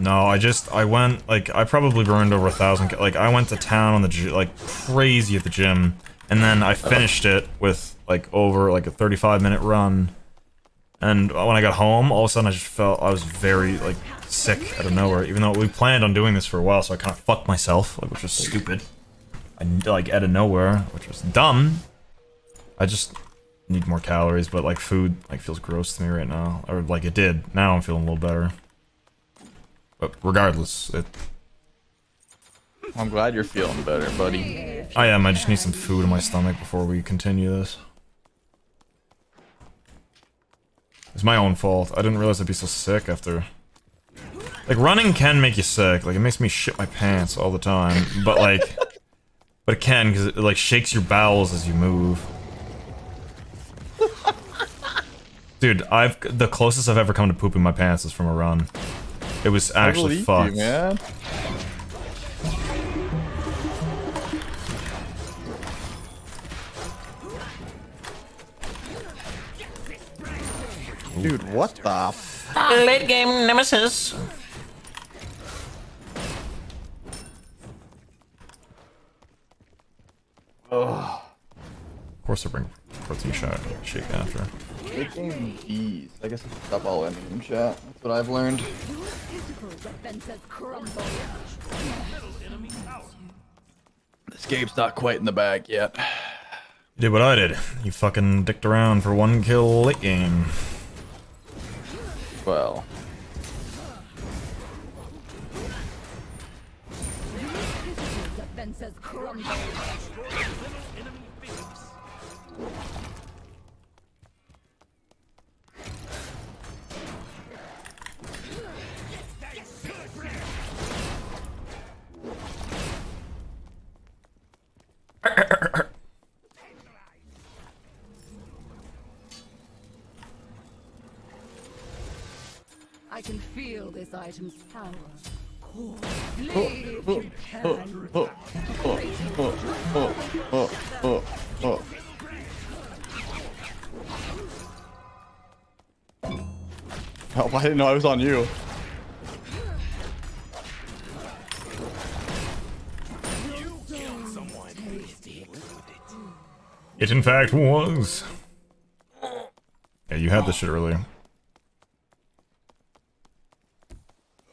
No, I went, like, I probably burned over 1,000, like, I went to town on the, like, crazy at the gym, and then I finished it with, like, over, like, a 35-minute run, and when I got home, all of a sudden I just felt, I was very, like, sick out of nowhere, even though we planned on doing this for a while, so I kind of fucked myself, like, which was stupid, and, like, out of nowhere, which was dumb. I just need more calories, but, like, food, like, feels gross to me right now, or, like, it did. Now I'm feeling a little better. But regardless, it... I'm glad you're feeling better, buddy. I am, I just need some food in my stomach before we continue this. It's my own fault. I didn't realize I'd be so sick after... Like, running can make you sick. Like, it makes me shit my pants all the time. But, like... but it can, because it, like, shakes your bowels as you move. Dude, the closest I've ever come to pooping my pants is from a run. It was actually fucked. Man. Dude, what the fuck? Late game nemesis. Ugh. Of course, I bring protein shake after. Big game bees. I guess it's up all in game chat. That's what I've learned. This game's not quite in the bag yet. You did what I did. You fucking dicked around for one kill late game. Well. I can feel this item's power. Oh, I didn't know I was on you. It in fact was. Yeah, you had this shit earlier.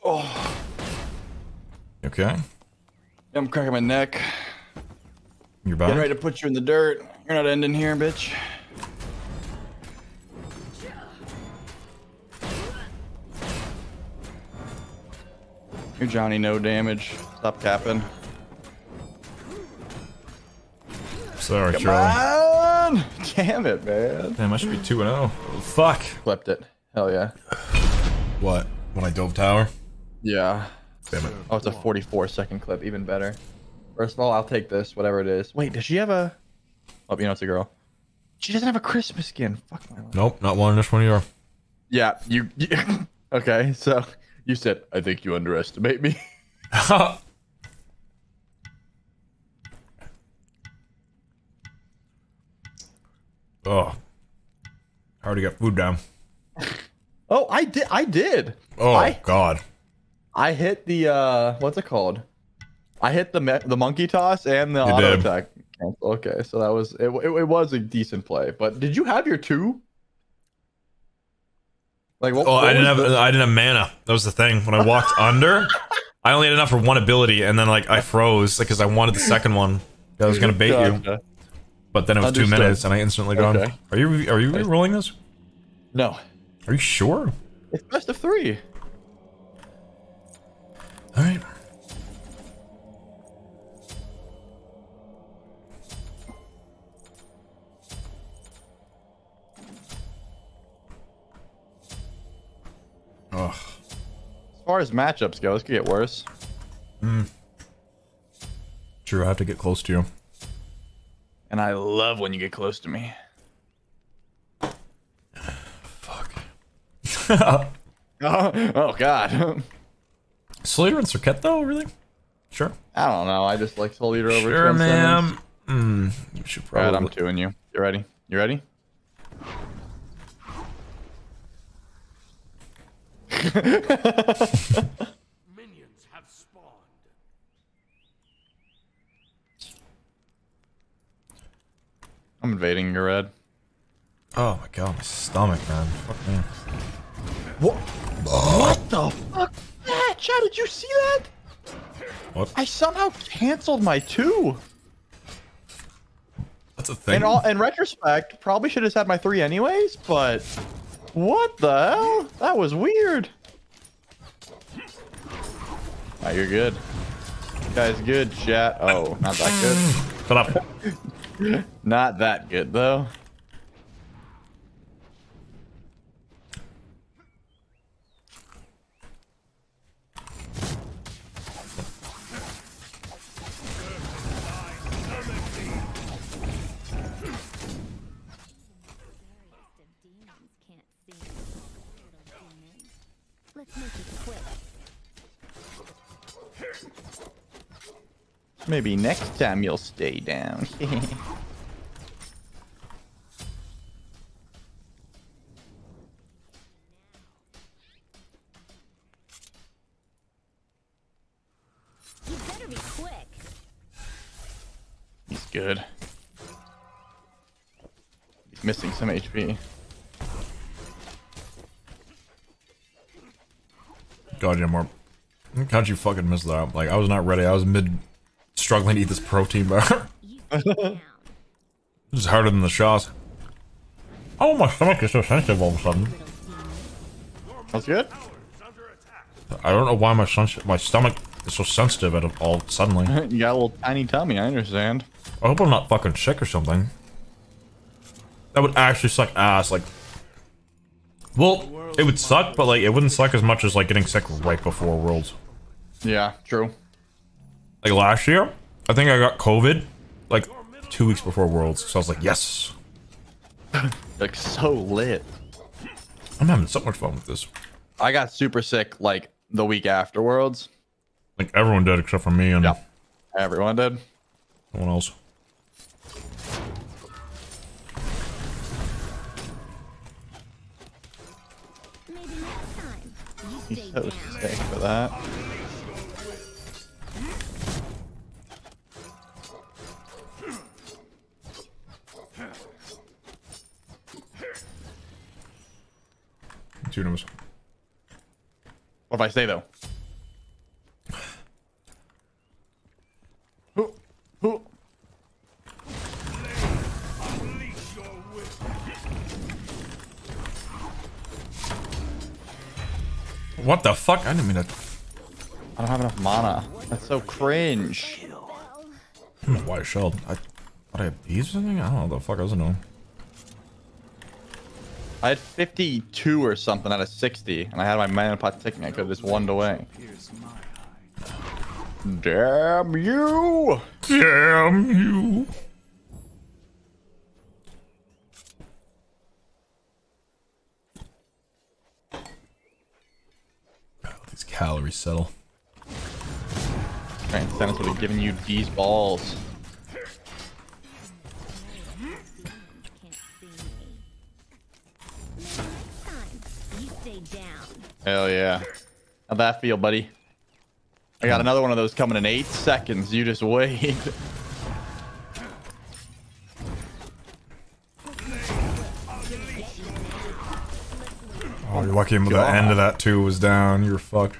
Oh. Okay. I'm cracking my neck. You're back. Getting ready to put you in the dirt. You're not ending here, bitch. You're Johnny no damage. Stop capping. Sorry, Come Charlie. On! Damn it, man. Damn, I should be 2-0. Oh, fuck. Flipped it. Hell yeah. What? When I dove tower? Yeah. Damn it. Oh, it's a 44-second clip. Even better. First of all, I'll take this, whatever it is. Wait, does she have a... Oh, you know, it's a girl. She doesn't have a Christmas skin. Fuck my life. Nope, not one in this one either. Yeah, you... Okay, so... You said, I think you underestimate me. Oh, I already got food down. Oh, I did. Oh God. I hit the what's it called? I hit the monkey toss and the auto attack. Okay, so that was it. It was a decent play, but did you have your two? Like what? Oh, what I didn't have mana. That was the thing. When I walked under, I only had enough for one ability, and then like I froze because I wanted the second one. I was gonna bait you. But then it was 2 minutes, and I instantly gone. Okay. Are you re-rolling this? No. Are you sure? It's best of three. All right. Ugh. As far as matchups go, this could get worse. Hmm. True. I have to get close to you. And I love when you get close to me. Fuck. Oh God. Slater and Circuit though, really? Sure. I don't know. I just like Slater over. Sure, ma'am. You should probably. Right, I'm doing you. You ready? You ready? Minions have spawned. I'm invading your red. Oh my god, my stomach, man. Fuck me. What? What the fuck? Match? How did you see that? What? I somehow canceled my two. That's a thing. In retrospect, probably should have had my three anyways, but what the hell? That was weird. Oh, you're good. You guys, good chat. Oh, not that good. Shut up. Not that good though. Maybe next time you'll stay down. You better be quick. He's good. He's missing some HP. God, yeah, more. How'd you fucking miss that? Like, I was not ready. I was mid. Struggling to eat this protein bar. This is harder than the shots. Oh, my stomach is so sensitive all of a sudden. That's good. I don't know why my stomach is so sensitive all suddenly. You got a little tiny tummy, I understand. I hope I'm not fucking sick or something. That would actually suck ass, like... Well, it would suck, but like, it wouldn't suck as much as like getting sick right before Worlds. Yeah, true. Like last year, I think I got COVID like 2 weeks before Worlds, so I was like, yes. Like so lit. I'm having so much fun with this. I got super sick like the week after Worlds. Like everyone did except for me and yeah. Everyone did. No one else. He's so sick for that. Two numbers. What if I say though? Who? What the fuck? I didn't mean to. I don't have enough mana. That's so cringe. Why shelled? I had bees or something? I don't know the fuck I was doing. I had 52 or something out of 60, and I had my mana pot ticking. I could have just won away. Damn you! Damn you! Let these calories settle. Alright, Thanos would have given you these balls. Hell yeah. How'd that feel, buddy? I got another one of those coming in 8 seconds. You just wait. Oh, you're lucky the end of that two was down. You're fucked.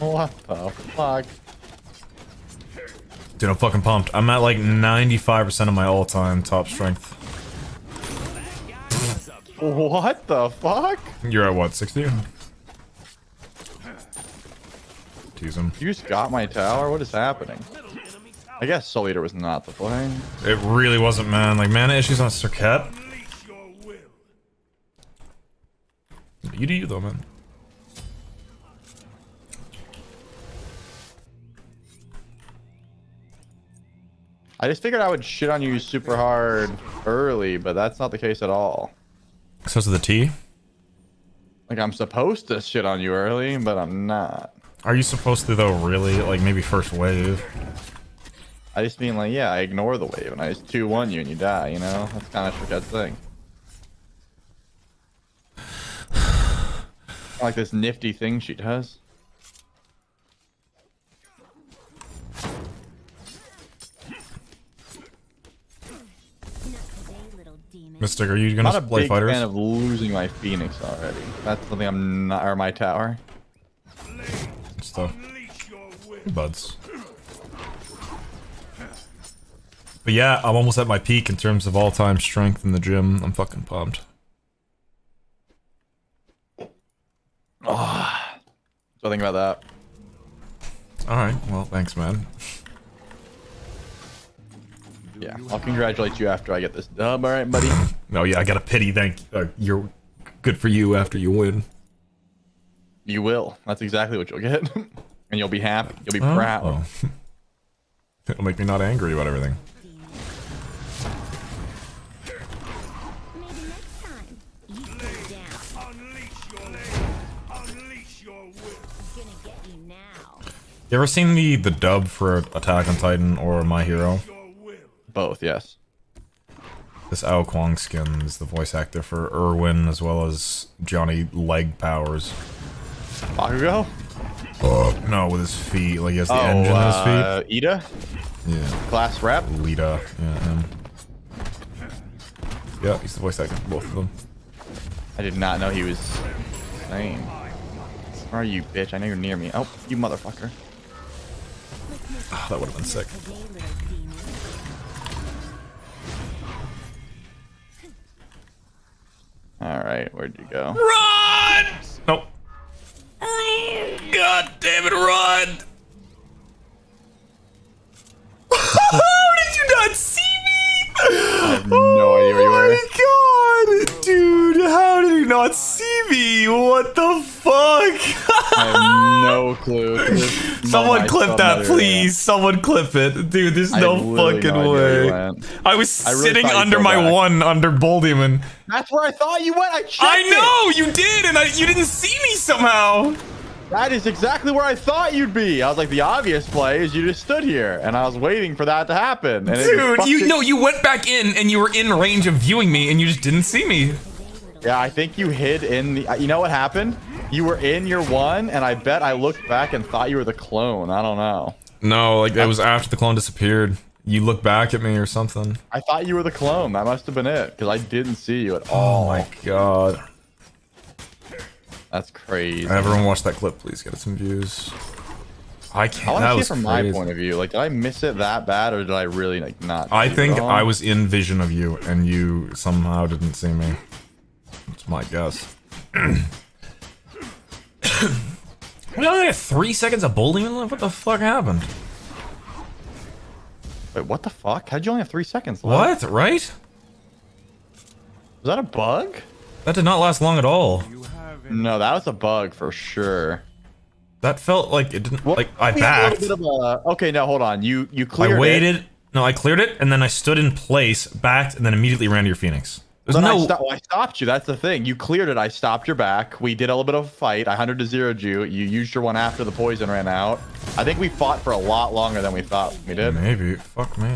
What the fuck? Dude, I'm fucking pumped. I'm at like 95% of my all-time top strength. What the fuck? You're at what, 60? Tease him. You just got my tower? What is happening? I guess Soul Eater was not the play. It really wasn't, man. Like, mana issues on Circuit. You do you, though, man. I just figured I would shit on you super hard early, but that's not the case at all. Because of the T? Like, I'm supposed to shit on you early, but I'm not. Are you supposed to, though, really? Like, maybe first wave? I just mean, like, yeah, I ignore the wave, and I just 2-1 you, and you die, you know? That's kind of a good thing. Like this nifty thing she does. Mystic, are you gonna play fighters? I'm not a big fan of losing my Phoenix already. That's something I'm not, or my tower. It's tough. Buds. But yeah, I'm almost at my peak in terms of all-time strength in the gym. I'm fucking pumped. Oh, so I think about that. Alright, well, thanks, man. Yeah, I'll congratulate you after I get this dub, alright, buddy? No, yeah, I got a pity, thank you. You're good for you after you win. You will. That's exactly what you'll get. And you'll be happy. You'll be proud. Oh. It'll make me not angry about everything. You ever seen the dub for Attack on Titan or My Hero? Both, yes. This Ao Kuang skin is the voice actor for Irwin as well as Johnny Leg Powers. Bakugo? No, with his feet. Like, he has the engine on his feet. Ida? Yeah. Class rap? Lita. Yeah, him. Yeah, he's the voice actor for both of them. I did not know he was insane. Where are you, bitch? I know you're near me. Oh, you motherfucker. Oh, that would have been sick. Alright, where'd you go? Run! Nope. God damn it, run! Did you not see me? I have no idea where you were. Oh my god! Dude, how did you not see me? What the fuck? I have no clue. Someone clip that, please. Someone clip it. Dude, there's no fucking way. I was sitting under my one under Boldeman. That's where I thought you went. I checked it. I know, you did, and you didn't see me somehow. That is exactly where I thought you'd be. I was like, the obvious play is you just stood here, and I was waiting for that to happen. And dude, you went back in, and you were in range of viewing me, and you just didn't see me. Yeah, I think you hid in the... You know what happened? You were in your one, and I bet I looked back and thought you were the clone. I don't know. No, like, it was after the clone disappeared. You looked back at me or something. I thought you were the clone. That must have been it, because I didn't see you at all. Oh, my God. That's crazy. Everyone watch that clip, please. Get us some views. I can't. I want to see it from my point of view. Like, did I miss it that bad, or did I really, like, not? I think I was in vision of you, and you somehow didn't see me. That's my guess. We only had 3 seconds of building left? What the fuck happened? Wait, what the fuck? How'd you only have 3 seconds left? What? Right? Was that a bug? That did not last long at all. No, that was a bug for sure. That felt like it didn't. Well, like I backed. Okay, now hold on. You cleared. I waited. It. No, I cleared it, and then I stood in place, backed, and then immediately ran to your Phoenix. There's no. I stopped you. That's the thing. You cleared it. I stopped your back. We did a little bit of a fight. I 100-0'd you. You used your one after the poison ran out. I think we fought for a lot longer than we thought we did. Maybe. Fuck me.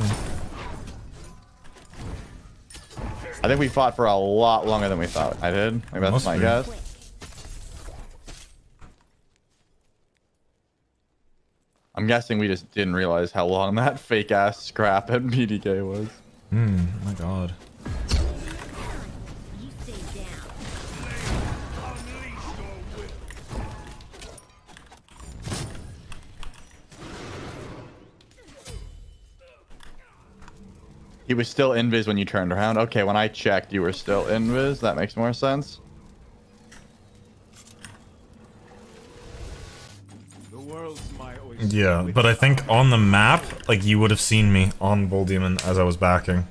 I think we fought for a lot longer than we thought I did. Maybe that's my guess. I'm guessing we just didn't realize how long that fake ass scrap at BDK was. Hmm, my god. He was still invis when you turned around. Okay, when I checked, you were still invis. That makes more sense. Yeah, but I think on the map, like, you would have seen me on Bull Demon as I was backing.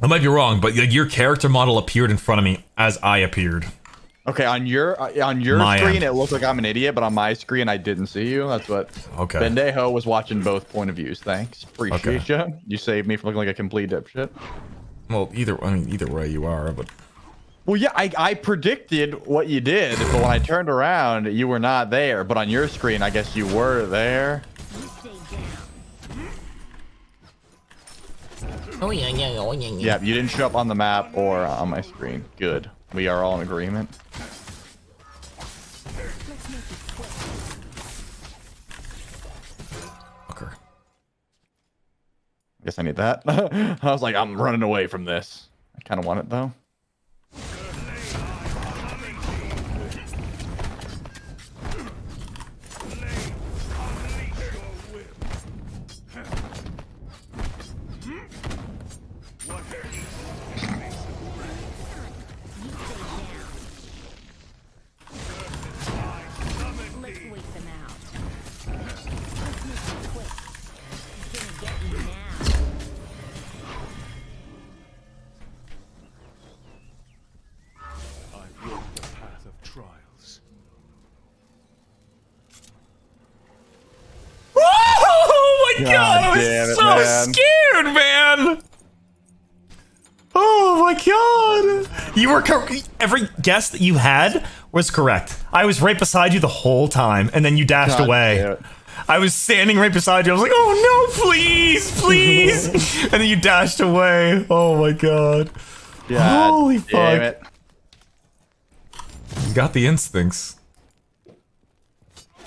I might be wrong, but your character model appeared in front of me as I appeared. Okay, on your screen, it looked like I'm an idiot, but on my screen, I didn't see you. That's what... Okay. Bendejo was watching both point of views. Thanks. Appreciate you. You saved me from looking like a complete dipshit. Well, either way you are, but... Well, yeah, I predicted what you did, but when I turned around, you were not there. But on your screen, I guess you were there. Yeah, you didn't show up on the map or on my screen. Good. We are all in agreement. Fucker. I guess I need that. I was like, I'm running away from this. I kind of want it, though. Every guess that you had was correct. I was right beside you the whole time, and then you dashed away. I was standing right beside you. I was like, oh no, please, please. And then you dashed away. Oh my god. God holy damn fuck. It. You got the instincts.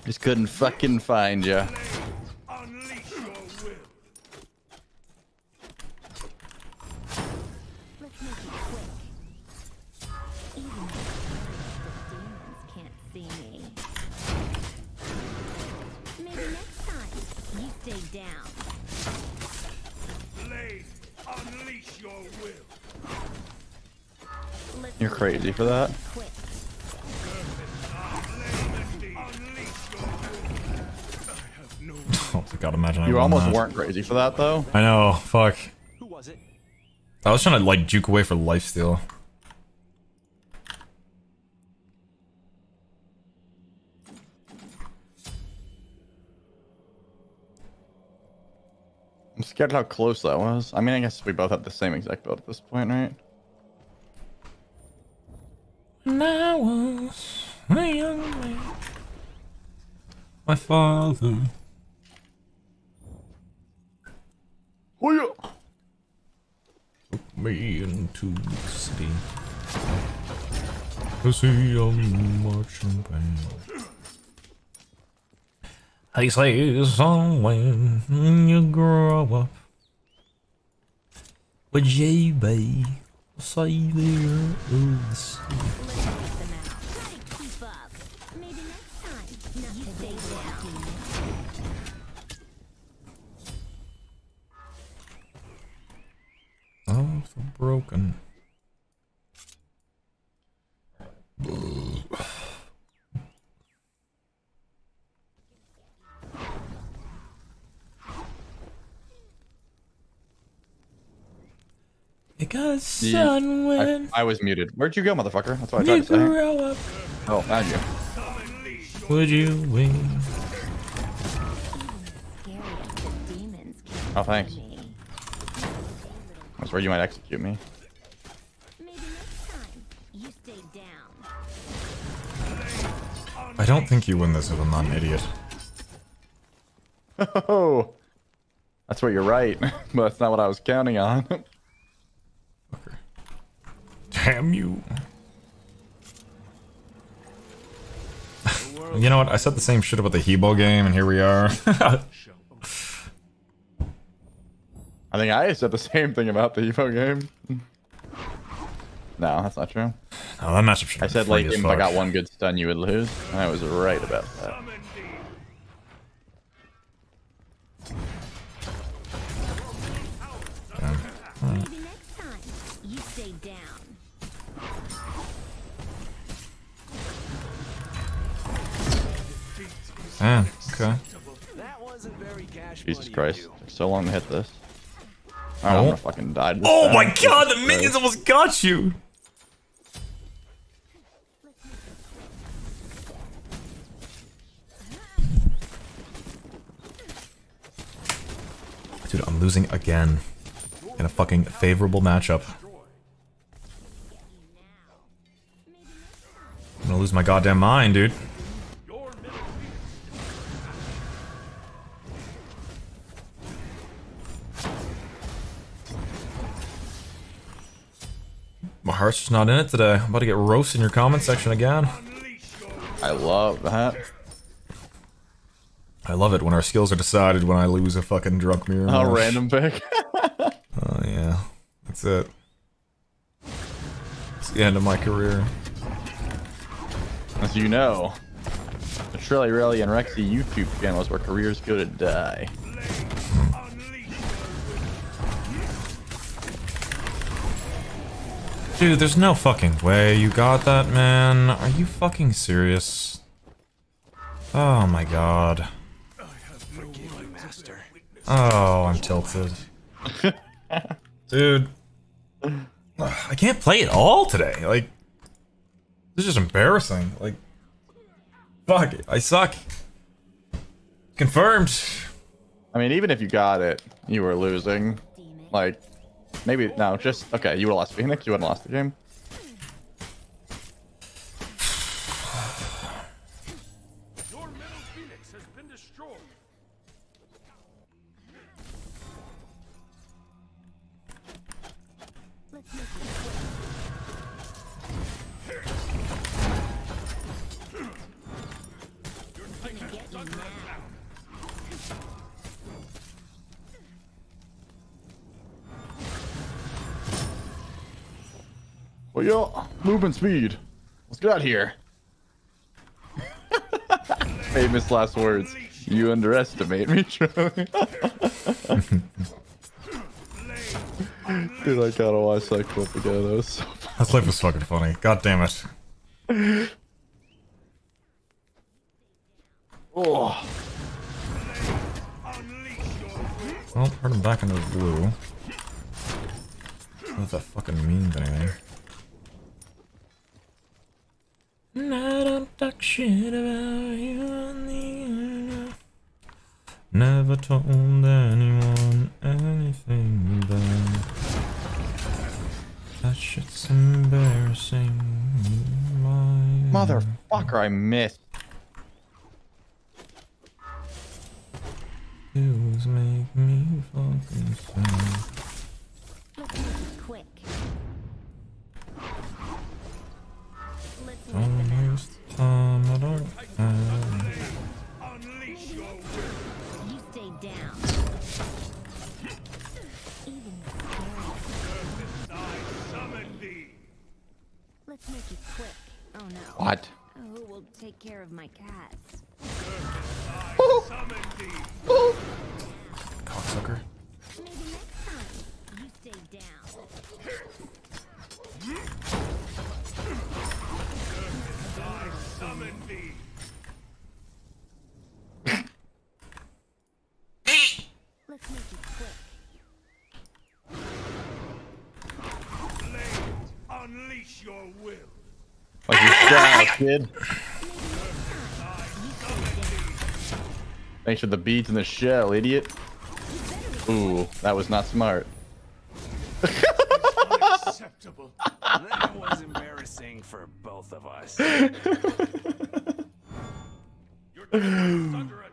Just couldn't fucking find you. You're crazy for that. Oh my god, imagine I almost weren't crazy for that though. I know, fuck. Who was it? I was trying to like juke away for lifesteal. I'm scared how close that was. I mean, I guess we both have the same exact build at this point, right? I was a young man, my father. Took me into the city to see a marching band. They say somewhere when you grow up, would you be savior of the sea? Oh, so broken. Because sun went. I was muted. Where'd you go, motherfucker? That's what I tried to say. Up. Oh, found you. Would you wait? Oh, thanks. That's where you might execute me. I don't think you win this if I'm not an idiot. Oh, that's what you're right, but that's not what I was counting on. Okay. Damn you. You know what? I said the same shit about the Hebo game, and here we are. I think I said the same thing about the Hebo game. No, that's not true. No, that matchup should be I said, like, if I got one good stun, you would lose. And I was right about that. Maybe next time, you stay down. Okay. Jesus Christ. Took so long to hit this. I don't want to fucking die. Oh my god, the minions almost got you! Dude, I'm losing again. In a fucking favorable matchup. I'm gonna lose my goddamn mind, dude. My heart's just not in it today. I'm about to get roasted in your comment section again. I love that. I love it when our skills are decided when I lose a fucking drunk mirror. Oh, random pick. Oh yeah, that's it. It's the end of my career. As you know, the Trelli, Rally, and Rexsi YouTube channels where careers go to die. Dude, there's no fucking way you got that, man. Are you fucking serious? Oh my god. Oh, I'm tilted. Dude. I can't play at all today. Like, this is just embarrassing. Like, fuck it. I suck. Confirmed. I mean, even if you got it, you were losing. Like, maybe, no, just, okay, you would have lost Phoenix. You would have lost the game. Well, yo, movement speed. Let's get out of here. Famous last words. You underestimate me, Charlie. Dude, I gotta watch that clip again. That was so funny. That clip was fucking funny. God damn it. Oh. Well, heard him back into the blue. What does that fucking mean to anything? I don't talk shit about you on the internet. Never told anyone anything about. That shit's embarrassing. Motherfucker, I missed. Dudes make me fucking sad. Let's make it quick. Almost time I don't have. You stay down. Let's make it quick. Oh no. What? Who will take care of my cats? Cocksucker. Maybe next time you stay down. Let's make it quick. Unleash your will. Like you shot, kid. Thanks for the beads in the shell, idiot. Ooh, that was not smart. Unacceptable. That was embarrassing for both of us. Your team is under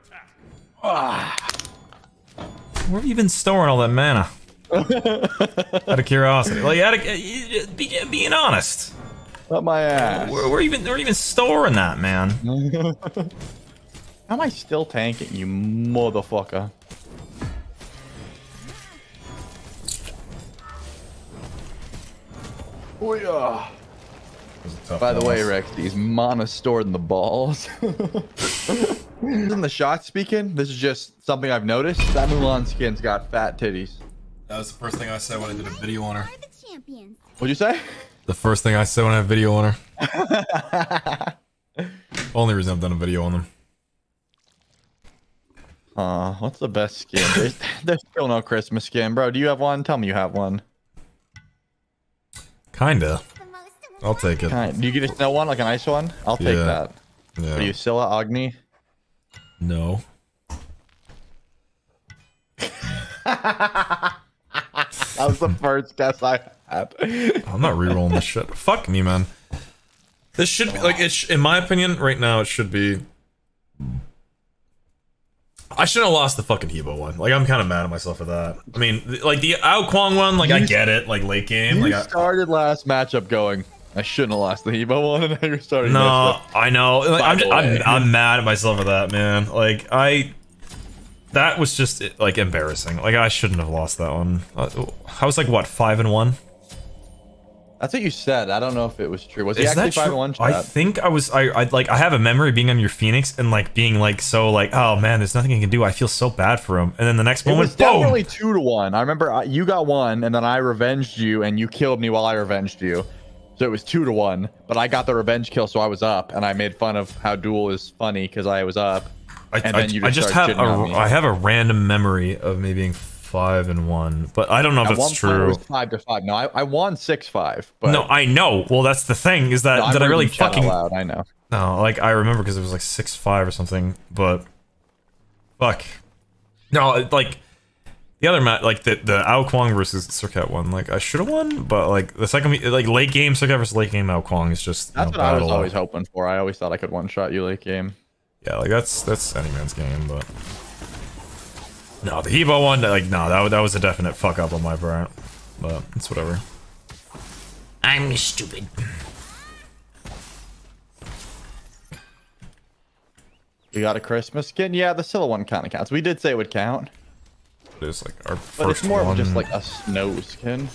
attack. We're even storing all that mana. Out of curiosity, like being honest. Up my ass. We're even storing that, man. How am I still tanking, you motherfucker? Oh yeah. By the way, Rex, these mana stored in the balls. Isn't the shot speaking? This is just something I've noticed. That Mulan skin's got fat titties. That was the first thing I said when I did a video on her. What'd you say? The first thing I said when I had a video on her. Only reason I've done a video on them. What's the best skin? There's still no Christmas skin, bro. Do you have one? Tell me you have one. Kinda. I'll take it. Kinda. Do you get a snow one, like an ice one? I'll take that. Yeah. Are you Scylla, Agni? No. That was the first guess I had. I'm not rerolling this shit. Fuck me, man. This should be like, in my opinion, right now, it should be. I shouldn't have lost the fucking Hebo one. Like, I'm kind of mad at myself for that. I mean, like the Ao Kuang one. Like, I get it. Like late game. Like, I started last matchup going, I shouldn't have lost the Hebo one, and now you're starting. No, I know. Like, I'm mad at myself for that, man. Like That was just like embarrassing. Like I shouldn't have lost that one. I was like what, 5-1? That's what you said. I don't know if it was true. Was it actually 5-1? I think I was. I like I have a memory being on your Phoenix and like being like so like, oh man, there's nothing you can do. I feel so bad for him. And then the next moment, boom! It was definitely 2-1. I remember you got one, and then I revenged you, and you killed me while I revenged you. So it was 2-1. But I got the revenge kill, so I was up, and I made fun of how duel is funny because I was up. I have a random memory of me being 5-1, but I don't know if it's true. It was 5-5. No, I won 6-5. But no, I know. Well, that's the thing is that I really fucking loud. I know. No, like I remember because it was like 6-5 or something. But fuck. No, like the other match, like the Ao Kuang versus Circuit one. Like I should have won, but like the second, like late game Circuit versus late game Ao Kuang is just. That's what I was always hoping for. I always thought I could one shot you late game. Yeah, like that's any man's game, but no, the Hebo one, like no, that was a definite fuck up on my part, but it's whatever. I'm stupid. We got a Christmas skin, yeah. The Scylla one kind of counts. We did say it would count. It is like our first one. But it's more of just like a snow skin.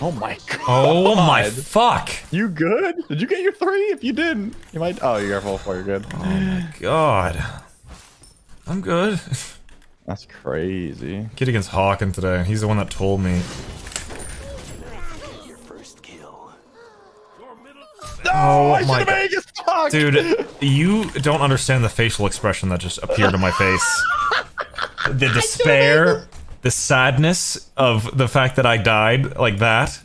Oh my god. Oh my fuck. You good? Did you get your 3? If you didn't, you might. Oh, you got 4. You're good. Oh my god. I'm good. That's crazy. Kid against Hawken today. He's the one that told me. Your first kill. No, I should have made his fuck. Dude, you don't understand the facial expression that just appeared on my face. The despair. The sadness of the fact that I died like that.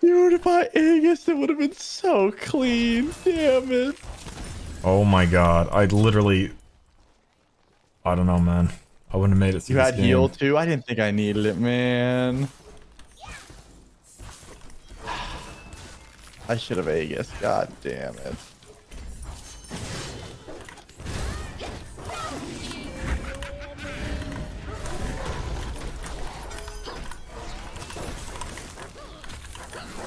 Dude, if I Angus, it would have been so clean. Damn it. Oh my god. I literally. I don't know, man. I wouldn't have made it through this game. You had heal too? I didn't think I needed it, man. I should have Angus. God damn it.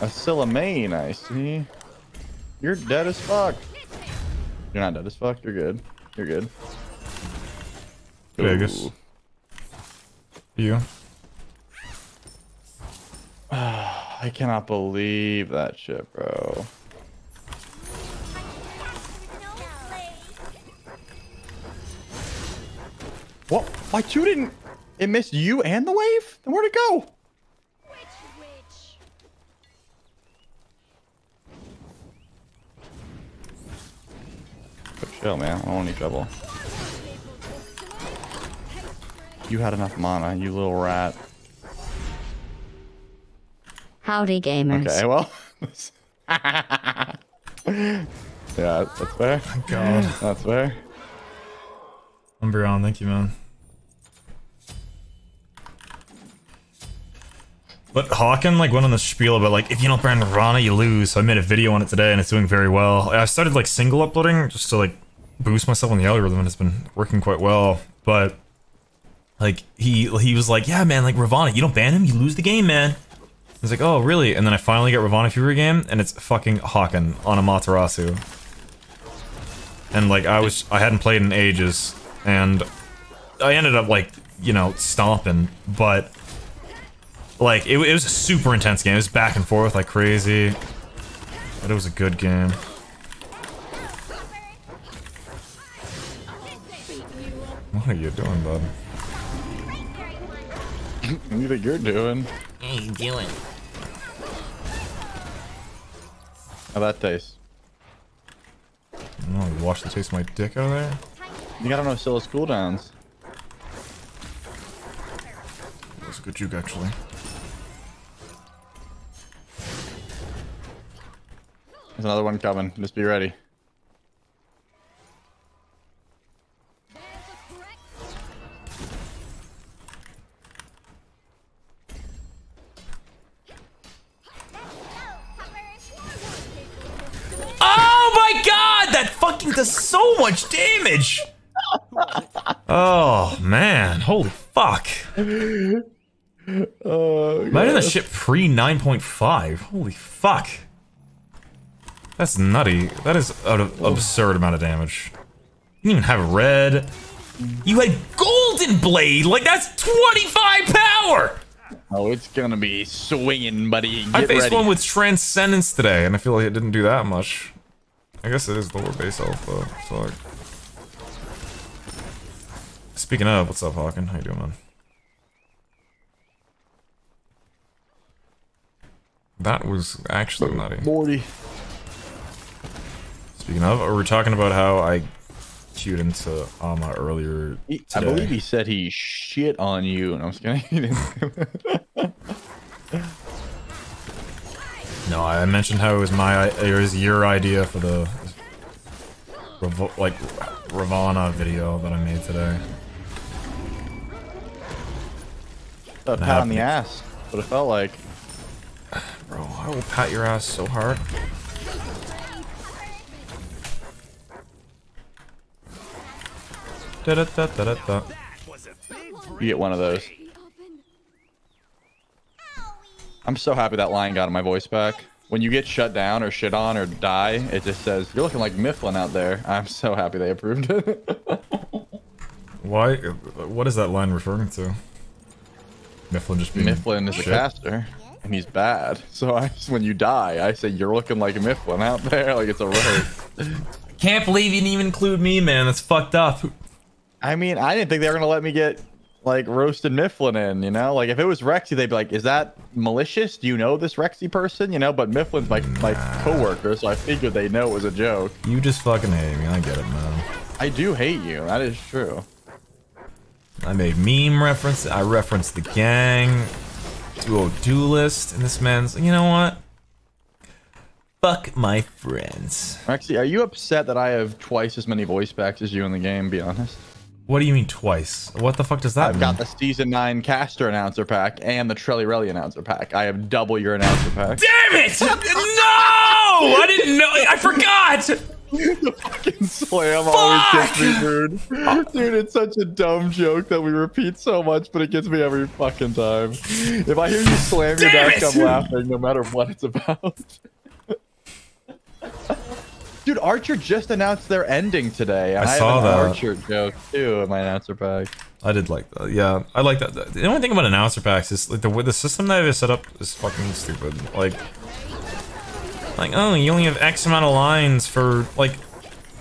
A Scylla main, I see. You're dead as fuck. You're not dead as fuck. You're good. You're good. Vegas. You. I cannot believe that shit, bro. What? My 2 didn't. It missed you and the wave? Then where'd it go? Chill, man. I don't want any trouble. You had enough mana, you little rat. Howdy, gamers. Okay, well. Yeah, that's fair. Oh, God. That's fair. Umbreon, thank you, man. But Hawken like went on the spiel about like, if you don't burn Ravana, you lose. So I made a video on it today and it's doing very well. I started like single uploading just to like boost myself on the algorithm, and it's been working quite well. But like he was like, yeah, man, like Ravana, you don't ban him, you lose the game, man. I was like, oh really? And then I finally got Ravana Fever game, and it's fucking Hawken on Amaterasu. And like I hadn't played in ages, and I ended up like, you know, stomping, but like, it was a super intense game. It was back and forth like crazy. But it was a good game. What are you doing, bud? What you're doing. What are you doing? How'd that taste? I don't know, you wash the taste of my dick out of there? You gotta know Scylla's cooldowns. That was a good juke, actually. There's another one coming. Just be ready. Oh my God! That fucking does so much damage! Oh man, holy fuck. Imagine that shit pre 9.5. Holy fuck. That's nutty. That is an absurd amount of damage. You didn't even have red. You had golden blade. Like, that's 25 power. Oh, it's gonna be swinging, buddy. Get I faced ready. One with transcendence today, and I feel like it didn't do that much. I guess it is lower base health though. Fuck. Speaking of, what's up, Hawken? How you doing, man? That was actually nutty. 40. Speaking of, we were talking about how I queued into Ama earlier today. I believe he said he shit on you, and I was gonna eat him. No, I mentioned how it was your idea for the Ravana video that I made today. A pat on the ass, but it felt like. Bro, I will pat your ass so hard. Da, da, da, da, da. You get one of those. I'm so happy that lion got my voice back. When you get shut down or shit on or die, it just says, you're looking like Mifflin out there. I'm so happy they approved it. Why? What is that line referring to? Mifflin just being Mifflin is shit. A caster. And he's bad. So when you die, I say you're looking like a Mifflin out there, like it's a road. Can't believe you didn't even include me, man. That's fucked up. I mean, I didn't think they were gonna let me get like roasted Mifflin in, you know? Like if it was Rexsi, they'd be like, is that malicious? Do you know this Rexsi person? You know, but Mifflin's my coworker, so I figured they know it was a joke. You just fucking hate me, I get it, man. I do hate you, that is true. I made meme reference, I referenced the gang. Duelist, and this man's, you know what? Fuck my friends. Rexsi, are you upset that I have twice as many voice packs as you in the game? Be honest. What do you mean twice? What the fuck does that mean? I've got the season 9 caster announcer pack and the Trelli Relly announcer pack. I have double your announcer pack. Damn it! No! I didn't know. I forgot. The fucking slam always gets me, dude. Dude, it's such a dumb joke that we repeat so much, but it gets me every fucking time. If I hear you slam your desk, I'm laughing no matter what it's about. Dude, Archer just announced their ending today. I saw that. Archer joke too in my announcer pack. I did like that. Yeah, I like that. The only thing about announcer packs is like the system that I've set up is fucking stupid. Like, oh, you only have X amount of lines for, like,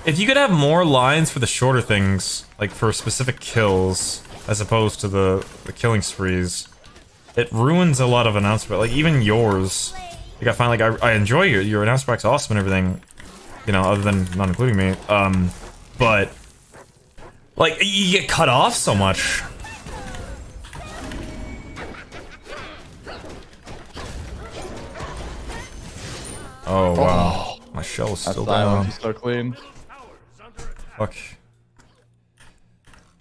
if you could have more lines for the shorter things, like for specific kills, as opposed to the killing sprees, it ruins a lot of announcements. Like, even yours, like, I find, like, I enjoy your announcer pack's awesome and everything, you know, other than not including me, but, like, you get cut off so much. Oh, wow. My shell's still down. So clean. Fuck.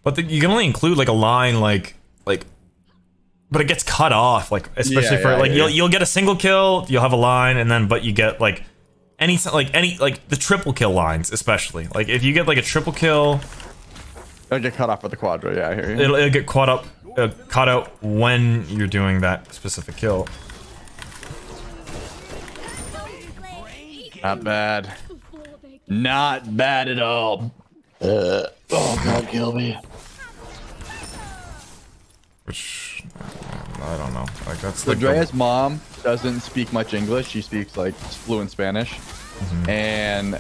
But you can only include like a line like but it gets cut off, like, especially you'll get a single kill, you'll have a line, and then but you get like any the triple kill lines, especially. Like if you get like a triple kill, it'll get cut off with the quadra, yeah, I hear you. It'll get caught out when you're doing that specific kill. Not bad. Not bad at all. Oh, God, kill me. Which, I don't know. Like, that's like Andrea's mom doesn't speak much English. She speaks, like, fluent Spanish. Mm-hmm. And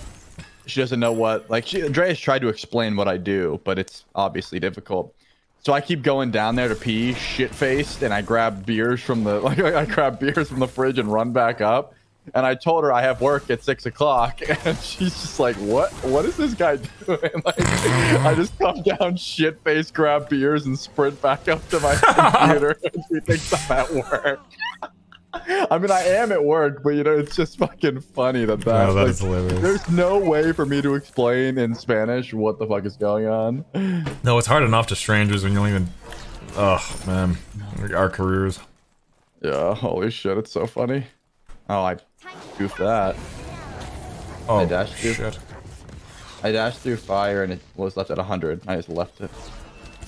she doesn't know what, like, Andrea's tried to explain what I do, but it's obviously difficult. So I keep going down there to pee, shit-faced, and I grab beers from the, fridge and run back up. And I told her I have work at 6 o'clock, and she's just like, "What? What is this guy doing?" Like, I just come down, shit face, grab beers, and sprint back up to my computer. And she thinks I'm at work. I mean, I am at work, but you know, it's just fucking funny that that's like, hilarious. There's no way for me to explain in Spanish what the fuck is going on. No, it's hard enough to strangers when you don't even. Oh man, our careers. Yeah, holy shit, it's so funny. Oh, I goofed that. Oh, I dashed through, shit. I dashed through fire and it was left at 100. I just left it.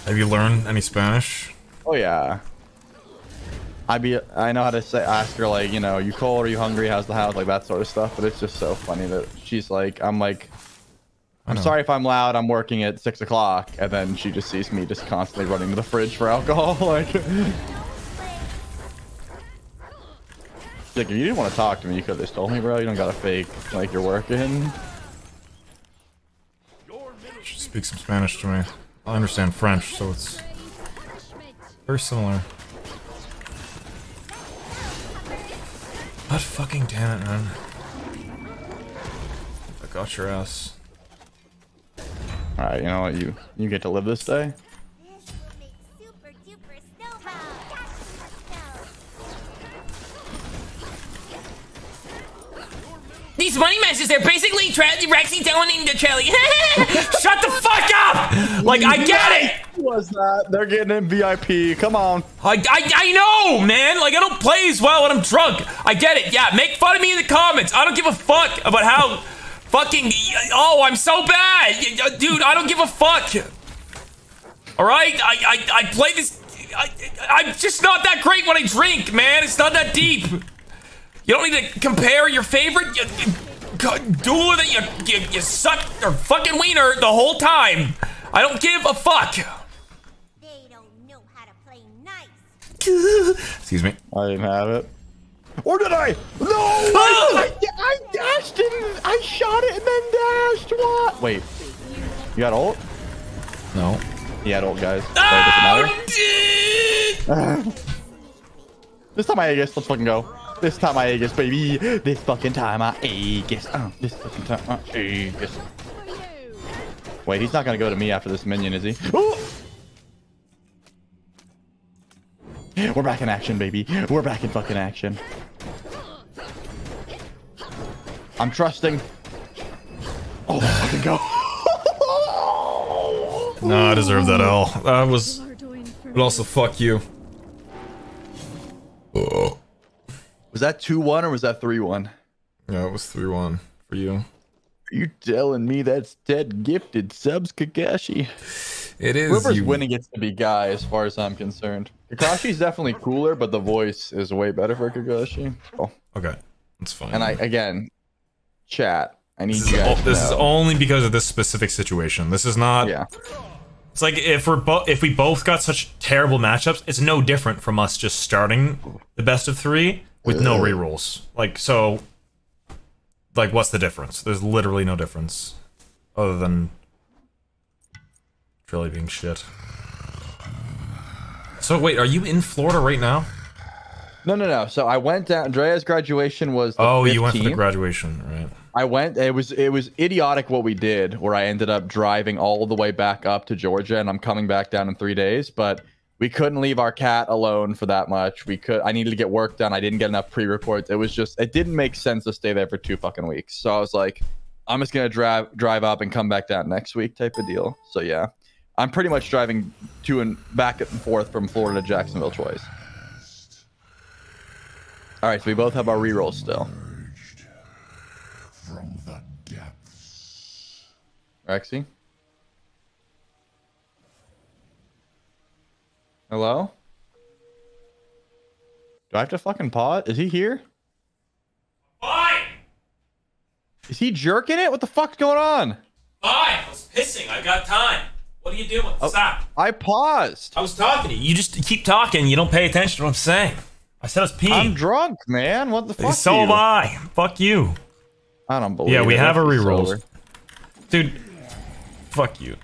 Have you learned any Spanish? Oh, yeah. I know how to ask her, like, you know, you cold, are you hungry, how's the house, like that sort of stuff. But it's just so funny that she's like, I'm sorry if I'm loud, I'm working at 6 o'clock. And then she just sees me just constantly running to the fridge for alcohol. Like... Like, if you didn't want to talk to me, you could have just told me, bro. You don't gotta fake like you're working. She speaks some Spanish to me. I understand French, so it's very similar. God fucking damn it, man. I got your ass. Alright, you know what? You get to live this day. These money messages are basically Rexsi donating to Trelli. Shut the fuck up! Like, I get it! Was that? They're getting in VIP. Come on. I know, man. Like, I don't play as well when I'm drunk. I get it. Yeah, make fun of me in the comments. I don't give a fuck about how fucking... Oh, I'm so bad. Dude, I don't give a fuck. All right? I play this... I'm just not that great when I drink, man. It's not that deep. You don't need to compare your favorite dueler that you sucked or fucking wiener the whole time. I don't give a fuck. They don't know how to play nice. Excuse me. I didn't have it. Or did I? No! I dashed and I shot it and then dashed. What? Wait. You got ult? No. You had ult, guys. Oh, this time I guess. Let's fucking go. This time I Aegis, baby. This fucking time I Aegis. This fucking time I Aegis. Wait, he's not gonna go to me after this minion, is he? Ooh! We're back in action, baby. We're back in fucking action. I'm trusting. Oh, let's fucking go. No, I deserve that L. That was... But also, fuck you. Oh. Was that 2-1 or was that 3-1? Yeah, it was 3-1 for you. Are you telling me that's Ted gifted subs, Kakashi? It is. Whoever's winning gets to be Guy, as far as I'm concerned. Kakashi's definitely cooler, but the voice is way better for Kakashi. Oh. Okay, that's fine. And again, chat. I need you guys. This is only because of this specific situation. This is not. Yeah. It's like if we both got such terrible matchups, it's no different from us just starting the best of three. With no rerolls. Like, so... Like, what's the difference? There's literally no difference. Other than... Trelli being shit. So, wait, are you in Florida right now? No. So, I went down... Andrea's graduation was the 15th. You went for the graduation, right. I went... It was idiotic what we did, where I ended up driving all the way back up to Georgia, and I'm coming back down in 3 days, but... We couldn't leave our cat alone for that much. I needed to get work done. I didn't get enough pre-reports. It was just, it didn't make sense to stay there for 2 fucking weeks. So I was like, I'm just going to drive up and come back down next week type of deal. So yeah, I'm pretty much driving to and back and forth from Florida to Jacksonville twice. All right, so we both have our rerolls still. From the depths. Rexsi? Hello? Do I have to fucking pause? Is he here? Fine! Is he jerking it? What the fuck's going on? Fine! I was pissing. I got time. What are you doing? Oh, stop. I paused. I was talking to you. You just keep talking. You don't pay attention to what I'm saying. I said I was peeing. I'm drunk, man. What the fuck? So am I. Fuck you. I don't believe it. Yeah, we have a reroll. Dude. Fuck you.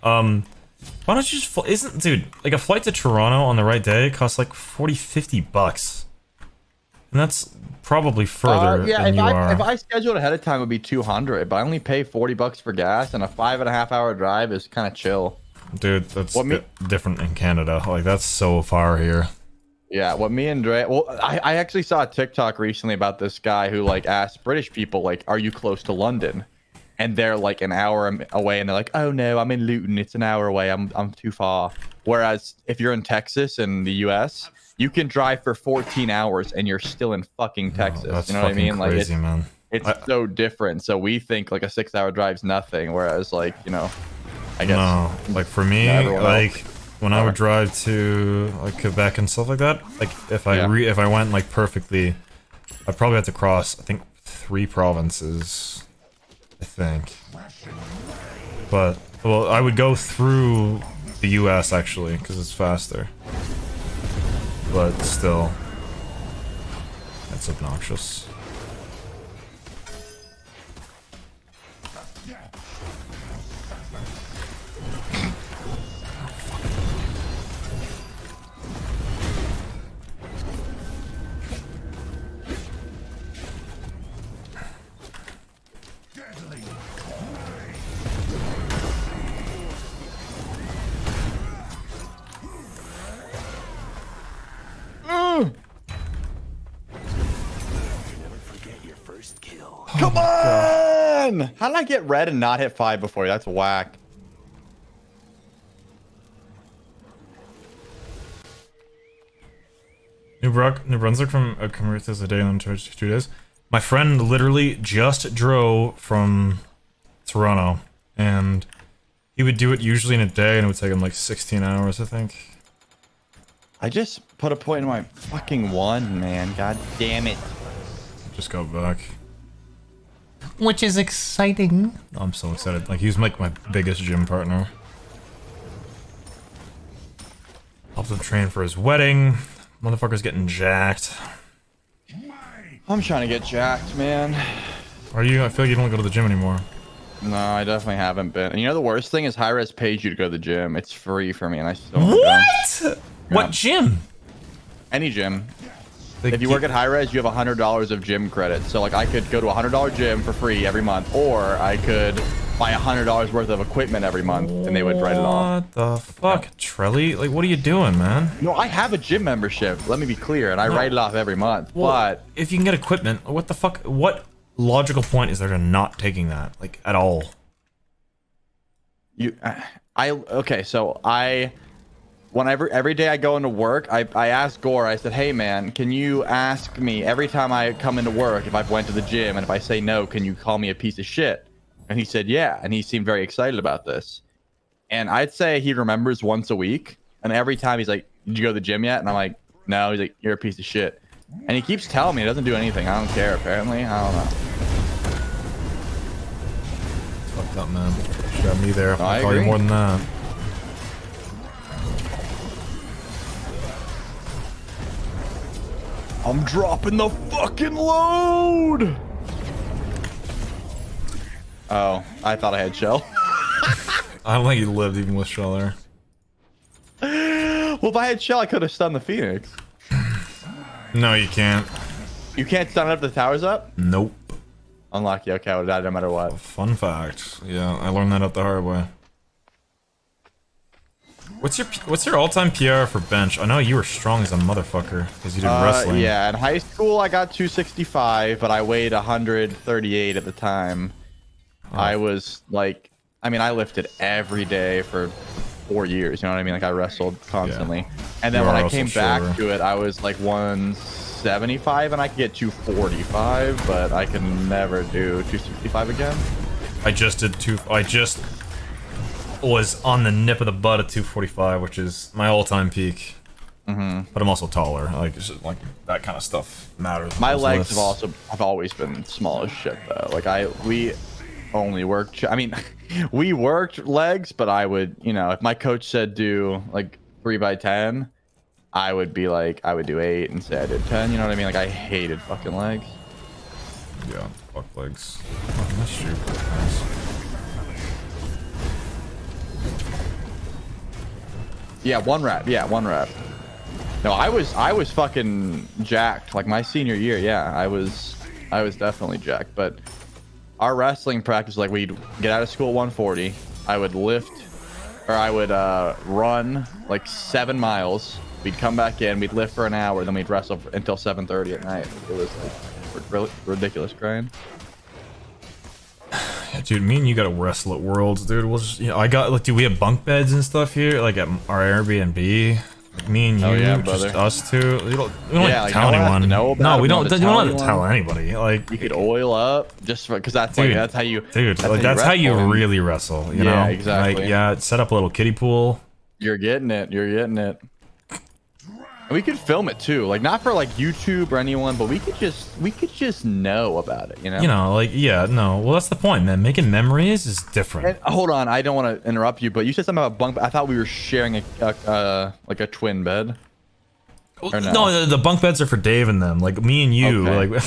Why don't you just fly? Isn't, dude, like a flight to Toronto on the right day costs like 40, 50 bucks. And that's probably further than you are. If I scheduled ahead of time, it would be 200, but I only pay 40 bucks for gas, and a 5.5 hour drive is kind of chill. Dude, that's different in Canada. Like, that's so far here. Yeah, what me and Dre... Well, I actually saw a TikTok recently about this guy who, like, asked British people, like, are you close to London? And they're like an hour away, and they're like, "Oh no, I'm in Luton. It's an hour away. I'm too far." Whereas if you're in Texas and the U.S., you can drive for 14 hours and you're still in fucking Texas. No, you know what I mean? Like, crazy, man. It's so different. So we think like a 6-hour drive's nothing, whereas like, you know, I guess. No, like for me, like when I would drive to like Quebec and stuff like that, like if I went like perfectly, I'd probably have to cross I think 3 provinces. I think, but well, I would go through the U.S. actually because it's faster. But still, that's obnoxious. Come on! God. How did I get red and not hit 5 before? That's whack. New Brunswick from Camaruthes a day on Twitch 2 days. My friend literally just drove from Toronto, and he would do it usually in a day, and it would take him like 16 hours, I think. I just put a point in my fucking one, man. God damn it. Just go back. Which is exciting. I'm so excited. Like, he's like my biggest gym partner. Helped him train for his wedding. Motherfucker's getting jacked. I'm trying to get jacked, man. Are you? I feel like you don't go to the gym anymore. No, I definitely haven't been. And you know the worst thing is High Res pays you to go to the gym. It's free for me, and I still don't. What? Yeah. What gym? Any gym. If you work at High Res, you have $100 of gym credits. So, like, I could go to a $100 gym for free every month, or I could buy $100 worth of equipment every month, and they would write it off. What the fuck, Trelli? Like, what are you doing, man? No, I have a gym membership. Let me be clear, and I write it off every month. Well, but if you can get equipment, what the fuck? What logical point is there to not taking that, like, at all? Okay, so whenever every day I go into work, I asked Gore, I said, "Hey man, can you ask me every time I come into work if I've went to the gym, and if I say no, can you call me a piece of shit?" And he said yeah, and he seemed very excited about this. And I'd say he remembers once a week, and every time he's like, "Did you go to the gym yet?" And I'm like, "No." He's like, "You're a piece of shit." And he keeps telling me, he doesn't do anything. I don't care, apparently. I don't know. Fucked up, man. You got me there. I'll call you more than that. I'm dropping the fucking load! Oh, I thought I had Shell. I don't think he lived even with Shell there. Well, if I had Shell, I could have stunned the Phoenix. No, you can't. You can't stun it if the tower's up? Nope. Unlucky, okay, I would have died no matter what. Fun fact. Yeah, I learned that up the hard way. What's your all-time PR for bench? I know you were strong as a motherfucker because you did wrestling. Yeah, in high school I got 265, but I weighed 138 at the time. Oh. I was like, I mean, I lifted every day for 4 years. You know what I mean? Like I wrestled constantly, yeah. And then when I came back to it, I was like 175, and I could get 245, but I can never do 265 again. I just did I just was on the nip of the butt at 245, which is my all-time peak. Mm-hmm. But I'm also taller. Like, just, like that kind of stuff matters. My legs have always been small as shit though. Like we only worked. I mean, we worked legs, but I would, you know, if my coach said do like 3x10, I would be like, I would do 8 and say I did 10. You know what I mean? Like I hated fucking legs. Yeah, fuck legs. Oh, that's true. Nice. Yeah, 1 rep. Yeah, 1 rep. No, I was fucking jacked. Like my senior year, yeah, I was definitely jacked. But our wrestling practice, like we'd get out of school at 140. I would lift, or I would run like 7 miles. We'd come back in, we'd lift for an hour, then we'd wrestle until 7:30 at night. It was like really ridiculous grind. Yeah, dude, me and you gotta wrestle at Worlds, dude. We'll just, you know, I got, like, dude, we have bunk beds and stuff here, like at our Airbnb. Like, me and you, just us two. We don't yeah, like, tell anyone. No, we don't have to tell anybody. Like, you could oil up just because that's dude, like, that's how you. Dude, that's how you really wrestle. You know? Exactly. Like, yeah, set up a little kiddie pool. You're getting it. You're getting it. We could film it too, like not for like YouTube or anyone, but we could just know about it, you know. You know, like yeah, no, well that's the point, man. Making memories is different. And, hold on, I don't want to interrupt you, but you said something about bunk. I thought we were sharing like a twin bed. Or no, the bunk beds are for Dave and them, like me and you. Okay. Like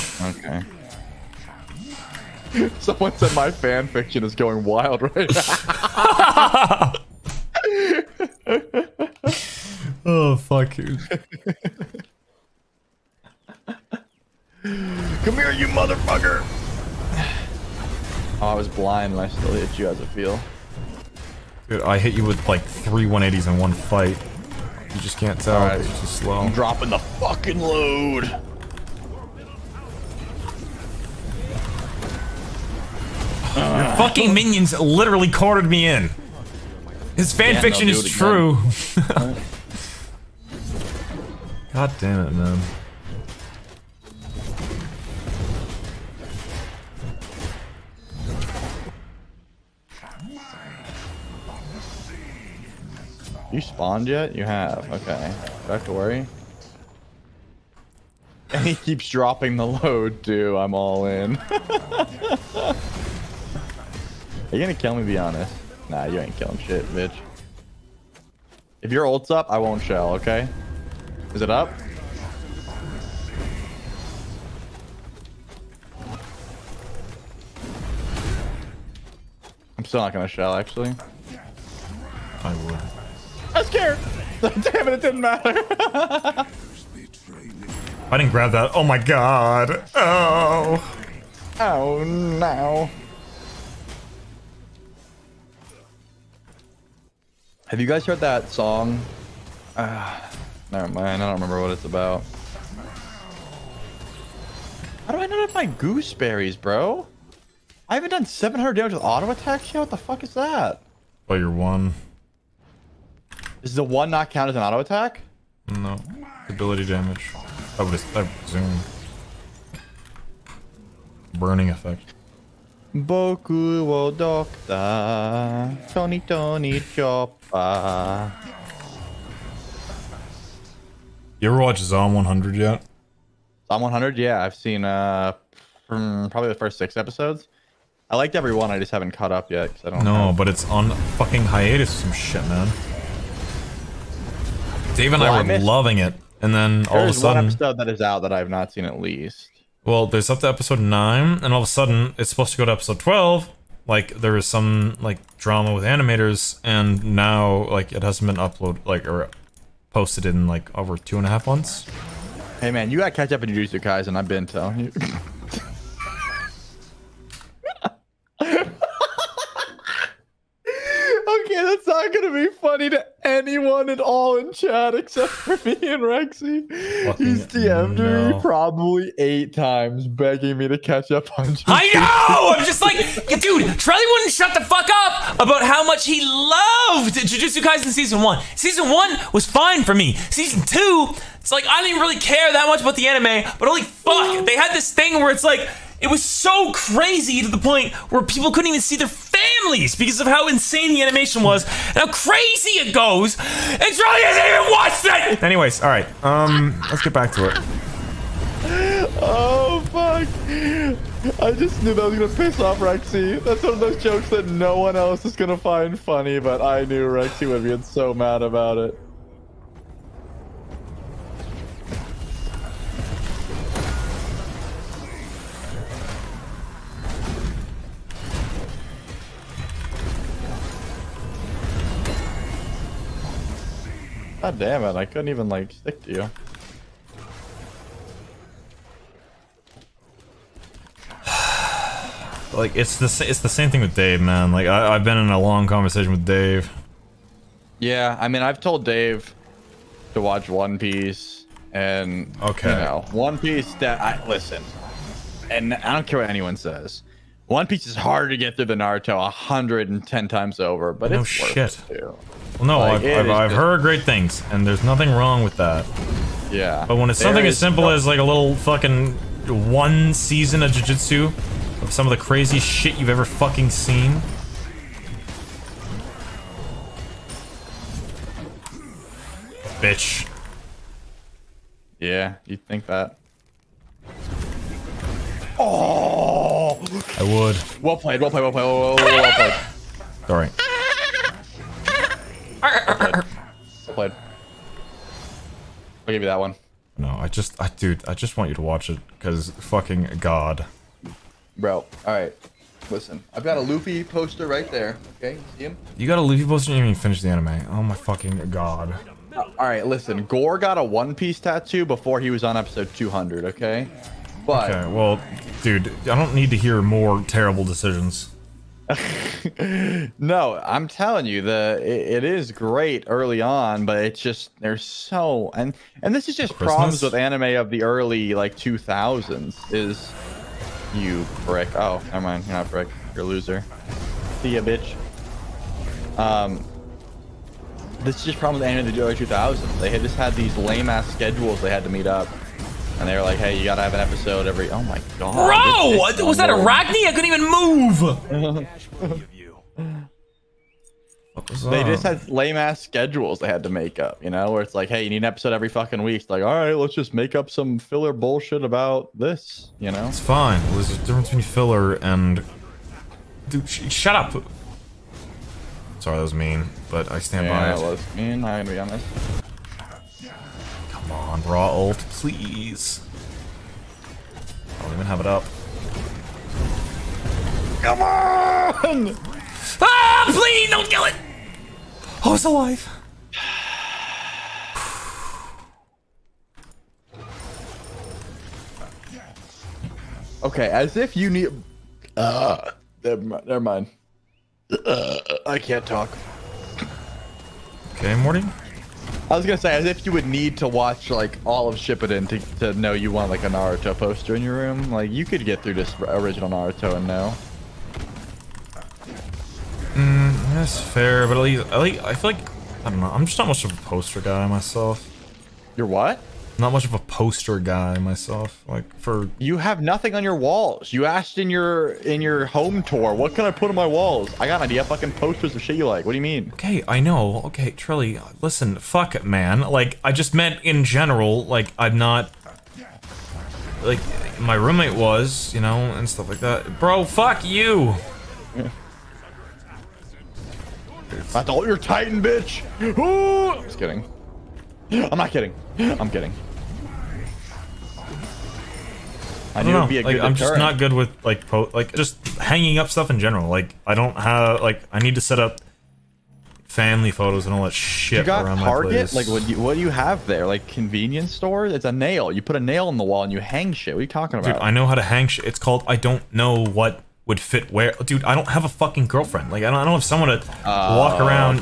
okay. Someone said my fan fiction is going wild right now. Oh fuck you! Come here, you motherfucker! Oh, I was blind and I still hit you. How's it feel? Dude, I hit you with like 3 180s in one fight. You just can't tell. Right. It's just slow. I'm dropping the fucking load. Your fucking minions literally cornered me in. His fan fiction is true. God damn it, man. You spawned yet? You have. Okay. Do I have to worry? And he keeps dropping the load, too. I'm all in. Are you gonna kill me, be honest? Nah, you ain't killing shit, bitch. If your ult's up, I won't shell, okay? Is it up? I'm still not gonna shell, actually. I would. I'm scared! Damn it, it didn't matter! I didn't grab that. Oh my god! Oh! Oh no! Have you guys heard that song? Never mind, I don't remember what it's about. How do I not have my gooseberries, bro? I haven't done 700 damage with auto attacks yet? What the fuck is that? Oh, you're one. Is the one not count as an auto attack? No. Ability damage. I presume. Burning effect. Boku wo doctor. Tony Choppa. You ever watch Zom 100 yet? Zom 100? Yeah, I've seen probably the first 6 episodes. I liked every one, I just haven't caught up yet. Cause I don't know. But it's on fucking hiatus some shit, man. Dave and I were loving it, and then all of a sudden... There's one episode that is out that I have not seen at least. Well, there's up to episode 9, and all of a sudden, it's supposed to go to episode 12. Like, there was some, like, drama with animators, and now, like, it hasn't been uploaded, like, or... posted in like over 2.5 months. Hey man, you gotta catch up in Jujutsu Kaisen. I've been telling you. Okay, that's not gonna be funny to anyone. all in chat except for me and Rexsi. He's DM'd me probably 8 times begging me to catch up on. I know! I'm just like, dude, Trelli wouldn't shut the fuck up about how much he loved Jujutsu Kaisen Season 1. Season 1 was fine for me. Season 2, it's like, I didn't really care that much about the anime, but holy fuck, they had this thing where it's like, it was so crazy to the point where people couldn't even see their families because of how insane the animation was and how crazy it goes. And Trelli hasn't even watched it! Anyways, alright, let's get back to it. Oh, fuck. I just knew that was gonna piss off Rexsi. That's one of those jokes that no one else is gonna find funny, but I knew Rexsi would get so mad about it. God damn it, I couldn't even like stick to you. Like it's the same thing with Dave, man. Like I've been in a long conversation with Dave. Yeah, I mean I've told Dave to watch One Piece and you know, One Piece that listen. And I don't care what anyone says. One Piece is harder to get through than Naruto 110 times over, but it's worth it too. Well, no, like, I've heard great things, and there's nothing wrong with that. Yeah. But when it's something as simple as like a little fucking 1 season of Jujutsu, of some of the crazy shit you've ever fucking seen. Bitch. Yeah, you'd think that. Oh! I would. Well played, well played, well played, well played, well played. Alright. Played. I'll give you that one. No, dude, I just want you to watch it because fucking god. Bro, alright. Listen, I've got a Luffy poster right there. Okay, you see him? You got a Luffy poster and you didn't even finish the anime. Oh my fucking god. Alright, listen, Gore got a One Piece tattoo before he was on episode 200, okay? But okay, well, dude, I don't need to hear more terrible decisions. No, I'm telling you, it is great early on, but it's just there's so and this is just problems with anime of the early like 2000s. Is you prick? Oh, never mind, you're not prick. You're a loser. See ya, bitch. This is just problems with anime of the early 2000s. They had just had these lame ass schedules they had to meet up. And they were like, hey, you gotta have an episode every... Oh my god. Bro! This was that Arachne? I couldn't even move! They just had lame-ass schedules they had to make up, you know? Where it's like, hey, you need an episode every fucking week. It's like, alright, let's just make up some filler bullshit about this, you know? It's fine. There's a difference between filler and... Dude, shut up! Sorry, that was mean, but I stand by it. Yeah, that was mean, I'm gonna be honest. Come on, raw ult, please. I don't even have it up. Come on! Ah, please, don't kill it! Oh, it's alive. Okay, as if you need... never mind. I can't talk. Okay, Morty? I was gonna say, as if you would need to watch like all of Shippuden to know you want like a Naruto poster in your room. Like you could get through this original Naruto and know. That's fair, but at least I feel like I don't know. I'm just not much of a poster guy myself. You're what? Not much of a poster guy myself. Like for you have nothing on your walls. You asked in your home tour, what can I put on my walls? I got an idea. Fucking posters of shit you like. What do you mean? Okay, I know. Okay, Trelli, listen, fuck it, man. Like I just meant in general. Like I'm not. Like my roommate was, you know, and stuff like that. Bro, fuck you. Yeah. I thought you're Titan, bitch. Ooh! Just kidding. I'm not kidding. I'm kidding. I knew it'd be a good deterrent. I'm just not good with like just hanging up stuff in general. Like I don't have like I need to set up family photos and all that shit. You got around Target? My place. Like what do you have there? Like convenience store? It's a nail. You put a nail in the wall and you hang shit. What are you talking about? Dude, I know how to hang shit. It's called I don't know what would fit where? Dude, I don't have a fucking girlfriend. Like, I don't have someone to walk around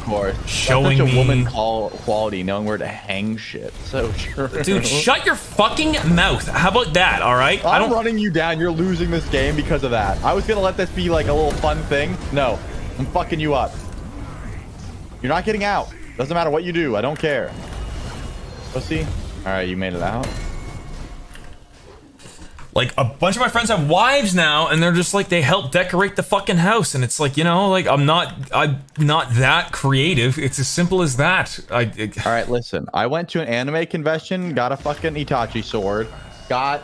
showing me. Such a woman quality, knowing where to hang shit. So true. Dude, shut your fucking mouth. How about that? All right. I'm running you down. You're losing this game because of that. I was gonna let this be like a little fun thing. No, I'm fucking you up. You're not getting out. Doesn't matter what you do. I don't care. Pussy. All right, you made it out. Like, a bunch of my friends have wives now, and they're just like, they help decorate the fucking house, and it's like, you know, like, I'm not that creative. It's as simple as that. All right, listen, I went to an anime convention, got a fucking Itachi sword, got...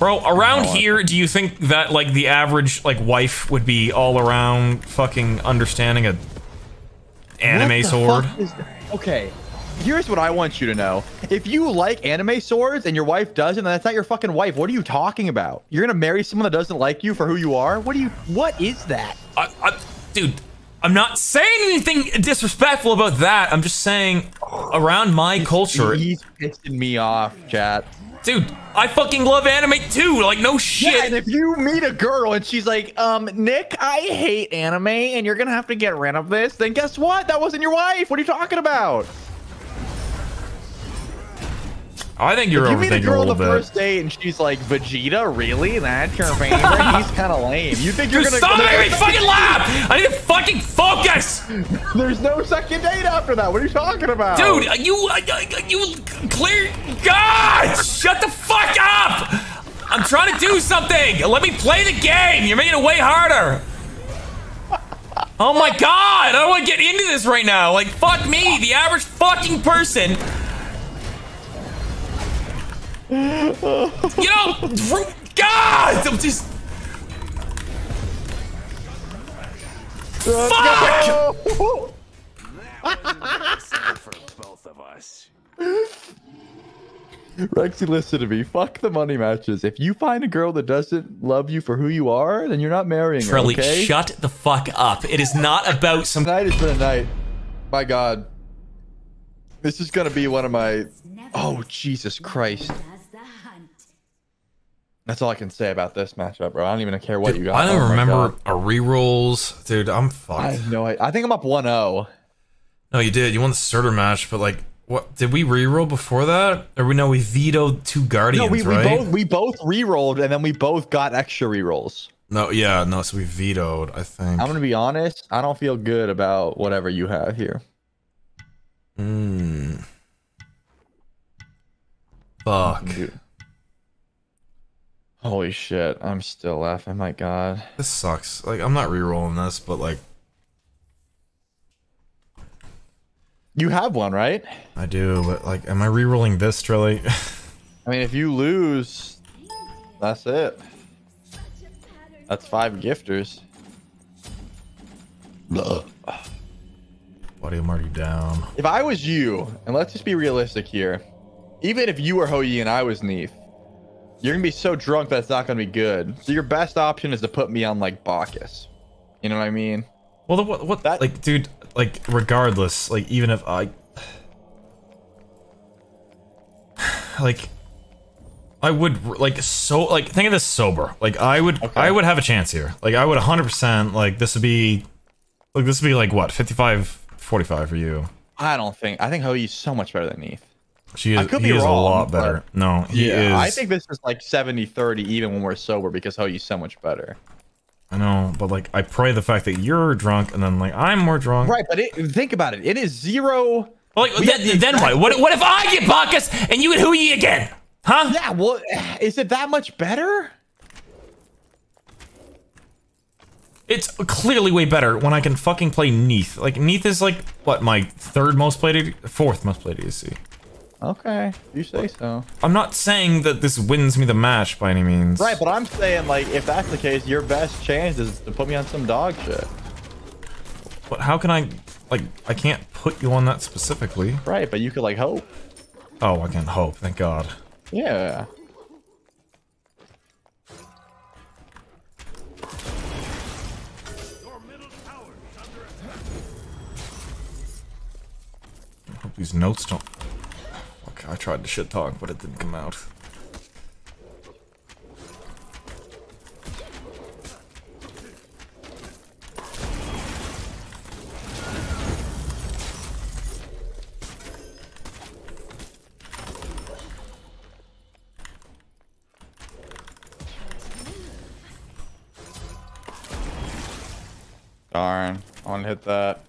Bro, around here, do you think that, like, the average, like, wife would be all around fucking understanding a anime sword? Okay. Here's what I want you to know. If you like anime swords and your wife doesn't, then that's not your fucking wife. What are you talking about? You're gonna marry someone that doesn't like you for who you are? What is that? Dude, I'm not saying anything disrespectful about that. I'm just saying around my culture. He's pissing me off, chat. Dude, I fucking love anime too, like, no shit. Yeah, and if you meet a girl and she's like, Nick, I hate anime and you're gonna have to get rid of this, then guess what? That wasn't your wife. What are you talking about? I think you're overthinking a little bit. You meet a girl on the first date and she's like, Vegeta, really? That's your favorite? He's kind of lame. You think you're gonna- Stop making me fucking laugh! I need to fucking focus! There's no second date after that. What are you talking about? Dude, you clear- God! Shut the fuck up! I'm trying to do something! Let me play the game! You're making it way harder! Oh my God! I don't want to get into this right now. Like, fuck me, the average fucking person. You know, God, I'm just. Fuck! Go. For both of us. Rexsi, listen to me. Fuck the money matches. If you find a girl that doesn't love you for who you are, then you're not marrying her. Trelli, okay? Shut the fuck up. It is not about some. Tonight has been a night. My God, this is gonna be one of my. Oh Jesus Christ. That's all I can say about this matchup, bro. I don't even care what dude, you got. I don't remember our rerolls. Dude, I'm fucked. I have no idea. I think I'm up 1-0. No, you did. You won the Surtur match, but like, what? Did we reroll before that? Or we we vetoed two Guardians, no, right? We both rerolled, and then we both got extra rerolls. No, yeah, no, so we vetoed, I think. I'm going to be honest. I don't feel good about whatever you have here. Hmm. Fuck. Dude. Holy shit, I'm still laughing, my God. This sucks. Like, I'm not re-rolling this, but like... You have one, right? I do, but like, am I re-rolling this, Trelli? I mean, if you lose, that's it. That's 5 gifters. Blah. Buddy, I'm already down. If I was you, and let's just be realistic here, even if you were Hou Yi and I was Neith, you're gonna be so drunk that it's not gonna be good. So your best option is to put me on like Bacchus. You know what I mean? Well, the, what that like, dude, like regardless, like even if I, like, I would like so like think of this sober. Like I would, okay. I would have a chance here. Like I would 100%. Like this would be, like this would be like what 55-45 for you. I don't think. I think Hou Yi's so much better than Neith. She is, he is wrong, a lot better. No, he is. I think this is like 70-30 even when we're sober because Hou Yi's so much better. I know, but like I pray the fact that you're drunk and then like I'm more drunk. Right, but think about it. It is zero. Well, like, then what if I get Bacchus and you get Hou Yi again? Huh? Yeah, well, is it that much better? It's clearly way better when I can fucking play Neith. Like Neith is like what my 3rd most played, 4th most played ADC. Okay, you say so. I'm not saying that this wins me the match by any means. Right, but I'm saying like if that's the case, your best chance is to put me on some dog shit. But how can I, like, I can't put you on that specifically. Right, but you could like hope. Oh, I can hope, thank God. Yeah. I hope these notes don't. I tried to shit talk, but it didn't come out. Darn. I want to hit that.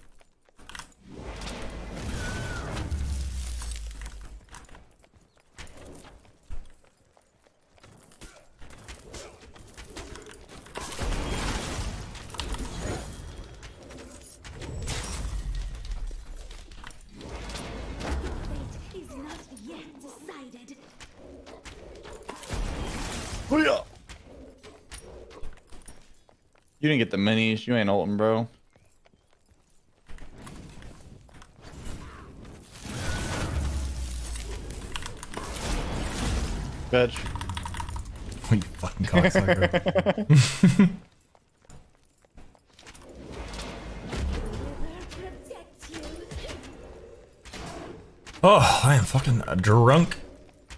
You didn't get the minis. You ain't ulting, bro. Bitch. Oh, you fucking cocksucker. Oh, I am fucking drunk.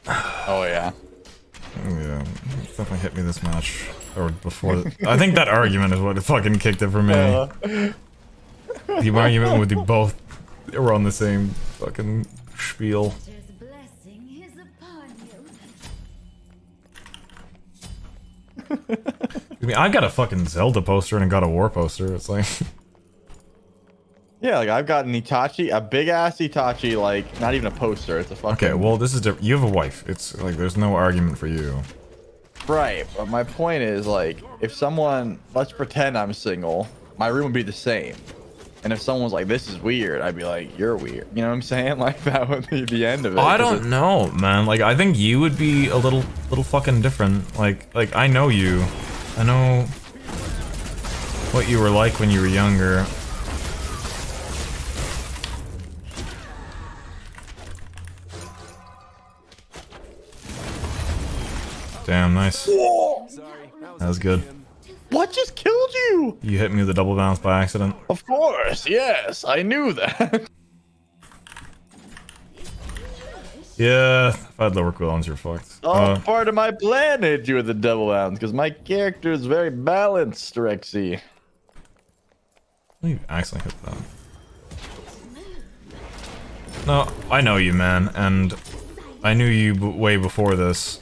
Oh, yeah. Yeah, definitely hit me this match. Or before, I think that argument is what fucking kicked it for me. The argument with you both were on the same fucking spiel. I mean, I got a fucking Zelda poster and I got a War poster. It's like, yeah, like I've got an Itachi, a big ass Itachi, like not even a poster. It's a fucking. Okay, well, this is different. You have a wife. It's like there's no argument for you. Right, but my point is, like, if someone, let's pretend I'm single, my room would be the same. And if someone's like, this is weird, I'd be like, you're weird. You know what I'm saying? Like, that would be the end of it. I don't know, man. Like, I think you would be a little fucking different. Like, I know you. I know what you were like when you were younger. Damn, nice. Whoa. That was good. What just killed you? You hit me with a double bounce by accident. Of course, yes, I knew that. Yeah, if I had lower cooldowns, you're fucked. Oh, part of my plan hit you with a double bounce, because my character is very balanced, Rexsi. You actually hit that. No, I know you, man, and I knew you way before this.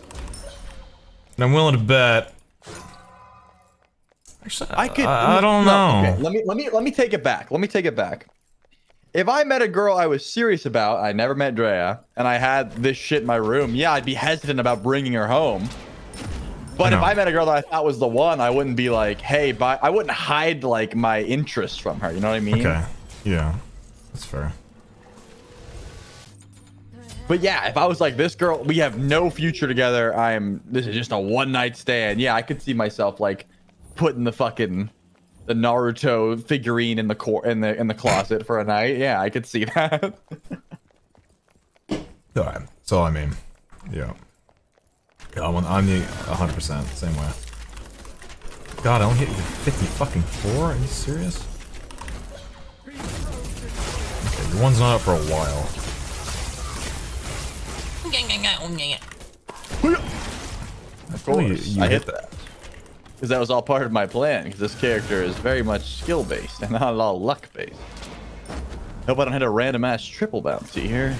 And I'm willing to bet. Actually, I don't know. Okay. Let me take it back. Let me take it back. If I met a girl I was serious about, I never met Drea, and I had this shit in my room, yeah, I'd be hesitant about bringing her home. But if I met a girl that I thought was the one, I wouldn't be like, hey, bye. I wouldn't hide like my interest from her. You know what I mean? Okay. Yeah, that's fair. But yeah, if I was like, this girl, we have no future together. This is just a one-night stand. Yeah, I could see myself like putting the fucking Naruto figurine in the in the closet for a night. Yeah, I could see that. Alright, so I mean, yeah, I'm the 100% same way. God, I don't hit you 54. Are you serious? Okay, your one's not up for a while. Of course, I hit that. Because that was all part of my plan. Because this character is very much skill based and not at all luck based. Hope I don't hit a random ass triple bouncy here.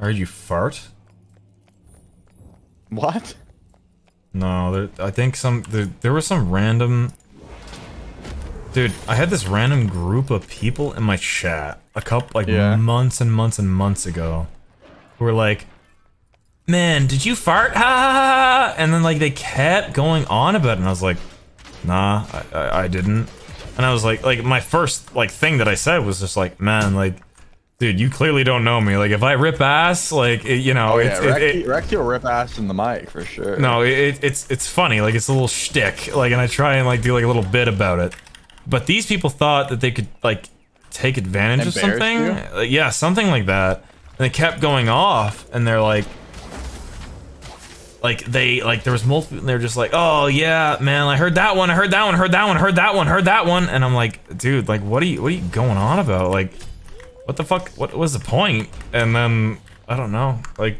Heard you fart? What? No, I think there was some random. Dude, I had this random group of people in my chat a couple, like, months and months and months ago, who were like, man, did you fart? Ha ha ha! And then, like, they kept going on about it, and I was like, nah, I didn't. And I was like, my first, like, thing that I said was just like, man, like, dude, you clearly don't know me. Like, if I rip ass, like, you know, Rexi will rip ass in the mic, for sure. No, it's funny, like, it's a little shtick, like, and I try and, like, do, like, a little bit about it. But these people thought that they could, like, take advantage of something. Like, yeah, something like that. And they kept going off, and they're like, there was multiple, and they're just like, oh, yeah, man, I heard that one, I heard that one, heard that one, heard that one, heard that one. And I'm like, dude, like, what are you going on about? Like, what the fuck, what was the point? And then, I don't know, like,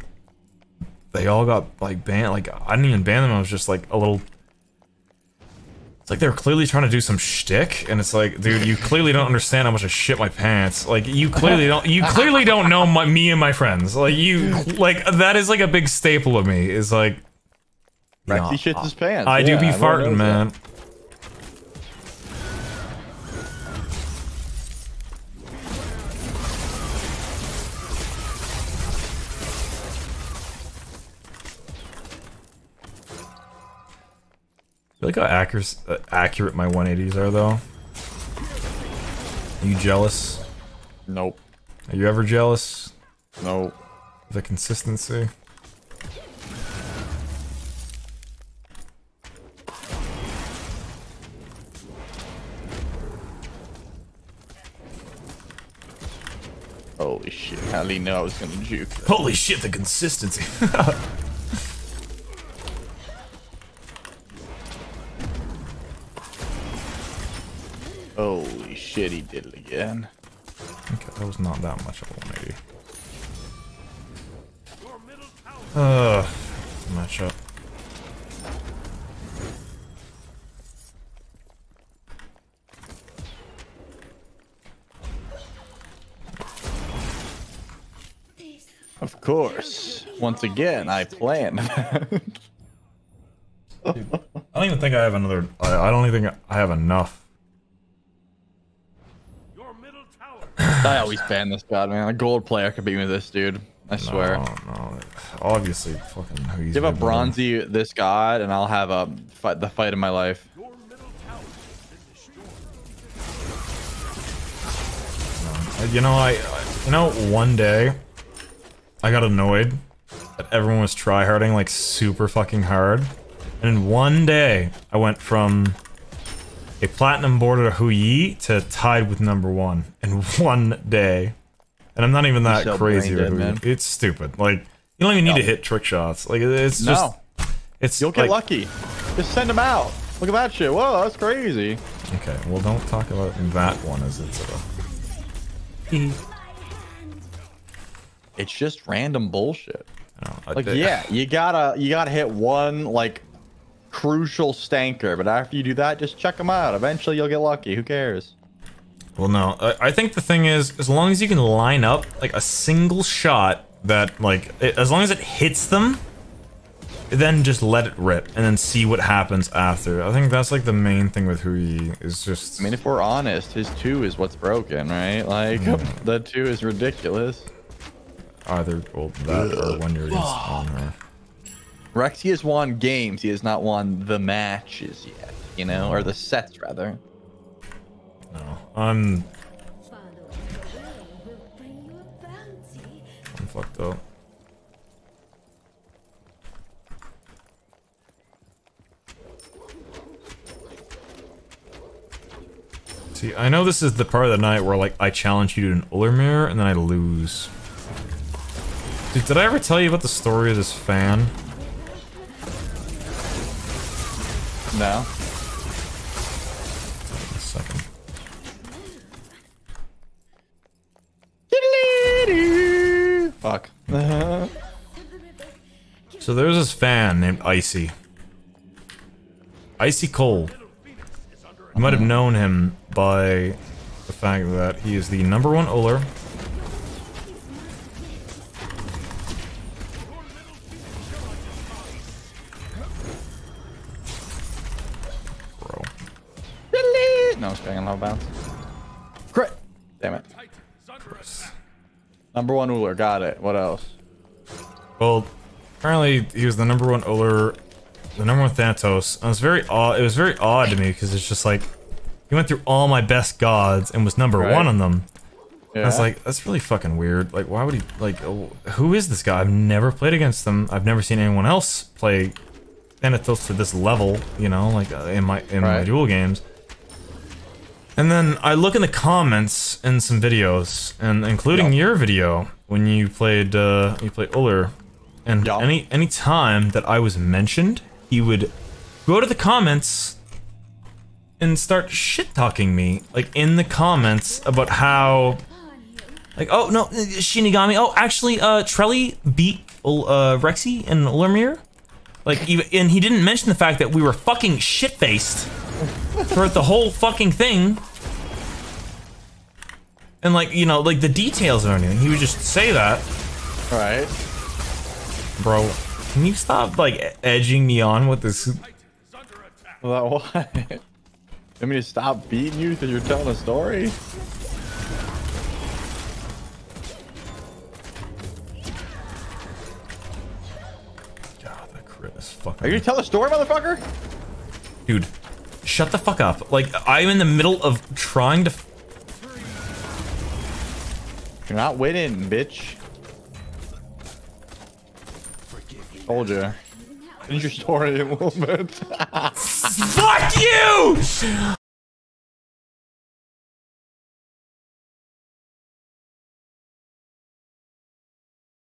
they all got, like, banned. Like, I didn't even ban them, I was just, like, a little... It's like they're clearly trying to do some shtick, and it's like, dude, you clearly don't understand how much I shit my pants. Like, you clearly don't know me and my friends. Like, that is like a big staple of me. Is like, Rexsi shits his pants. I do be farting, man. I like how accurate my 180s are, though. Are you jealous? Nope. Are you ever jealous? Nope. The consistency. Holy shit! I didn't even know I was gonna juke. Holy shit! The consistency. Holy shit, he did it again. Okay, that was not that much of a 180. Ugh, match up. Of course, once again, I planned. Dude, I don't even think I have another. I don't even think I have enough. I always ban this god, man. A gold player could beat me with this dude. I swear. No, obviously, fucking. Who give a bronzy this god, and I'll have a fight, the fight of my life. Your middle tower is destroyed. You know, one day, I got annoyed that everyone was tryharding like super fucking hard, and in one day, I went from a platinum border Hou Yi to tied with #1 in one day. And I'm not even that crazy with Hou Yi. It's stupid. Like, you don't even need to hit trick shots. Like, it's just... No. It's you'll get lucky. Just send them out. Look at that shit. Whoa, that's crazy. Okay, well, don't talk about that one as it's a... It's just random bullshit. Like, yeah, you gotta hit one, like, crucial stanker, but after you do that, just check them out. Eventually you'll get lucky. Who cares? Well, no, I think the thing is, as long as you can line up like a single shot that as long as it hits them, then just let it rip and then see what happens after. I think that's like the main thing with Hou Yi is just, I mean, if we're honest, his 2 is what's broken, right? Like the 2 is ridiculous. Either that or when you're on her. Rexsi has won games, he has not won the matches yet, you know, or the sets rather. No, I'm fucked up. See, I know this is the part of the night where like I challenge you to an Ullr mirror and then I lose. Dude, did I ever tell you about the story of this fan? No. Wait a second. Fuck. So there's this fan named Icy. Icy Cole. You might have known him by the fact that he is the #1 Ullr. No, it's banging low bounce. Crit! Damn it. Chris. #1 Ullr, got it. What else? Well, apparently he was the #1 Ullr, the #1 Thanatos. And it was very odd to me because it's just like he went through all my best gods and was #1 on them. Yeah. I was like, that's really fucking weird. Like, why would he? Like, who is this guy? I've never played against them. I've never seen anyone else play Thanatos to this level. You know, like in my duel games. And then I look in the comments in some videos, and including your video when you played Ullr, and any time that I was mentioned, he would go to the comments and start shit talking me, like in the comments about how, like, oh no, Shinigami, oh actually, Trelli beat Rexsi in Ullr, like even, and he didn't mention the fact that we were fucking shit faced. Throughout the whole fucking thing, and like, you know, like the details or anything, he would just say that. All right, bro. Can you stop like edging me on with this? Well, what? I mean, to stop beating you because you're telling a story. God, that crit is fucking. Are you gonna tell a story, motherfucker? Dude, shut the fuck up! Like I'm in the middle of trying to. You're not winning, bitch. Told you. Finish your story in a little bit. Fuck you!